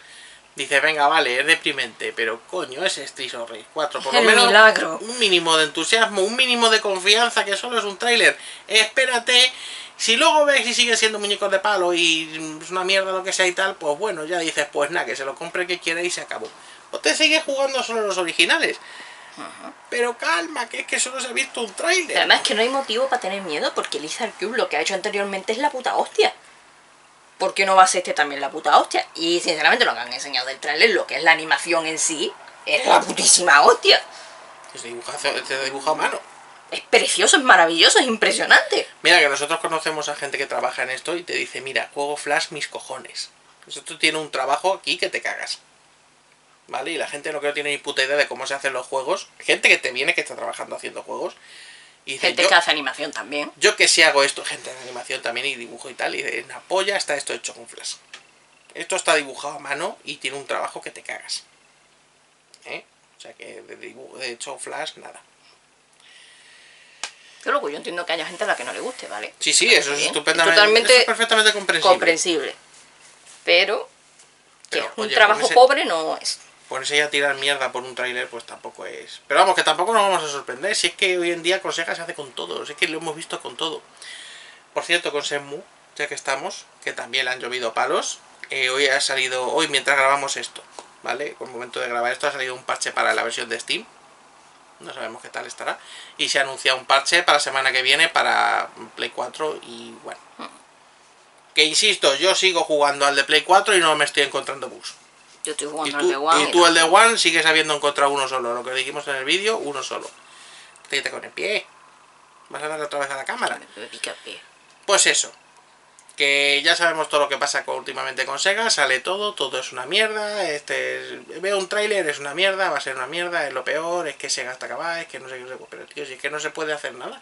dice, venga, vale, es deprimente, pero coño, es Streets of Rage cuatro. Por lo menos milagro. Un mínimo de entusiasmo, un mínimo de confianza, que solo es un tráiler. Espérate, si luego ves y sigue siendo muñecos de palo y es una mierda lo que sea y tal, pues bueno, ya dices, pues nada, que se lo compre que quiera y se acabó. O te sigues jugando solo los originales. Ajá. Pero calma, que es que solo se ha visto un tráiler. Además que no hay motivo para tener miedo, porque Lizard Cube lo que ha hecho anteriormente es la puta hostia. ¿Por qué no va a ser este también la puta hostia? Y sinceramente lo que han enseñado del tráiler, lo que es la animación en sí, es la putísima hostia. Este dibujo, este dibujo a mano. Es precioso, es maravilloso, es impresionante. Mira, que nosotros conocemos a gente que trabaja en esto y te dice, mira, juego Flash mis cojones. Esto tiene un trabajo aquí que te cagas. ¿Vale? Y la gente no creo tiene ni puta idea de cómo se hacen los juegos. Gente que te viene, que está trabajando haciendo juegos. Y dice, gente yo, que hace animación también. Yo que si hago esto, gente de animación también y dibujo y tal. Y de una polla está esto hecho con Flash. Esto está dibujado a mano y tiene un trabajo que te cagas. ¿Eh? O sea que de, dibujo, de hecho Flash, nada. Yo loco, yo entiendo que haya gente a la que no le guste, ¿vale? Sí, sí, eso es, estupendamente, totalmente eso es perfectamente comprensible. comprensible. Pero, Pero que un oye, trabajo ese, pobre no es. Ponerse ya a tirar mierda por un tráiler, pues tampoco es... Pero vamos, que tampoco nos vamos a sorprender. Si es que hoy en día Conseja se hace con todo. Si es que lo hemos visto con todo. Por cierto, con Shenmue, ya que estamos, que también le han llovido palos. Eh, hoy ha salido... Hoy, mientras grabamos esto, ¿vale? Con el momento de grabar esto, ha salido un parche para la versión de Steam. No sabemos qué tal estará. Y se ha anunciado un parche para la semana que viene para Play cuatro y... Bueno. Que insisto, yo sigo jugando al de Play cuatro y no me estoy encontrando bugs. Yo estoy jugando al de One. Y tú el de One sigues habiendo encontrado uno solo. Lo que dijimos en el vídeo, uno solo. Tírate con el pie. Vas a darle otra vez a la cámara. Me pica el pie. Pues eso. Que ya sabemos todo lo que pasa con, últimamente con Sega. Sale todo, todo es una mierda. Este es, veo un tráiler, es una mierda, va a ser una mierda, es lo peor, es que Sega está acabada, es que no sé qué. Pero tío, si es que no se puede hacer nada.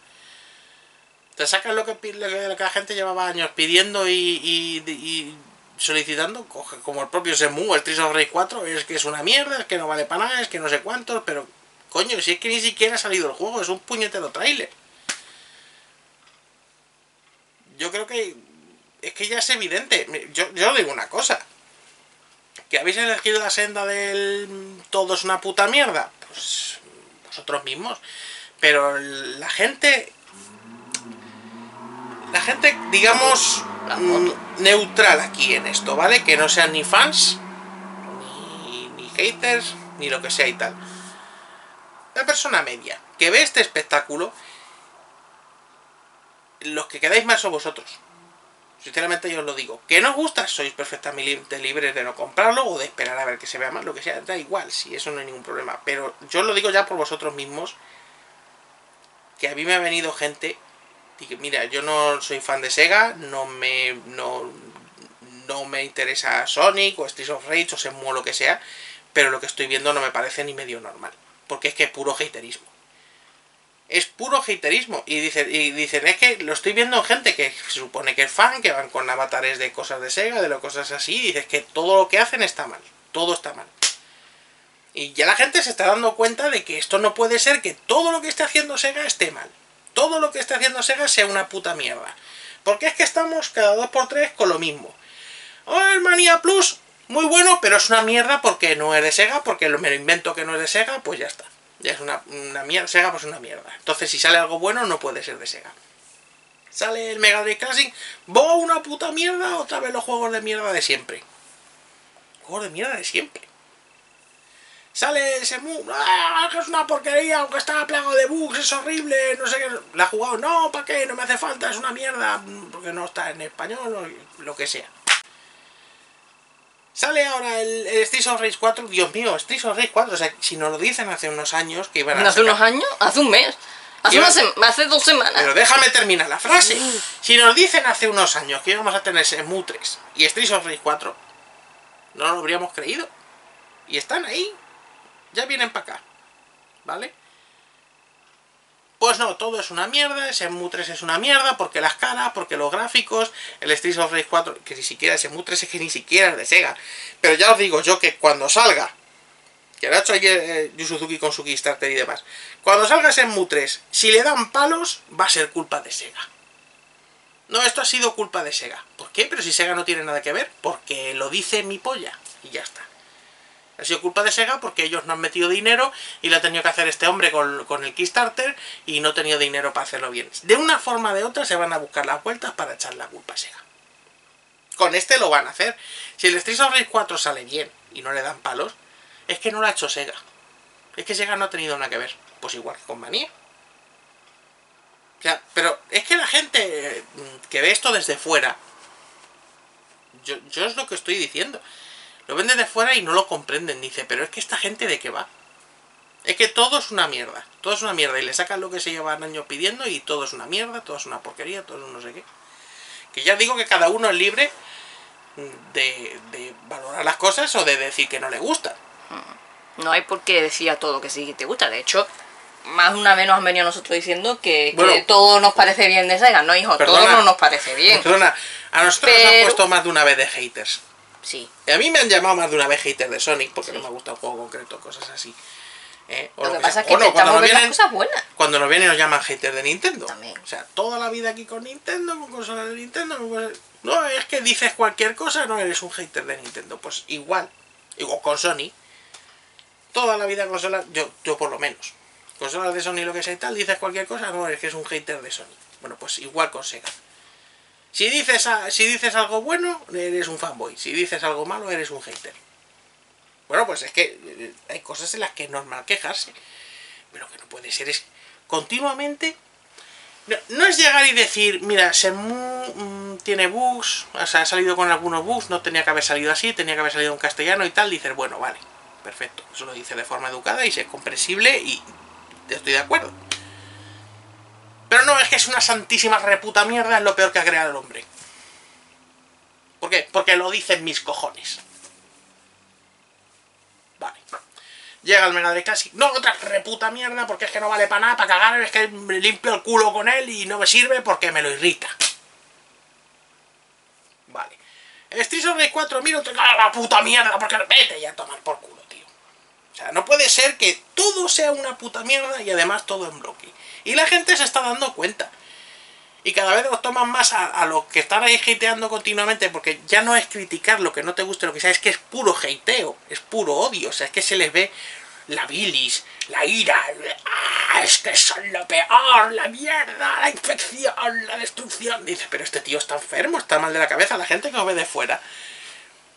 Te sacas lo que, lo que la gente llevaba años pidiendo y... y, y solicitando, como el propio Shenmue, el Streets of Rage cuatro, es que es una mierda, es que no vale para nada, es que no sé cuántos, pero coño, si es que ni siquiera ha salido el juego, es un puñetero tráiler. Yo creo que es que ya es evidente. Yo, yo digo una cosa, que habéis elegido la senda del todo es una puta mierda, pues vosotros mismos, pero la gente... La gente, digamos, neutral aquí en esto, ¿vale? Que no sean ni fans, ni, ni haters, ni lo que sea y tal. La persona media que ve este espectáculo, los que quedáis mal son vosotros. Sinceramente yo os lo digo. Que no os gusta, sois perfectamente libres de no comprarlo o de esperar a ver que se vea más, lo que sea. Da igual, si eso no hay ningún problema. Pero yo os lo digo ya por vosotros mismos, que a mí me ha venido gente... Mira, yo no soy fan de Sega, no me no, no me interesa Sonic o Streets of Rage o Shenmue o lo que sea, pero lo que estoy viendo no me parece ni medio normal, porque es que es puro haterismo. Es puro haterismo. Y dicen, y dicen es que lo estoy viendo gente que se supone que es fan, que van con avatares de cosas de Sega, de lo, cosas así, y dices que todo lo que hacen está mal, todo está mal. Y ya la gente se está dando cuenta de que esto no puede ser, que todo lo que esté haciendo Sega esté mal. todo lo que esté haciendo Sega sea una puta mierda. Porque es que estamos cada dos por tres con lo mismo. Oh, el Mania Plus, muy bueno, pero es una mierda porque no es de Sega, porque me lo invento que no es de Sega, pues ya está. Ya es una, una mierda, Sega pues una mierda. Entonces si sale algo bueno no puede ser de Sega. Sale el Mega Drive Classic, ¡boh, una puta mierda! Otra vez los juegos de mierda de siempre. Juegos de mierda de siempre. Sale ese Mu, ¡ah, que es una porquería! Aunque está plagado de bugs, es horrible, no sé qué. La ha jugado, no, ¿para qué? No me hace falta, es una mierda, porque no está en español, o lo que sea. Sale ahora el, el Streets of Rage cuatro, Dios mío, Streets of Rage cuatro, o sea, si nos lo dicen hace unos años que iban a... ¿Hace sacar... unos años? ¿Hace un mes? Hace, una sema, hace dos semanas. Pero déjame terminar la frase. Mm. Si nos dicen hace unos años que íbamos a tener Shenmue tres y Streets of Rage cuatro, no lo habríamos creído. Y están ahí. Ya vienen para acá. ¿Vale? Pues no, todo es una mierda. Shenmue tres es una mierda porque las caras, porque los gráficos. El Streets of Rage cuatro, que ni siquiera es Shenmue tres, es que ni siquiera es de Sega. Pero ya os digo yo que cuando salga... que lo ha hecho ayer eh, Yu Suzuki con su Kickstarter y demás. Cuando salga Shenmue tres, si le dan palos, va a ser culpa de Sega. No, esto ha sido culpa de Sega. ¿Por qué? Pero si Sega no tiene nada que ver. Porque lo dice mi polla. Y ya está. Ha sido culpa de Sega porque ellos no han metido dinero y lo ha tenido que hacer este hombre con, con el Kickstarter y no ha tenido dinero para hacerlo bien. De una forma o de otra se van a buscar las vueltas para echar la culpa a Sega. Con este lo van a hacer. Si el Streets of Rage cuatro sale bien y no le dan palos, es que no lo ha hecho Sega. Es que Sega no ha tenido nada que ver. Pues igual que con Manía. O sea, pero es que la gente que ve esto desde fuera... Yo, yo es lo que estoy diciendo. Lo ven desde fuera y no lo comprenden. Dice, pero es que esta gente ¿de qué va? Es que todo es una mierda. Todo es una mierda. Y le sacan lo que se llevan años pidiendo y todo es una mierda, todo es una porquería, todo es un no sé qué. Que ya digo que cada uno es libre de, de valorar las cosas o de decir que no le gustan. No hay por qué decir a todo que sí que te gusta. De hecho, más de una vez nos han venido nosotros diciendo que, bueno, que todo nos parece bien de Sega. No, hijo, perdona, todo no nos parece bien. Perdona, a nosotros pero... nos han puesto más de una vez de haters. Sí. Y a mí me han llamado más de una vez haters de Sonic porque sí, no me ha gustado el juego concreto, cosas así. Eh, o lo, lo que pasa es que no, cuando nos vienen cosas buenas. Cuando nos vienen nos llaman haters de Nintendo. También. O sea, toda la vida aquí con Nintendo, con consolas de Nintendo. Con consolas... No, es que dices cualquier cosa, no eres un hater de Nintendo. Pues igual, igual con Sony. Toda la vida consolas, yo, yo por lo menos, consolas de Sony lo que sea y tal, dices cualquier cosa, no, es que es un hater de Sony. Bueno, pues igual con Sega. Si dices, a, si dices algo bueno, eres un fanboy. Si dices algo malo, eres un hater. Bueno, pues es que hay cosas en las que es normal quejarse. Pero lo que no puede ser es continuamente... No, no es llegar y decir, mira, Shenmue mmm, tiene bugs, o sea, ha salido con algunos bugs, no tenía que haber salido así, tenía que haber salido en castellano y tal. Dices, bueno, vale. Perfecto, eso lo dice de forma educada y es comprensible y estoy de acuerdo. Pero no, es que es una santísima reputa mierda, es lo peor que ha creado el hombre. ¿Por qué? Porque lo dicen mis cojones. Vale. Llega el Mega Drive Classic. No, otra reputa mierda porque es que no vale para nada, para cagar, es que me limpio el culo con él y no me sirve porque me lo irrita. Vale. Streets of Rage cuatro, mira, te caga la puta mierda porque vete ya a tomar por culo. O sea, no puede ser que todo sea una puta mierda y además todo en bloque. Y la gente se está dando cuenta. Y cada vez los toman más a, a los que están ahí hateando continuamente, porque ya no es criticar lo que no te guste, lo que sea, es que es puro hateo, es puro odio. O sea, es que se les ve la bilis, la ira, ¡ah, es que son lo peor, la mierda, la infección, la destrucción! Dice, pero este tío está enfermo, está mal de la cabeza. La gente que lo ve de fuera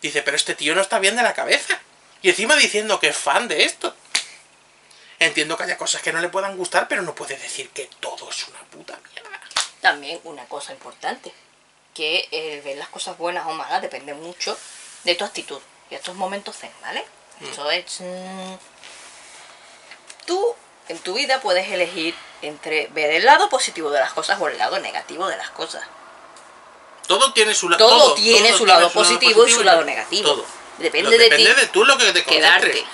dice, pero este tío no está bien de la cabeza. Y encima diciendo que es fan de esto. Entiendo que haya cosas que no le puedan gustar, pero no puedes decir que todo es una puta mierda. También una cosa importante, que eh, ver las cosas buenas o malas depende mucho de tu actitud. Y estos momentos zen, ¿vale? Mm. Eso es... Mmm, tú, en tu vida, puedes elegir entre ver el lado positivo de las cosas o el lado negativo de las cosas. Todo tiene su, la todo todo, tiene todo su tiene lado su positivo, positivo y su lado negativo. Todo. Depende, no, de, depende ti, de tú lo que te concentres. Quedarte.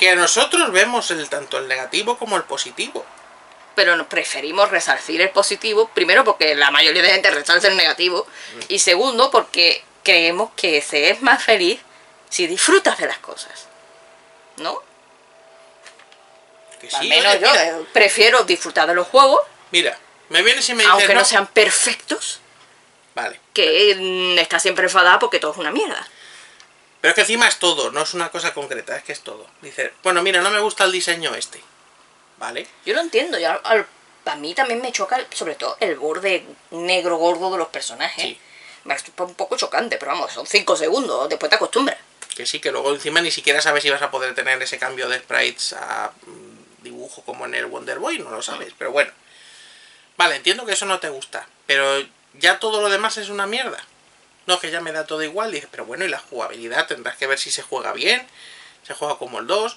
Que nosotros vemos el, tanto el negativo como el positivo. Pero preferimos resarcir el positivo, primero porque la mayoría de gente resalta el negativo, mm. y segundo porque creemos que se es más feliz si disfrutas de las cosas. ¿No? Que sí, al menos oye, yo mira, prefiero disfrutar de los juegos. Mira, Me vienes y me dices, aunque no, no sean perfectos, vale, que está siempre enfadada porque todo es una mierda. Pero es que encima es todo, no es una cosa concreta, es que es todo. Dice, bueno, mira, no me gusta el diseño este, ¿vale? Yo lo entiendo, yo, al, a mí también me choca, sobre todo, el borde negro gordo de los personajes. Sí. Me resulta un poco chocante, pero vamos, son cinco segundos, después te acostumbras. Que sí, que luego encima ni siquiera sabes si vas a poder tener ese cambio de sprites a dibujo como en el Wonder Boy, no lo sabes, pero bueno. Vale, entiendo que eso no te gusta, pero ya todo lo demás es una mierda. No, que ya me da todo igual. Dije, pero bueno, y la jugabilidad, tendrás que ver si se juega bien, se juega como el dos,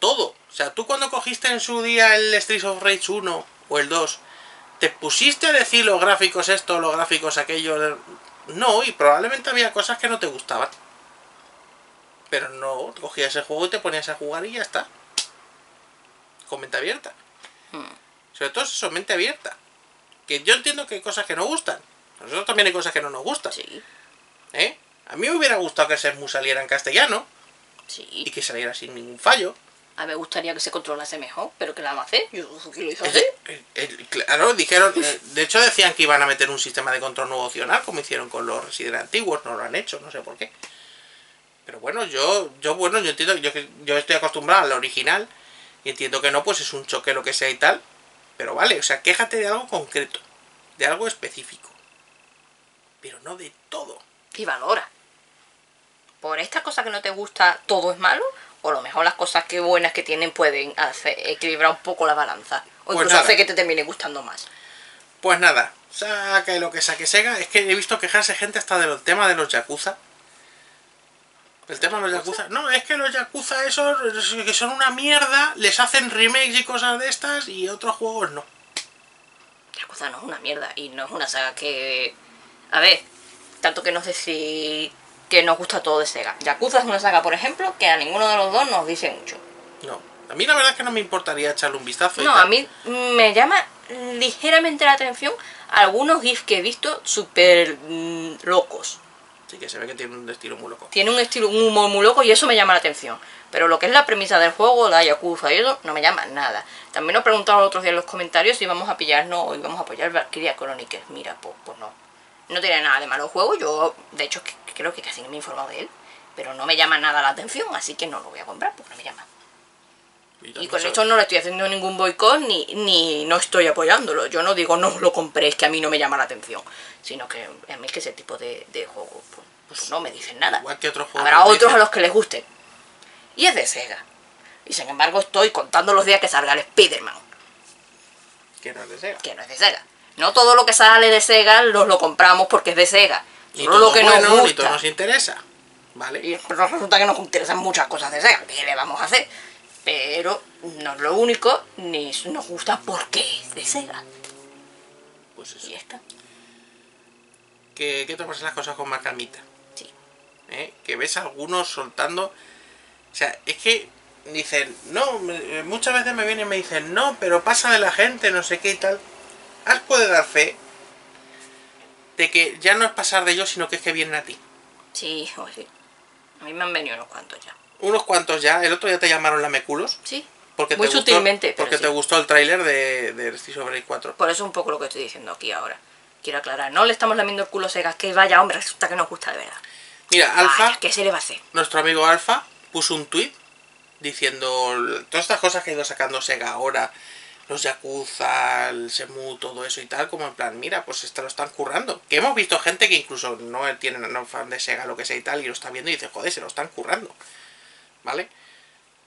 todo. O sea, tú cuando cogiste en su día el Streets of Rage uno o el dos, ¿te pusiste a decir los gráficos esto, los gráficos aquello? No, y probablemente había cosas que no te gustaban. Pero no, cogías el juego y te ponías a jugar y ya está. Con mente abierta. Sobre todo eso, mente abierta. Que yo entiendo que hay cosas que no gustan. A nosotros también hay cosas que no nos gustan. Sí. ¿Eh? A mí me hubiera gustado que Shenmue saliera en castellano. Sí. Y que saliera sin ningún fallo. A mí me gustaría que se controlase mejor, pero que la va a hacer. Yo lo hizo así. El, el, el, claro, dijeron. De hecho decían que iban a meter un sistema de control nuevo opcional, como hicieron con los Resident antiguos. No lo han hecho, no sé por qué. Pero bueno, yo, yo bueno, yo entiendo, yo, yo estoy acostumbrado al original. Y entiendo que no, pues es un choque lo que sea y tal. Pero vale, o sea, quéjate de algo concreto, de algo específico. Pero no de todo. Y valora. ¿Por estas cosas que no te gusta todo es malo? O a lo mejor las cosas que buenas que tienen pueden hacer, equilibrar un poco la balanza. O incluso hacer que te termine gustando más. Pues nada, saca lo que saque Sega. Es que he visto quejarse gente hasta del tema de los Yakuza. El tema de los Yakuza. No, es que los Yakuza esos, que son una mierda, les hacen remakes y cosas de estas y otros juegos no. Yakuza no es una mierda y no es una saga que... A ver, tanto que nos decís que nos gusta todo de Sega. Yakuza es una saga, por ejemplo, que a ninguno de los dos nos dice mucho. No, a mí la verdad es que no me importaría echarle un vistazo. No, a mí me llama ligeramente la atención algunos GIFs que he visto súper mmm, locos. Sí, que se ve que tiene un estilo muy loco. Tiene un estilo, un humor muy loco y eso me llama la atención. Pero lo que es la premisa del juego, la Yakuza y eso, no me llama nada. También nos preguntaron otros días en los comentarios si íbamos a pillarnos o íbamos a apoyar Valkyria Chronicles. Mira, pues, pues no. No tiene nada de malo el juego, yo de hecho creo que casi no me he informado de él, pero no me llama nada la atención, así que no lo voy a comprar porque no me llama. Y, y con esto no le estoy haciendo ningún boicot ni, ni no estoy apoyándolo. Yo no digo no lo compré, es que a mí no me llama la atención, sino que a mí es que ese tipo de, de juego pues, pues no me dicen nada. Igual que otros juegos. Habrá otros dicen a los que les gusten. Y es de Sega. Y sin embargo estoy contando los días que salga el Spider-Man. Que no es de Sega. Que no es de Sega. No todo lo que sale de Sega nos lo compramos porque es de Sega. Ni todo lo que bueno, nos gusta. Ni todo nos interesa, ¿vale? Y pero resulta que nos interesan muchas cosas de Sega. ¿Qué le vamos a hacer? Pero no es lo único, ni nos gusta porque es de Sega. Pues eso. Y está. Que, que tomas las cosas con más calmita. Sí. ¿Eh? Que ves a algunos soltando... O sea, es que... Dicen... No, muchas veces me vienen y me dicen... No, pero pasa de la gente, no sé qué y tal... Has podido dar fe de que ya no es pasar de ellos, sino que es que vienen a ti. Sí, oye. A mí me han venido unos cuantos ya. Unos cuantos ya. El otro día te llamaron lameculos. Sí. Porque muy te sutilmente. Gustó, porque sí. Te gustó el tráiler de, de Streets of Rage cuatro. Por eso es un poco lo que estoy diciendo aquí ahora. Quiero aclarar. No le estamos lamiendo el culo a Sega. Que vaya, hombre, resulta que nos gusta de verdad. Mira, Alfa. ¿Qué se le va a hacer? Nuestro amigo Alfa puso un tuit diciendo todas estas cosas que ha ido sacando Sega ahora. Los Yakuza, el Shenmue, todo eso y tal, como en plan, mira, pues esto lo están currando. Que hemos visto gente que incluso no tiene no fan de Sega, lo que sea y tal, y lo está viendo y dice, joder, se lo están currando. ¿Vale?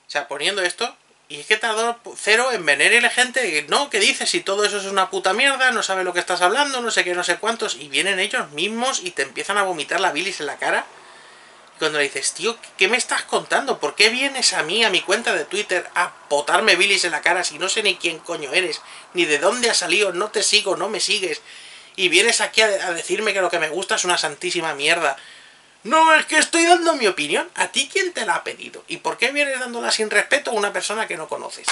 O sea, poniendo esto, y es que tardó cero en venir a la gente, no, ¿qué dices? Si todo eso es una puta mierda, no sabe lo que estás hablando, no sé qué, no sé cuántos, y vienen ellos mismos y te empiezan a vomitar la bilis en la cara. Y cuando le dices, tío, ¿qué me estás contando? ¿Por qué vienes a mí, a mi cuenta de Twitter, a potarme bilis en la cara si no sé ni quién coño eres, ni de dónde has salido, no te sigo, no me sigues? Y vienes aquí a, a decirme que lo que me gusta es una santísima mierda. No, es que estoy dando mi opinión. ¿A ti quién te la ha pedido? ¿Y por qué vienes dándola sin respeto a una persona que no conoces?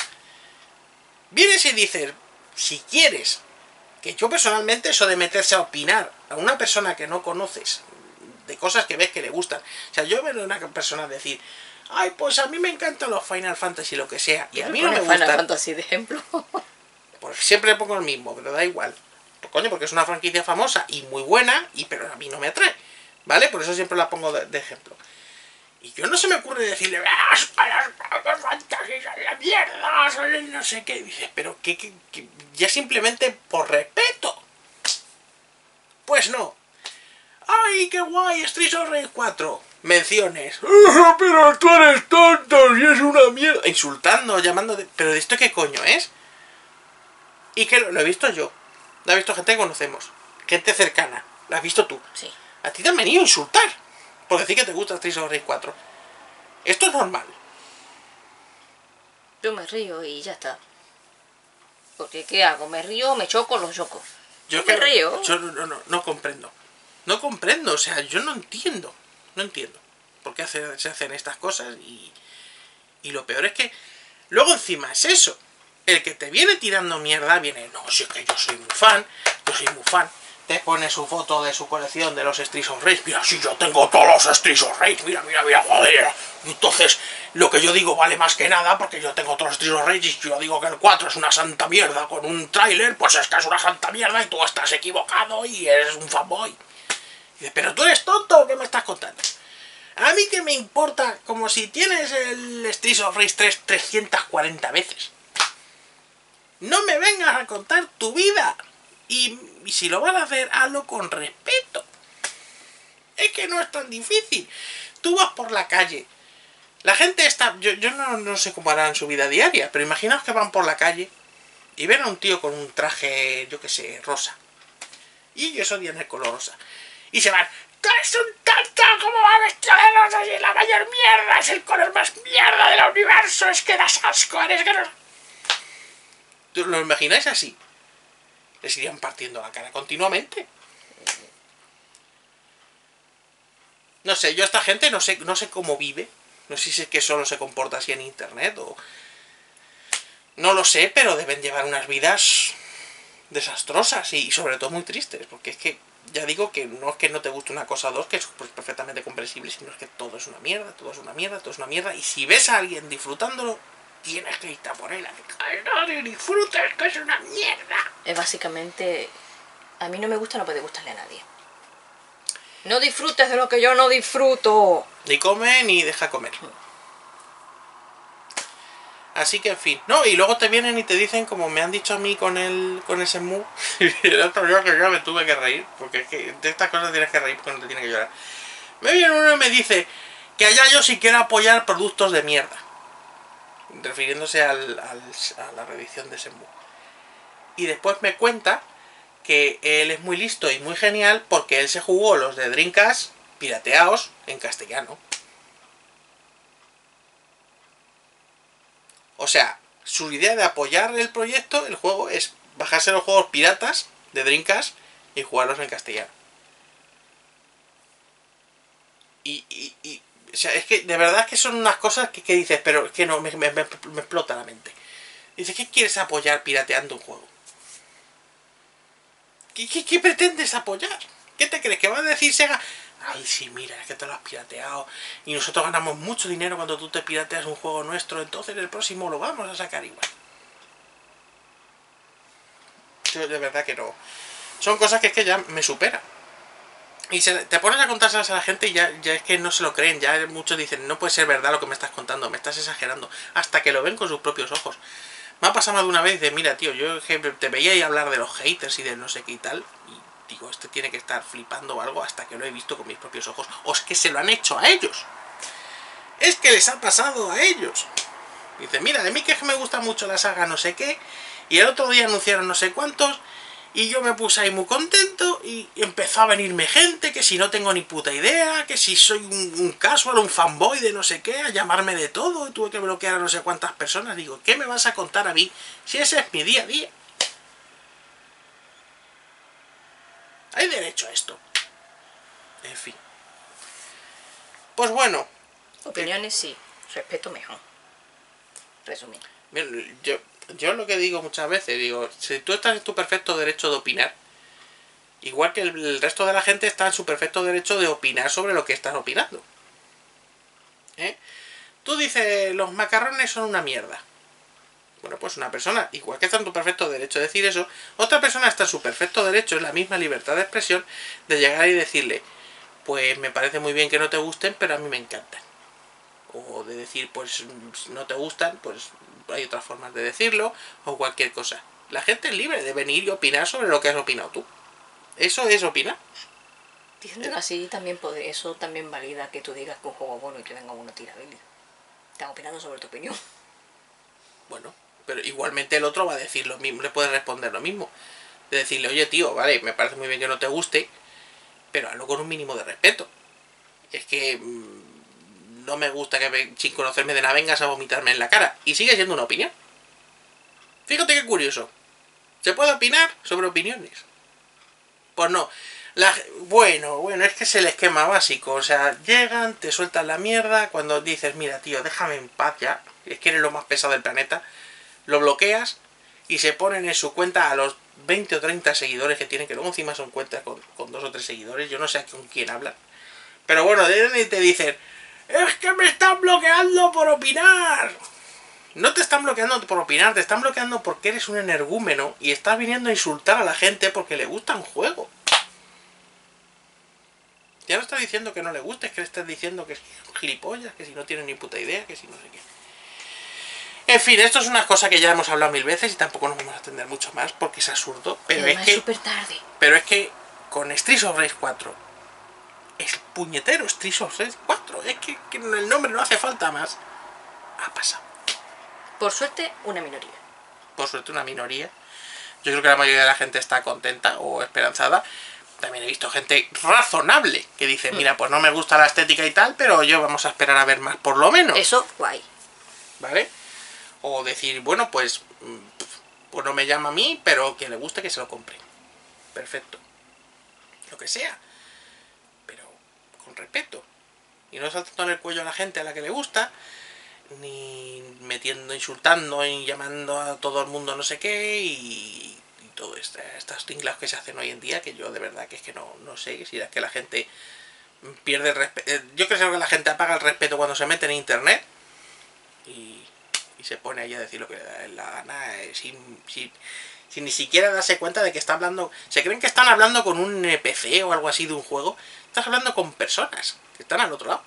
Vienes y dices, si quieres, que yo personalmente eso de meterse a opinar a una persona que no conoces... de cosas que ves que le gustan. O sea, yo veo a una persona decir, ay, pues a mí me encantan los Final Fantasy, lo que sea, y a mí no me gustan. Final Fantasy de ejemplo. siempre pongo el mismo, pero da igual. Coño, porque es una franquicia famosa y muy buena, y pero a mí no me atrae, ¿vale? Por eso siempre la pongo de, de ejemplo. Y yo no se me ocurre decirle, ¡ah, las fantasías a la mierda! Son no sé qué. Y dice, pero que, que, que ya simplemente por respeto. Pues no. ¡Ay, qué guay! Streets of Rage cuatro. Menciones. ¡Pero tú eres tonto! ¡Y es una mierda! Insultando, llamando de... ¿Pero de esto qué coño es? Y que lo, lo he visto yo. La ha visto gente que conocemos, gente cercana. La has visto tú. Sí. A ti te han venido a insultar por decir que te gusta Streets of Rage cuatro. Esto es normal. Yo me río y ya está. Porque ¿qué hago? ¿Me río, me choco, los choco? Yo me creo, río. Yo no, no, no, no comprendo. No comprendo, o sea, yo no entiendo. No entiendo por qué hace, se hacen estas cosas y, y lo peor es que luego encima es eso. El que te viene tirando mierda viene, no, si es que yo soy muy fan, yo soy muy fan. Te pone su foto de su colección de los Streets of Rage. Mira, si yo tengo todos los Streets of Rage, mira, mira, mira, joder. Entonces, lo que yo digo vale más que nada, porque yo tengo todos los Streets of Rage y yo digo que el cuatro es una santa mierda con un tráiler, pues es que es una santa mierda y tú estás equivocado y eres un fanboy. Y dices, pero tú eres tonto, ¿qué me estás contando? A mí que me importa, como si tienes el Streets of Rage tres trescientas cuarenta veces. No me vengas a contar tu vida. Y, y si lo van a hacer, hazlo con respeto. Es que no es tan difícil. Tú vas por la calle. La gente está... Yo, yo no, no sé cómo harán su vida diaria, pero imaginaos que van por la calle y ven a un tío con un traje, yo qué sé, rosa. Y ellos odian el color rosa. Y se van... ¡Tú eres un tonto! ¿Cómo va a vestir de rosa si es la mayor mierda? Es el color más mierda del universo. Es que das asco, eres que no... ¿Lo imagináis así? Les irían partiendo la cara continuamente. No sé, yo a esta gente no sé, no sé cómo vive. No sé si es que solo se comporta así en internet o... No lo sé, pero deben llevar unas vidas desastrosas y sobre todo muy tristes. Porque es que, ya digo, que no es que no te guste una cosa o dos, que es perfectamente comprensible, sino es que todo es una mierda, todo es una mierda, todo es una mierda. Y si ves a alguien disfrutándolo... Tienes que ir a por él, no te disfrutes, que es una mierda. Es básicamente, a mí no me gusta, no puede gustarle a nadie. No disfrutes de lo que yo no disfruto. Ni come ni deja comer. Así que en fin, no, y luego te vienen y te dicen, como me han dicho a mí con el con ese mu, y el otro día que yo me tuve que reír, porque es que de estas cosas tienes que reír porque no te tienes que llorar. Me viene uno y me dice que allá yo si quiero apoyar productos de mierda. Refiriéndose al, al, a la reedición de Shenmue. Y después me cuenta que él es muy listo y muy genial porque él se jugó los de Dreamcast pirateados en castellano. O sea, su idea de apoyar el proyecto, el juego, es bajarse los juegos piratas de Dreamcast y jugarlos en castellano. Y... y, y O sea, es que de verdad que son unas cosas que, que dices, pero es que no, me, me, me, me explota la mente. Dices, ¿qué quieres apoyar pirateando un juego? ¿Qué, qué, qué pretendes apoyar? ¿Qué te crees? ¿Que va a decir Sega? Ay, sí, mira, es que te lo has pirateado y nosotros ganamos mucho dinero cuando tú te pirateas un juego nuestro, entonces el próximo lo vamos a sacar igual. Yo de verdad que no. Son cosas que es que ya me superan. Y se, te pones a contárselas a la gente y ya, ya es que no se lo creen, ya muchos dicen, no puede ser verdad lo que me estás contando, me estás exagerando, hasta que lo ven con sus propios ojos. Me ha pasado más de una vez de, mira tío, yo te veía y hablar de los haters y de no sé qué y tal, y digo, este tiene que estar flipando o algo, hasta que lo he visto con mis propios ojos, o es que se lo han hecho a ellos. Es que les ha pasado a ellos. Dice, mira, de mí que es que me gusta mucho la saga no sé qué, y el otro día anunciaron no sé cuántos, y yo me puse ahí muy contento y empezó a venirme gente que si no tengo ni puta idea, que si soy un, un casual, un fanboy de no sé qué, a llamarme de todo, y tuve que bloquear a no sé cuántas personas. Digo, ¿qué me vas a contar a mí si ese es mi día a día? Hay derecho a esto. En fin. Pues bueno. Opiniones eh, sí, respeto mejor. Resumir. Bien, yo... Yo lo que digo muchas veces, digo, si tú estás en tu perfecto derecho de opinar, igual que el, el resto de la gente está en su perfecto derecho de opinar sobre lo que estás opinando. ¿Eh? Tú dices, los macarrones son una mierda. Bueno, pues una persona, igual que está en tu perfecto derecho de decir eso, otra persona está en su perfecto derecho, en la misma libertad de expresión, de llegar y decirle, pues me parece muy bien que no te gusten, pero a mí me encantan. O de decir, pues no te gustan, pues hay otras formas de decirlo, o cualquier cosa. La gente es libre de venir y opinar sobre lo que has opinado tú. Eso es opinar. Diciendo que así también podría, eso también valida que tú digas que un juego es bueno y que venga uno tirabili. Estás opinando sobre tu opinión. Bueno, pero igualmente el otro va a decir lo mismo, le puede responder lo mismo. De decirle, oye tío, vale, me parece muy bien que no te guste, pero hazlo con un mínimo de respeto. Es que mmm, no me gusta que me, sin conocerme de nada vengas a vomitarme en la cara. Y sigue siendo una opinión. Fíjate qué curioso. Se puede opinar sobre opiniones. Pues no. La, bueno, bueno, es que es el esquema básico. O sea, llegan, te sueltan la mierda. Cuando dices, mira tío, déjame en paz ya, es que eres lo más pesado del planeta, lo bloqueas y se ponen en su cuenta a los veinte o treinta seguidores que tienen, que luego encima son cuentas con, con dos o tres seguidores, yo no sé con quién hablan. Pero bueno, de te dicen, es que me están bloqueando por opinar. No te están bloqueando por opinar, te están bloqueando porque eres un energúmeno y estás viniendo a insultar a la gente porque le gusta un juego. Ya no estás diciendo que no le guste, es que le estás diciendo que es gilipollas, que si no tiene ni puta idea, que si no sé qué. En fin, esto es una cosa que ya hemos hablado mil veces y tampoco nos vamos a atender mucho más porque es absurdo. Pero es que, súper tarde. Pero es que con Streets of Rage cuatro, es puñetero Streets of Rage cuatro, es que, que el nombre no hace falta más. Ha pasado. Por suerte, una minoría. Por suerte, una minoría. Yo creo que la mayoría de la gente está contenta o esperanzada. También he visto gente razonable que dice, mira, pues no me gusta la estética y tal, pero yo vamos a esperar a ver más por lo menos. Eso, guay. ¿Vale? O decir, bueno, pues, pues no me llama a mí, pero quien le guste que se lo compre. Perfecto. Lo que sea. Pero con respeto. Y no saltando en el cuello a la gente a la que le gusta, ni metiendo, insultando, y llamando a todo el mundo no sé qué, y... todas estas tinglas que se hacen hoy en día, que yo de verdad que es que no, no sé si es que la gente pierde el respeto. Yo creo que la gente apaga el respeto cuando se mete en internet y, y se pone ahí a decir lo que le da la gana, eh, sin, sin, sin ni siquiera darse cuenta de que está hablando. Se creen que están hablando con un N P C o algo así de un juego. Estás hablando con personas que están al otro lado.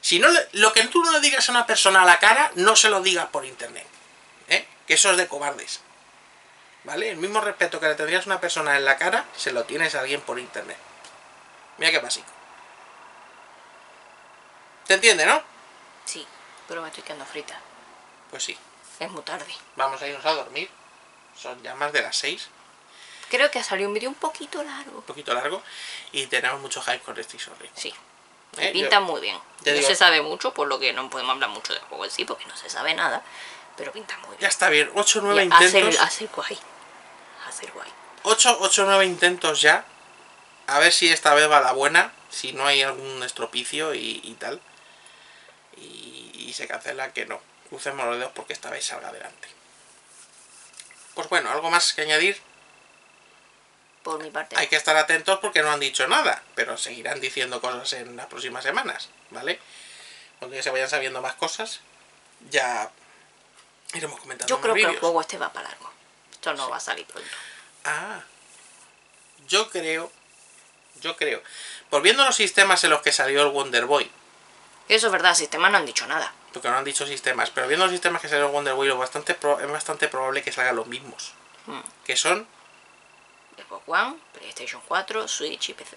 Si no, lo que tú no le digas a una persona a la cara, no se lo digas por internet, ¿eh? Que eso es de cobardes. ¿Vale? El mismo respeto que le tendrías a una persona en la cara, se lo tienes a alguien por internet. Mira qué básico. ¿Te entiende, no? Sí, pero me estoy quedando frita. Pues sí. Es muy tarde. Vamos a irnos a dormir. Son ya más de las seis. Creo que ha salido un vídeo un poquito largo. Un poquito largo. Y tenemos mucho hype con este sorry. Sí. ¿Eh? Pinta muy bien. No digo... se sabe mucho, por lo que no podemos hablar mucho del juego en sí, porque no se sabe nada. Pero pinta muy bien. Ya está bien. ocho o nueve intentos. Hacer guay. Hacer guay. ocho o nueve intentos ya. A ver si esta vez va la buena. Si no hay algún estropicio y, y tal. Y, y se cancela, que no. Crucemos los dedos porque esta vez salga adelante. Pues bueno, ¿algo más que añadir? Por mi parte. Hay que estar atentos porque no han dicho nada. Pero seguirán diciendo cosas en las próximas semanas. ¿Vale? Cuando ya se vayan sabiendo más cosas. Ya... iremos comentando. Yo creo que el juego este va para largo. Esto no sí. va a salir pronto. Ah. Yo creo. Yo creo. Volviendo a los sistemas en los que salió el Wonder Boy. Eso es verdad, sistemas no han dicho nada. Porque no han dicho sistemas. Pero viendo los sistemas que salió el Wonder Boy, lo bastante pro es bastante probable que salgan los mismos. Mm. Que son Xbox One, PlayStation cuatro, Switch y P C.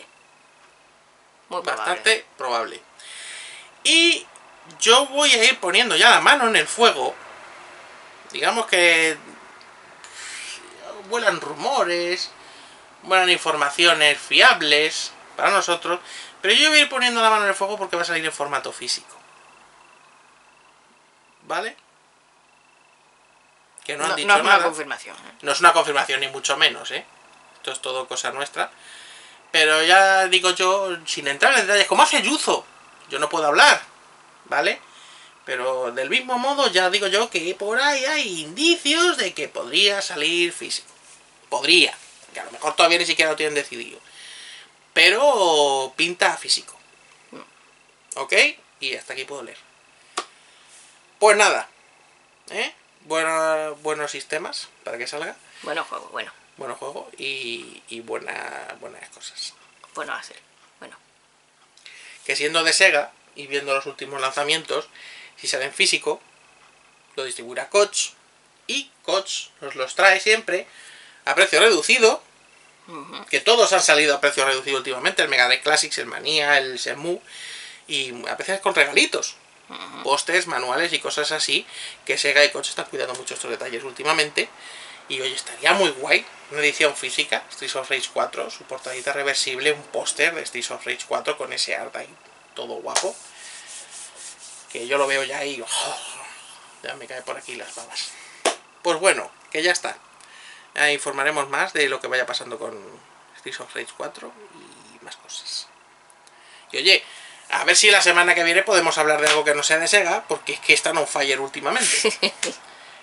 Muy probable. Bastante probable. Y yo voy a ir poniendo ya la mano en el fuego. Digamos que vuelan rumores, vuelan informaciones fiables para nosotros, pero yo voy a ir poniendo la mano en el fuego porque va a salir en formato físico. ¿Vale? Que no, no han dicho nada. No es una confirmación, ¿eh? No es una confirmación ni mucho menos, ¿eh? Esto es todo cosa nuestra. Pero ya digo yo, sin entrar en detalles, como hace Yuzo, yo no puedo hablar, ¿vale? Pero del mismo modo ya digo yo que por ahí hay indicios de que podría salir físico. Podría. Que a lo mejor todavía ni siquiera lo tienen decidido. Pero pinta físico. ¿Ok? Y hasta aquí puedo leer. Pues nada. ¿Eh? buena, buenos sistemas para que salga. Bueno juego, bueno. Bueno juego y, y buena, buenas cosas. Bueno, va a ser. Bueno. Que siendo de Sega y viendo los últimos lanzamientos, si sale en físico, lo distribuirá Koch. Y Koch nos los trae siempre a precio reducido. Uh-huh. Que todos han salido a precio reducido últimamente. El Mega Drive Classics, el Mania, el Shenmue. Y a veces con regalitos. Uh-huh. Postes, manuales y cosas así. Que Sega y Koch están cuidando mucho estos detalles últimamente. Y hoy estaría muy guay una edición física, Streets of Rage cuatro, su portadita reversible, un póster de Streets of Rage cuatro con ese art ahí, todo guapo. Que yo lo veo ya y oh, ya me cae por aquí las babas. Pues bueno, que ya está. Ya informaremos más de lo que vaya pasando con Streets of Rage cuatro y más cosas. Y oye, a ver si la semana que viene podemos hablar de algo que no sea de Sega, porque es que están on fire últimamente.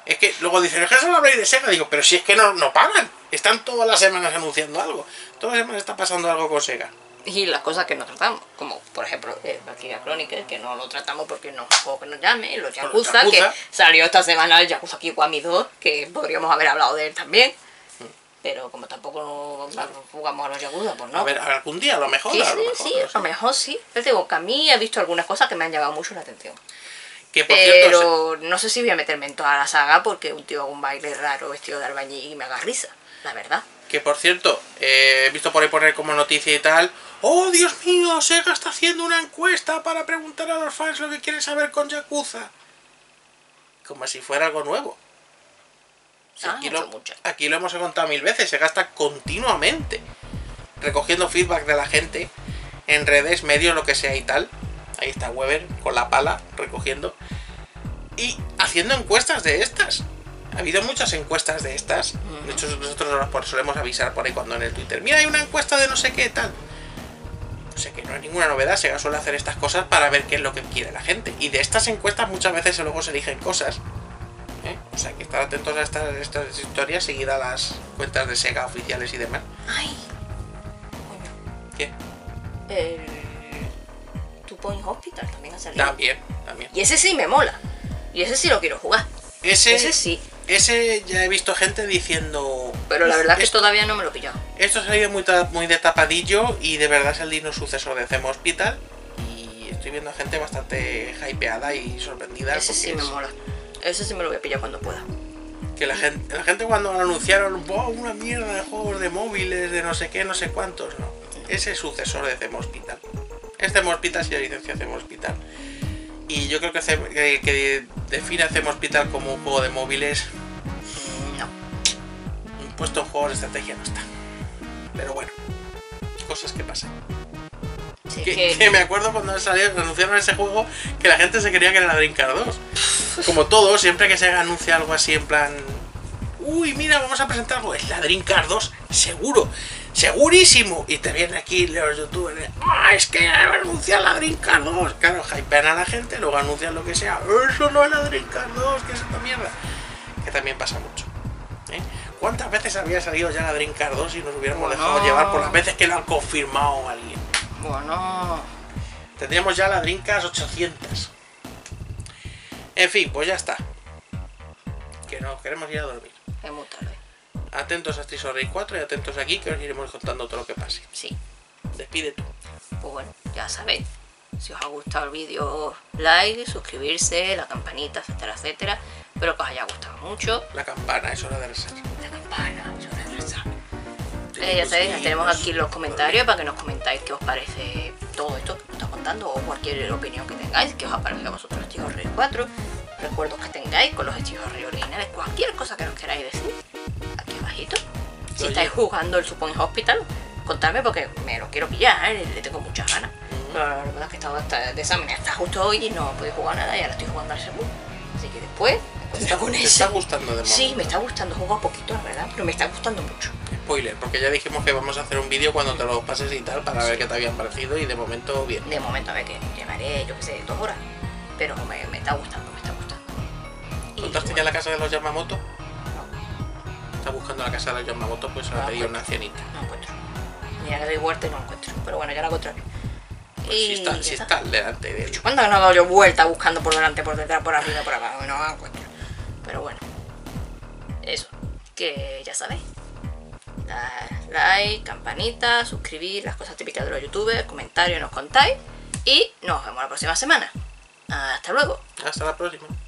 Es que luego dicen, ¿es que solo habláis de Sega? Digo, pero si es que no, no paran. Están todas las semanas anunciando algo. Todas las semanas está pasando algo con Sega. Y las cosas que no tratamos, como por ejemplo eh, Valkyria Chronicles, que no lo tratamos porque no es un juego que nos llame. Los Yakuza, los Yakuza, que salió esta semana el Yakuza Kiwami dos, que podríamos haber hablado de él también. Mm. Pero como tampoco claro. jugamos a los Yakuza, pues no. A ver, algún día a lo mejor. Sí, a lo mejor, sí, a lo mejor sí. Yo digo que a mí he visto algunas cosas que me han llamado mucho la atención. Que por pero cierto, no sé si voy a meterme en toda la saga porque un tío haga un baile raro vestido de albañil y me haga risa, la verdad. Que por cierto, eh, he visto por ahí poner como noticia y tal, ¡oh Dios mío! Sega está haciendo una encuesta para preguntar a los fans lo que quieren saber con Yakuza. Como si fuera algo nuevo. Si ah, aquí, lo, aquí lo hemos contado mil veces, Sega está continuamente recogiendo feedback de la gente en redes, medios, lo que sea y tal. Ahí está Weber con la pala recogiendo y haciendo encuestas de estas. Ha habido muchas encuestas de estas. De hecho, nosotros nos solemos avisar por ahí cuando en el Twitter, mira, hay una encuesta de no sé qué tal. No sé, que no es ninguna novedad. Sega suele hacer estas cosas para ver qué es lo que quiere la gente. Y de estas encuestas muchas veces luego se eligen cosas. ¿Eh? O sea, hay que estar atentos a estas, estas historias, seguir a las cuentas de Sega oficiales y demás. Ay. Bueno. ¿Qué? El... Two Point Hospital también ha salido. También, también. Y ese sí me mola. Y ese sí lo quiero jugar. Ese, ese sí. Ese ya he visto gente diciendo... Pero la verdad es que esto, todavía no me lo he pillado. Esto ha salido muy, muy de tapadillo y de verdad es el digno sucesor de Zemo Hospital. Y estoy viendo gente bastante hypeada y sorprendida. Ese sí me es... mola. Ese sí me lo voy a pillar cuando pueda. Que la gente, la gente cuando lo anunciaron, wow, una mierda de juegos de móviles, de no sé qué, no sé cuántos, no. Ese es sucesor de Zemo Hospital. Es Zemo Hospital, si la licencia Zemo Hospital. Y yo creo que, hace, que, que define a Zemo Hospital como un juego de móviles. No. Puesto en juegos de estrategia no está. Pero bueno, cosas que pasan. Sí, que, que... que me acuerdo cuando salió, anunciaron ese juego que la gente se creía que era la Drinkar dos. Como todo, siempre que se anuncia algo así en plan. Uy, mira, vamos a presentar algo. Es la Drinkar dos, seguro. Segurísimo, y te vienen aquí los youtubers, ah, es que anuncian la Drinkar dos, claro, hypean a la gente, luego anuncian lo que sea, eso no es la Drinkar dos, que es esta mierda, que también pasa mucho, ¿eh? ¿Cuántas veces había salido ya la Drinkar dos y nos hubiéramos bueno. dejado llevar por las veces que lo han confirmado alguien? Bueno, tendríamos ya la Drinkar ochocientos. En fin, pues ya está, que nos queremos ir a dormir. Es muy tarde. Atentos a Streets of Rage cuatro y atentos aquí, que os iremos contando todo lo que pase. Sí. Despide tú. Pues bueno, ya sabéis. Si os ha gustado el vídeo, like, suscribirse, la campanita, etcétera, etcétera. Espero que os haya gustado mucho. La campana, es hora de rezar. La campana, es hora de rezar. Eh, ya sabéis, ya tenemos aquí los comentarios para que nos comentáis qué os parece todo esto que os está contando o cualquier opinión que tengáis, que os ha parecido a vosotros Streets of Rage cuatro, recuerdos que tengáis con los Streets of Rage originales, cualquier cosa que nos queráis decir. Si estáis jugando el Supon Hospital, contadme porque me lo quiero pillar, ¿eh? Le tengo muchas ganas. Mm. Pero la verdad es que he estado hasta de examen hasta justo hoy y no he podido jugar nada y ahora estoy jugando al Shenmue. Así que después, después está con eso. ¿Te está gustando de Sí, me está gustando, juego poquito, la verdad, pero me está gustando mucho. Spoiler, porque ya dijimos que vamos a hacer un vídeo cuando te lo pases y tal para sí. ver qué te habían parecido y de momento bien. De momento a ver, que llevaré, yo qué sé, dos horas. Pero me, me está gustando, me está gustando. ¿Contaste ya la casa de los Yamamoto? Buscando la casa de Yamamoto, pues ahora pedí una cenita. No encuentro. Mira, le doy vuelta y no encuentro. Pero bueno, ya la encontraré. Pues y si está, si está delante de él. ¿Cuántas no he dado yo vuelta buscando por delante, por detrás, por arriba, por abajo? No la encuentro. Pero bueno. eso, que ya sabéis, like, campanita, suscribir, las cosas típicas de los youtubers, comentarios, nos contáis y nos vemos la próxima semana. Hasta luego. Hasta la próxima.